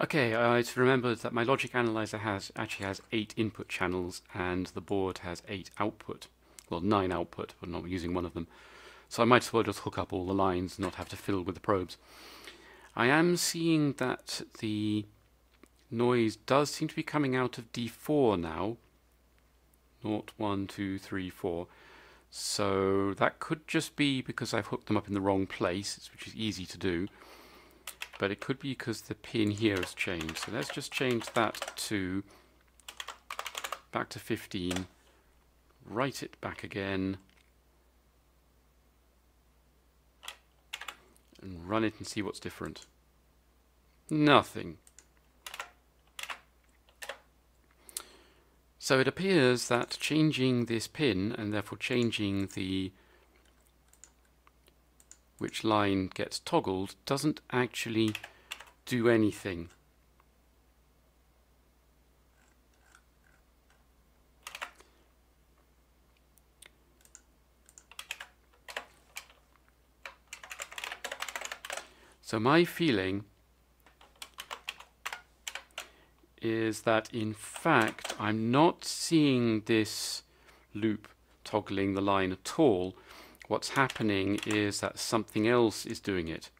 Okay, it's remembered that my logic analyzer actually has 8 input channels and the board has 8 output. Well, 9 output, but not using one of them. So I might as well just hook up all the lines and not have to fiddle with the probes. I am seeing that the noise does seem to be coming out of D4 now. 0, 1, 2, 3, 4. So that could just be because I've hooked them up in the wrong place, which is easy to do. But it could be because the pin here has changed. So let's just change that to back to 15, write it back again, and run it and see what's different. Nothing. So it appears that changing this pin, and therefore changing the which line gets toggled, doesn't actually do anything. So my feeling is that in fact I'm not seeing this loop toggling the line at all. What's happening is that something else is doing it.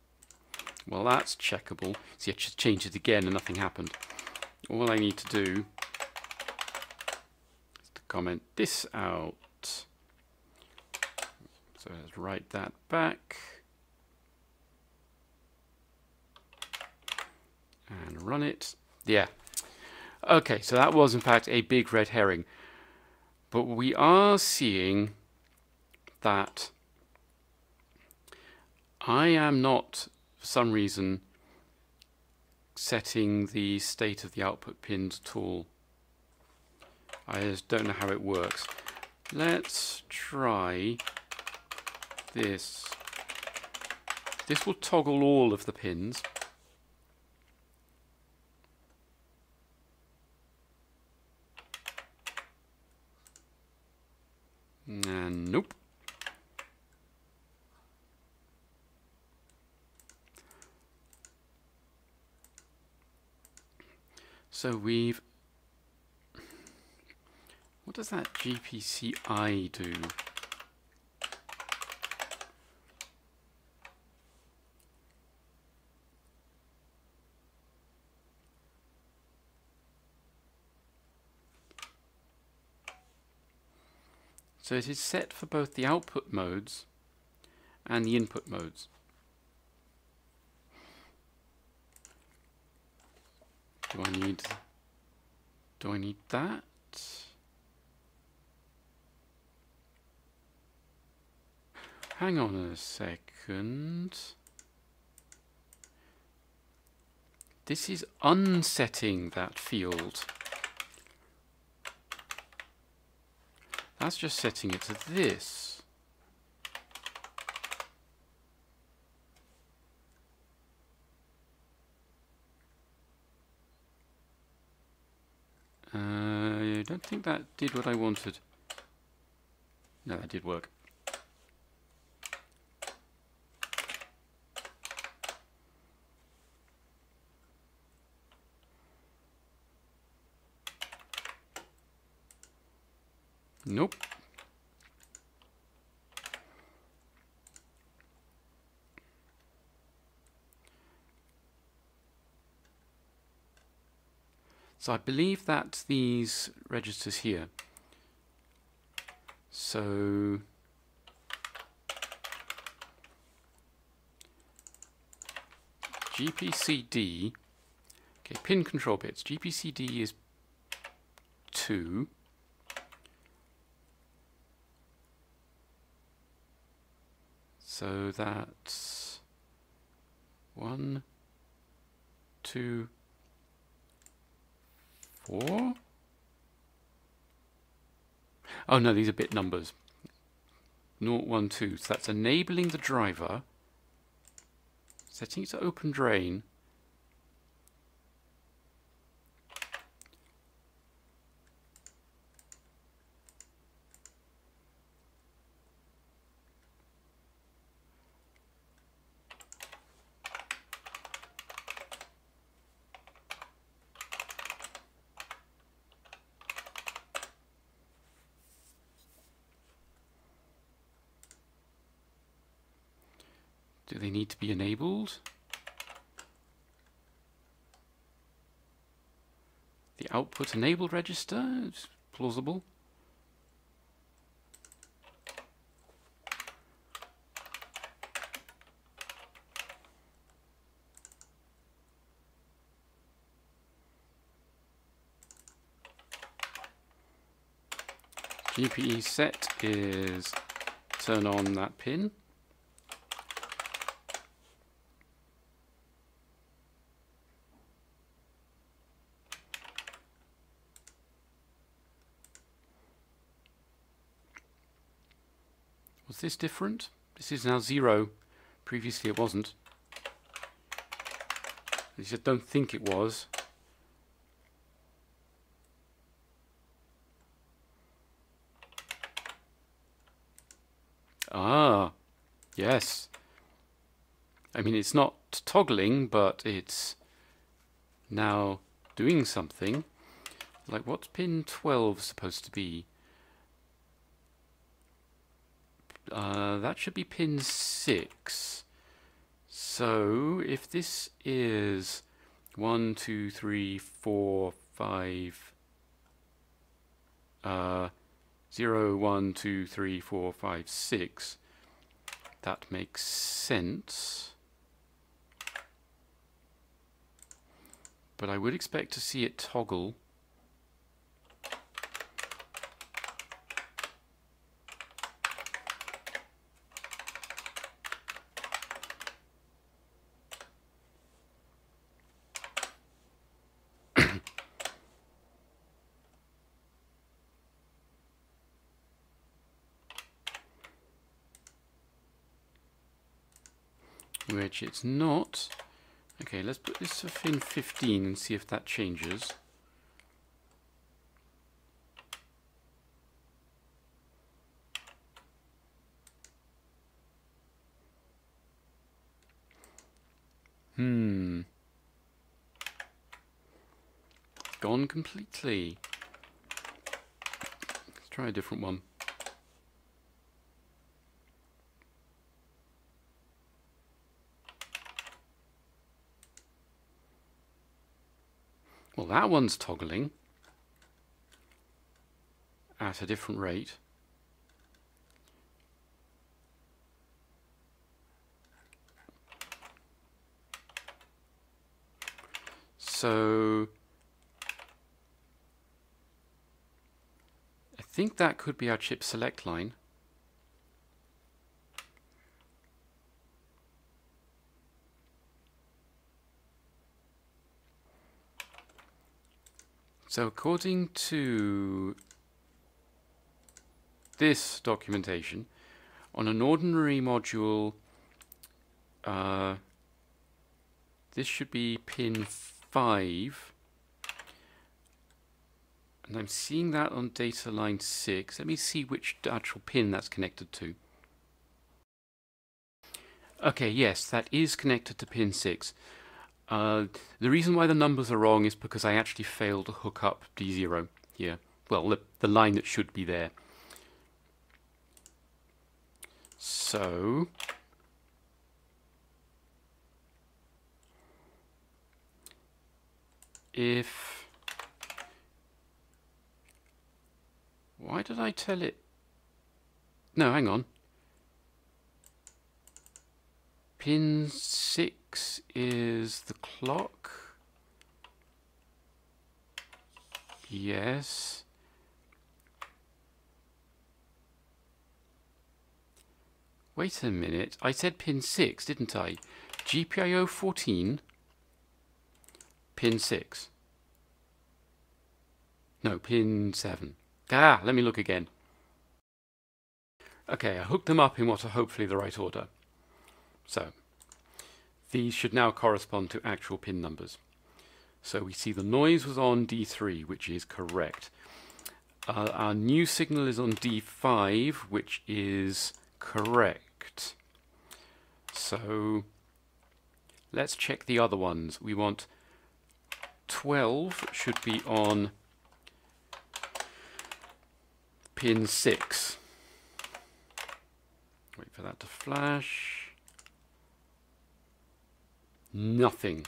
Well, that's checkable. See, I just changed it again and nothing happened. All I need to do is to comment this out. So let's write that back. And run it. Yeah. Okay, so that was in fact a big red herring. But we are seeing that I am not, for some reason, setting the state of the output pins at all. I just don't know how it works. Let's try this. This will toggle all of the pins. Nope. So we've... What does that GPIO do? So it is set for both the output modes and the input modes. Do I need that? Hang on a second. This is unsetting that field. That's just setting it to this. I don't think that did what I wanted. No, that did work. Nope. So I believe that's these registers here. So GPCD, okay, pin control bits. GPCD is 2. So that's 1, 2, 4. Oh no, these are bit numbers. 0, 1, 2. So that's enabling the driver, setting it to open drain. Do they need to be enabled? The output enabled register is plausible. GPE set is turn on that pin. Is this different? This is now 0. Previously it wasn't. least I don't think it was. Ah, yes. I mean, it's not toggling, but it's now doing something. Like, what's pin 12 supposed to be? That should be pin 6. So if this is 1, 2, 3, 4, 5, 0, 1, 2, 3, 4, 5, 6, that makes sense. But I would expect to see it toggle. Which it's not. Okay, let's put this to fin 15 and see if that changes. Gone completely. Let's try a different one. Well, that one's toggling at a different rate. So I think that could be our chip select line. So according to this documentation, on an ordinary module, this should be pin 5. And I'm seeing that on data line 6. Let me see which actual pin that's connected to. Okay, yes, that is connected to pin 6. The reason why the numbers are wrong is because I actually failed to hook up D0 here. Well, the line that should be there. So if... Why did I tell it? No, hang on. Pin 6 is the clock. Yes. Wait a minute. I said pin 6, didn't I? GPIO 14, pin 6. No, pin 7. Ah, let me look again. Okay, I hooked them up in what are hopefully the right order. So these should now correspond to actual pin numbers. So we see the noise was on D3, which is correct. Our new signal is on D5, which is correct. So let's check the other ones. We want 12 should be on pin 6. Wait for that to flash. Nothing.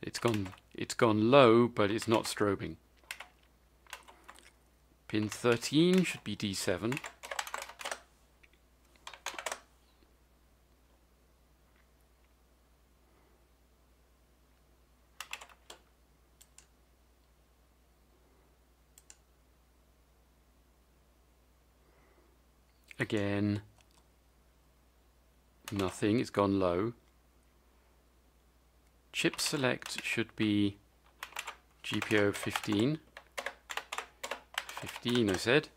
It's gone low, but it's not strobing. Pin 13 should be D7. Again. Nothing, it's gone low. Chip select should be GPIO 15. 15, I said.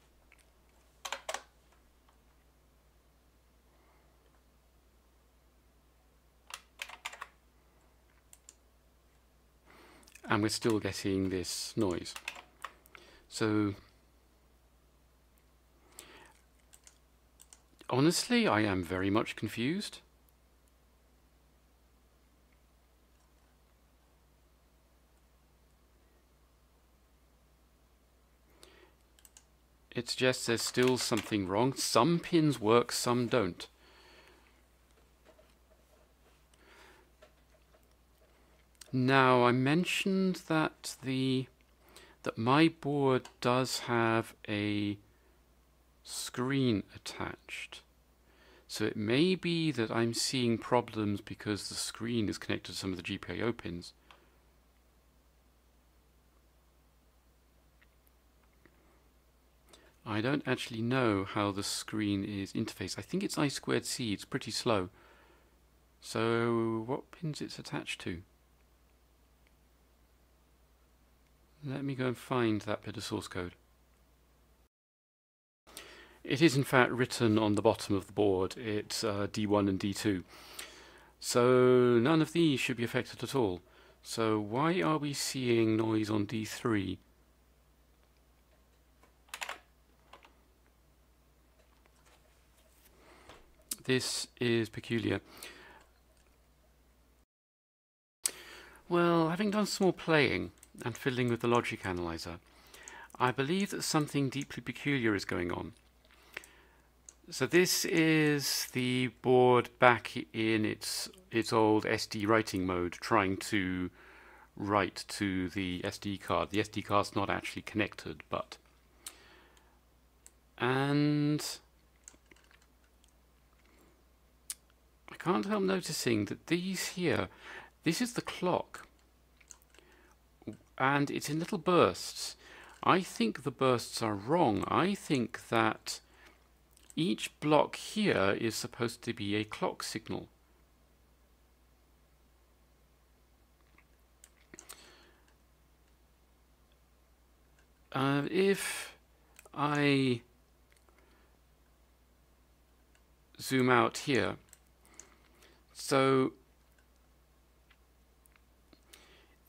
and we're still getting this noise. So honestly, I am very much confused. It suggests there's still something wrong. Some pins work, some don't. Now, I mentioned that my board does have a screen attached. So it may be that I'm seeing problems because the screen is connected to some of the GPIO pins. I don't actually know how the screen is interfaced. I think it's I2C, it's pretty slow. So what pins it's attached to? Let me go and find that bit of source code. It is in fact written on the bottom of the board. It's D1 and D2. So none of these should be affected at all. So why are we seeing noise on D3? This is peculiar. Well, having done some more playing and fiddling with the logic analyzer, I believe that something deeply peculiar is going on. So this is the board back in its old SD writing mode, trying to write to the SD card. The SD card's not actually connected, but... and I can't help noticing that these here, this is the clock, and it's in little bursts. I think the bursts are wrong. I think that each block here is supposed to be a clock signal. If I zoom out here, so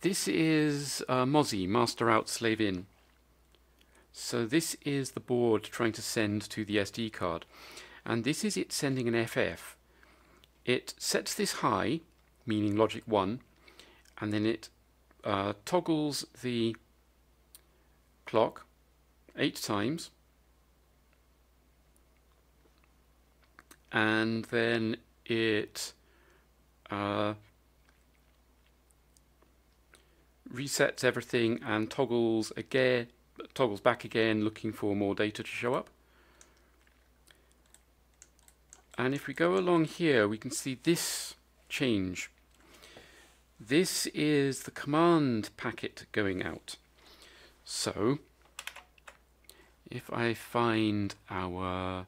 this is MOSI, master out, slave in. So this is the board trying to send to the SD card, and this is it sending an FF. It sets this high, meaning logic 1, and then it toggles the clock 8 times, and then it resets everything and toggles again, toggles back again, looking for more data to show up. And if we go along here, we can see this change. This is the command packet going out. So if I find our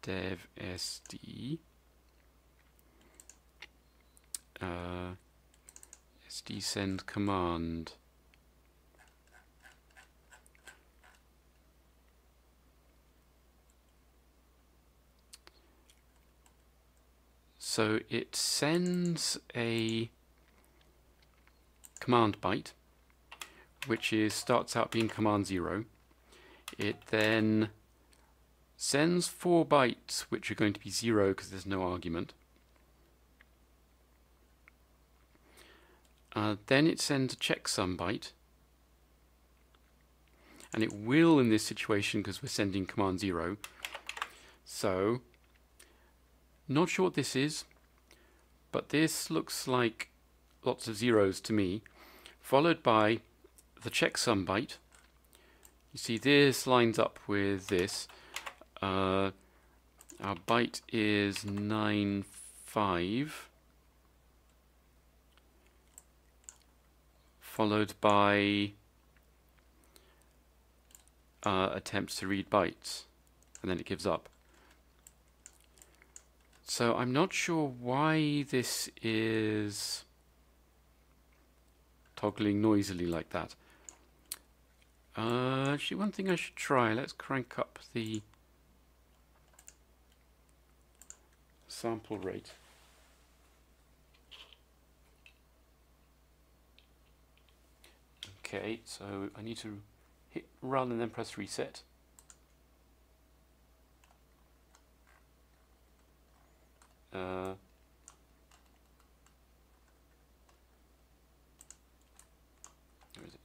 dev SD, SD send command, so it sends a command byte, which starts out being command 0. It then sends 4 bytes, which are going to be 0 because there's no argument. Then it sends a checksum byte, and it will in this situation because we're sending command 0. So not sure what this is, but this looks like lots of zeros to me, followed by the checksum byte. You see this lines up with this. Our byte is 95, followed by attempts to read bytes, and then it gives up. So I'm not sure why this is toggling noisily like that. Actually, one thing I should try, let's crank up the sample rate. Okay, so I need to hit run and then press reset. Where is it?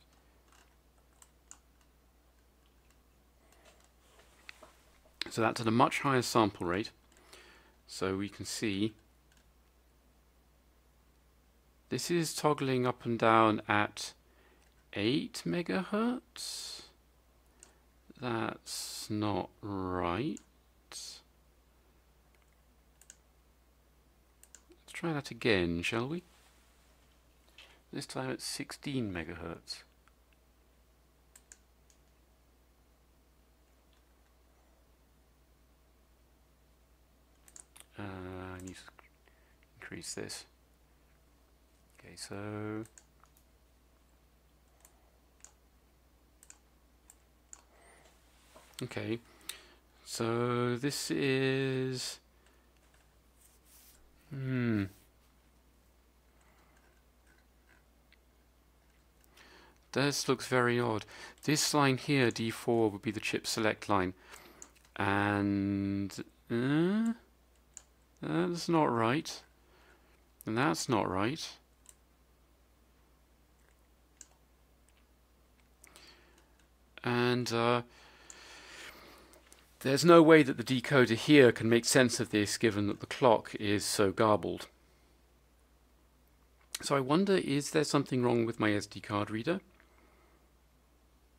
So that's at a much higher sample rate. So we can see this is toggling up and down at 8 megahertz. That's not right. Let's try that again, shall we? This time it's 16 megahertz. I need to increase this. Okay, so this is this looks very odd. This line here, D4, would be the chip select line, and that's not right, and that's not right. And there's no way that the decoder here can make sense of this, given that the clock is so garbled. So I wonder, is there something wrong with my SD card reader?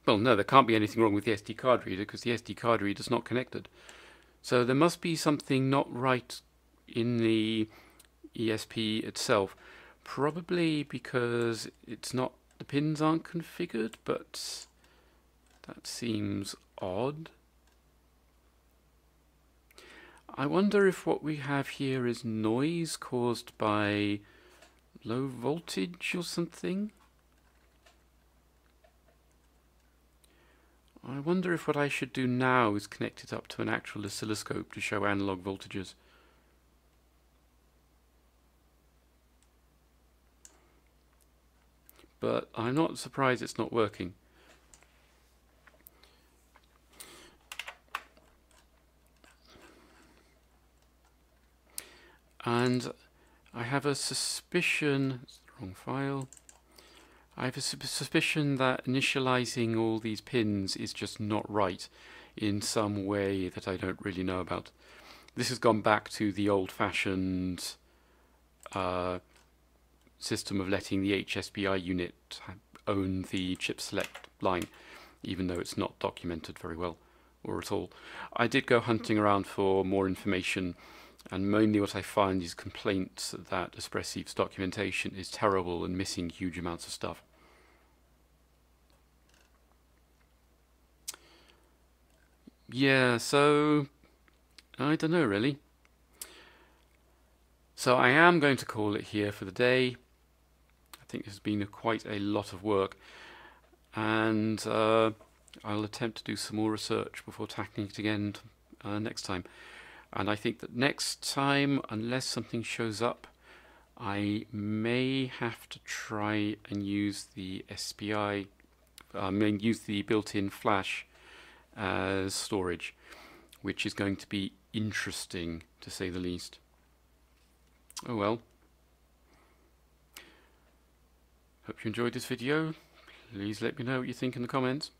Well, no, there can't be anything wrong with the SD card reader, because the SD card reader is not connected. So there must be something not right in the ESP itself, probably because it's not, the pins aren't configured, but that seems odd. I wonder if what we have here is noise caused by low voltage or something. I wonder if what I should do now is connect it up to an actual oscilloscope to show analog voltages. But I'm not surprised it's not working. And I have a suspicion, it's the wrong file, I have a suspicion that initializing all these pins is just not right in some way that I don't really know about. This has gone back to the old-fashioned system of letting the HSPI unit own the chip select line, even though it's not documented very well or at all. I did go hunting around for more information, and mainly what I find is complaints that Espressif's documentation is terrible and missing huge amounts of stuff. Yeah, so I don't know really. So I am going to call it here for the day. I think this has been quite a lot of work, and I'll attempt to do some more research before tackling it again next time. And I think that next time, unless something shows up, I may have to try and use the SPI, and use the built-in flash as storage, which is going to be interesting to say the least. Oh well. Hope you enjoyed this video. Please let me know what you think in the comments.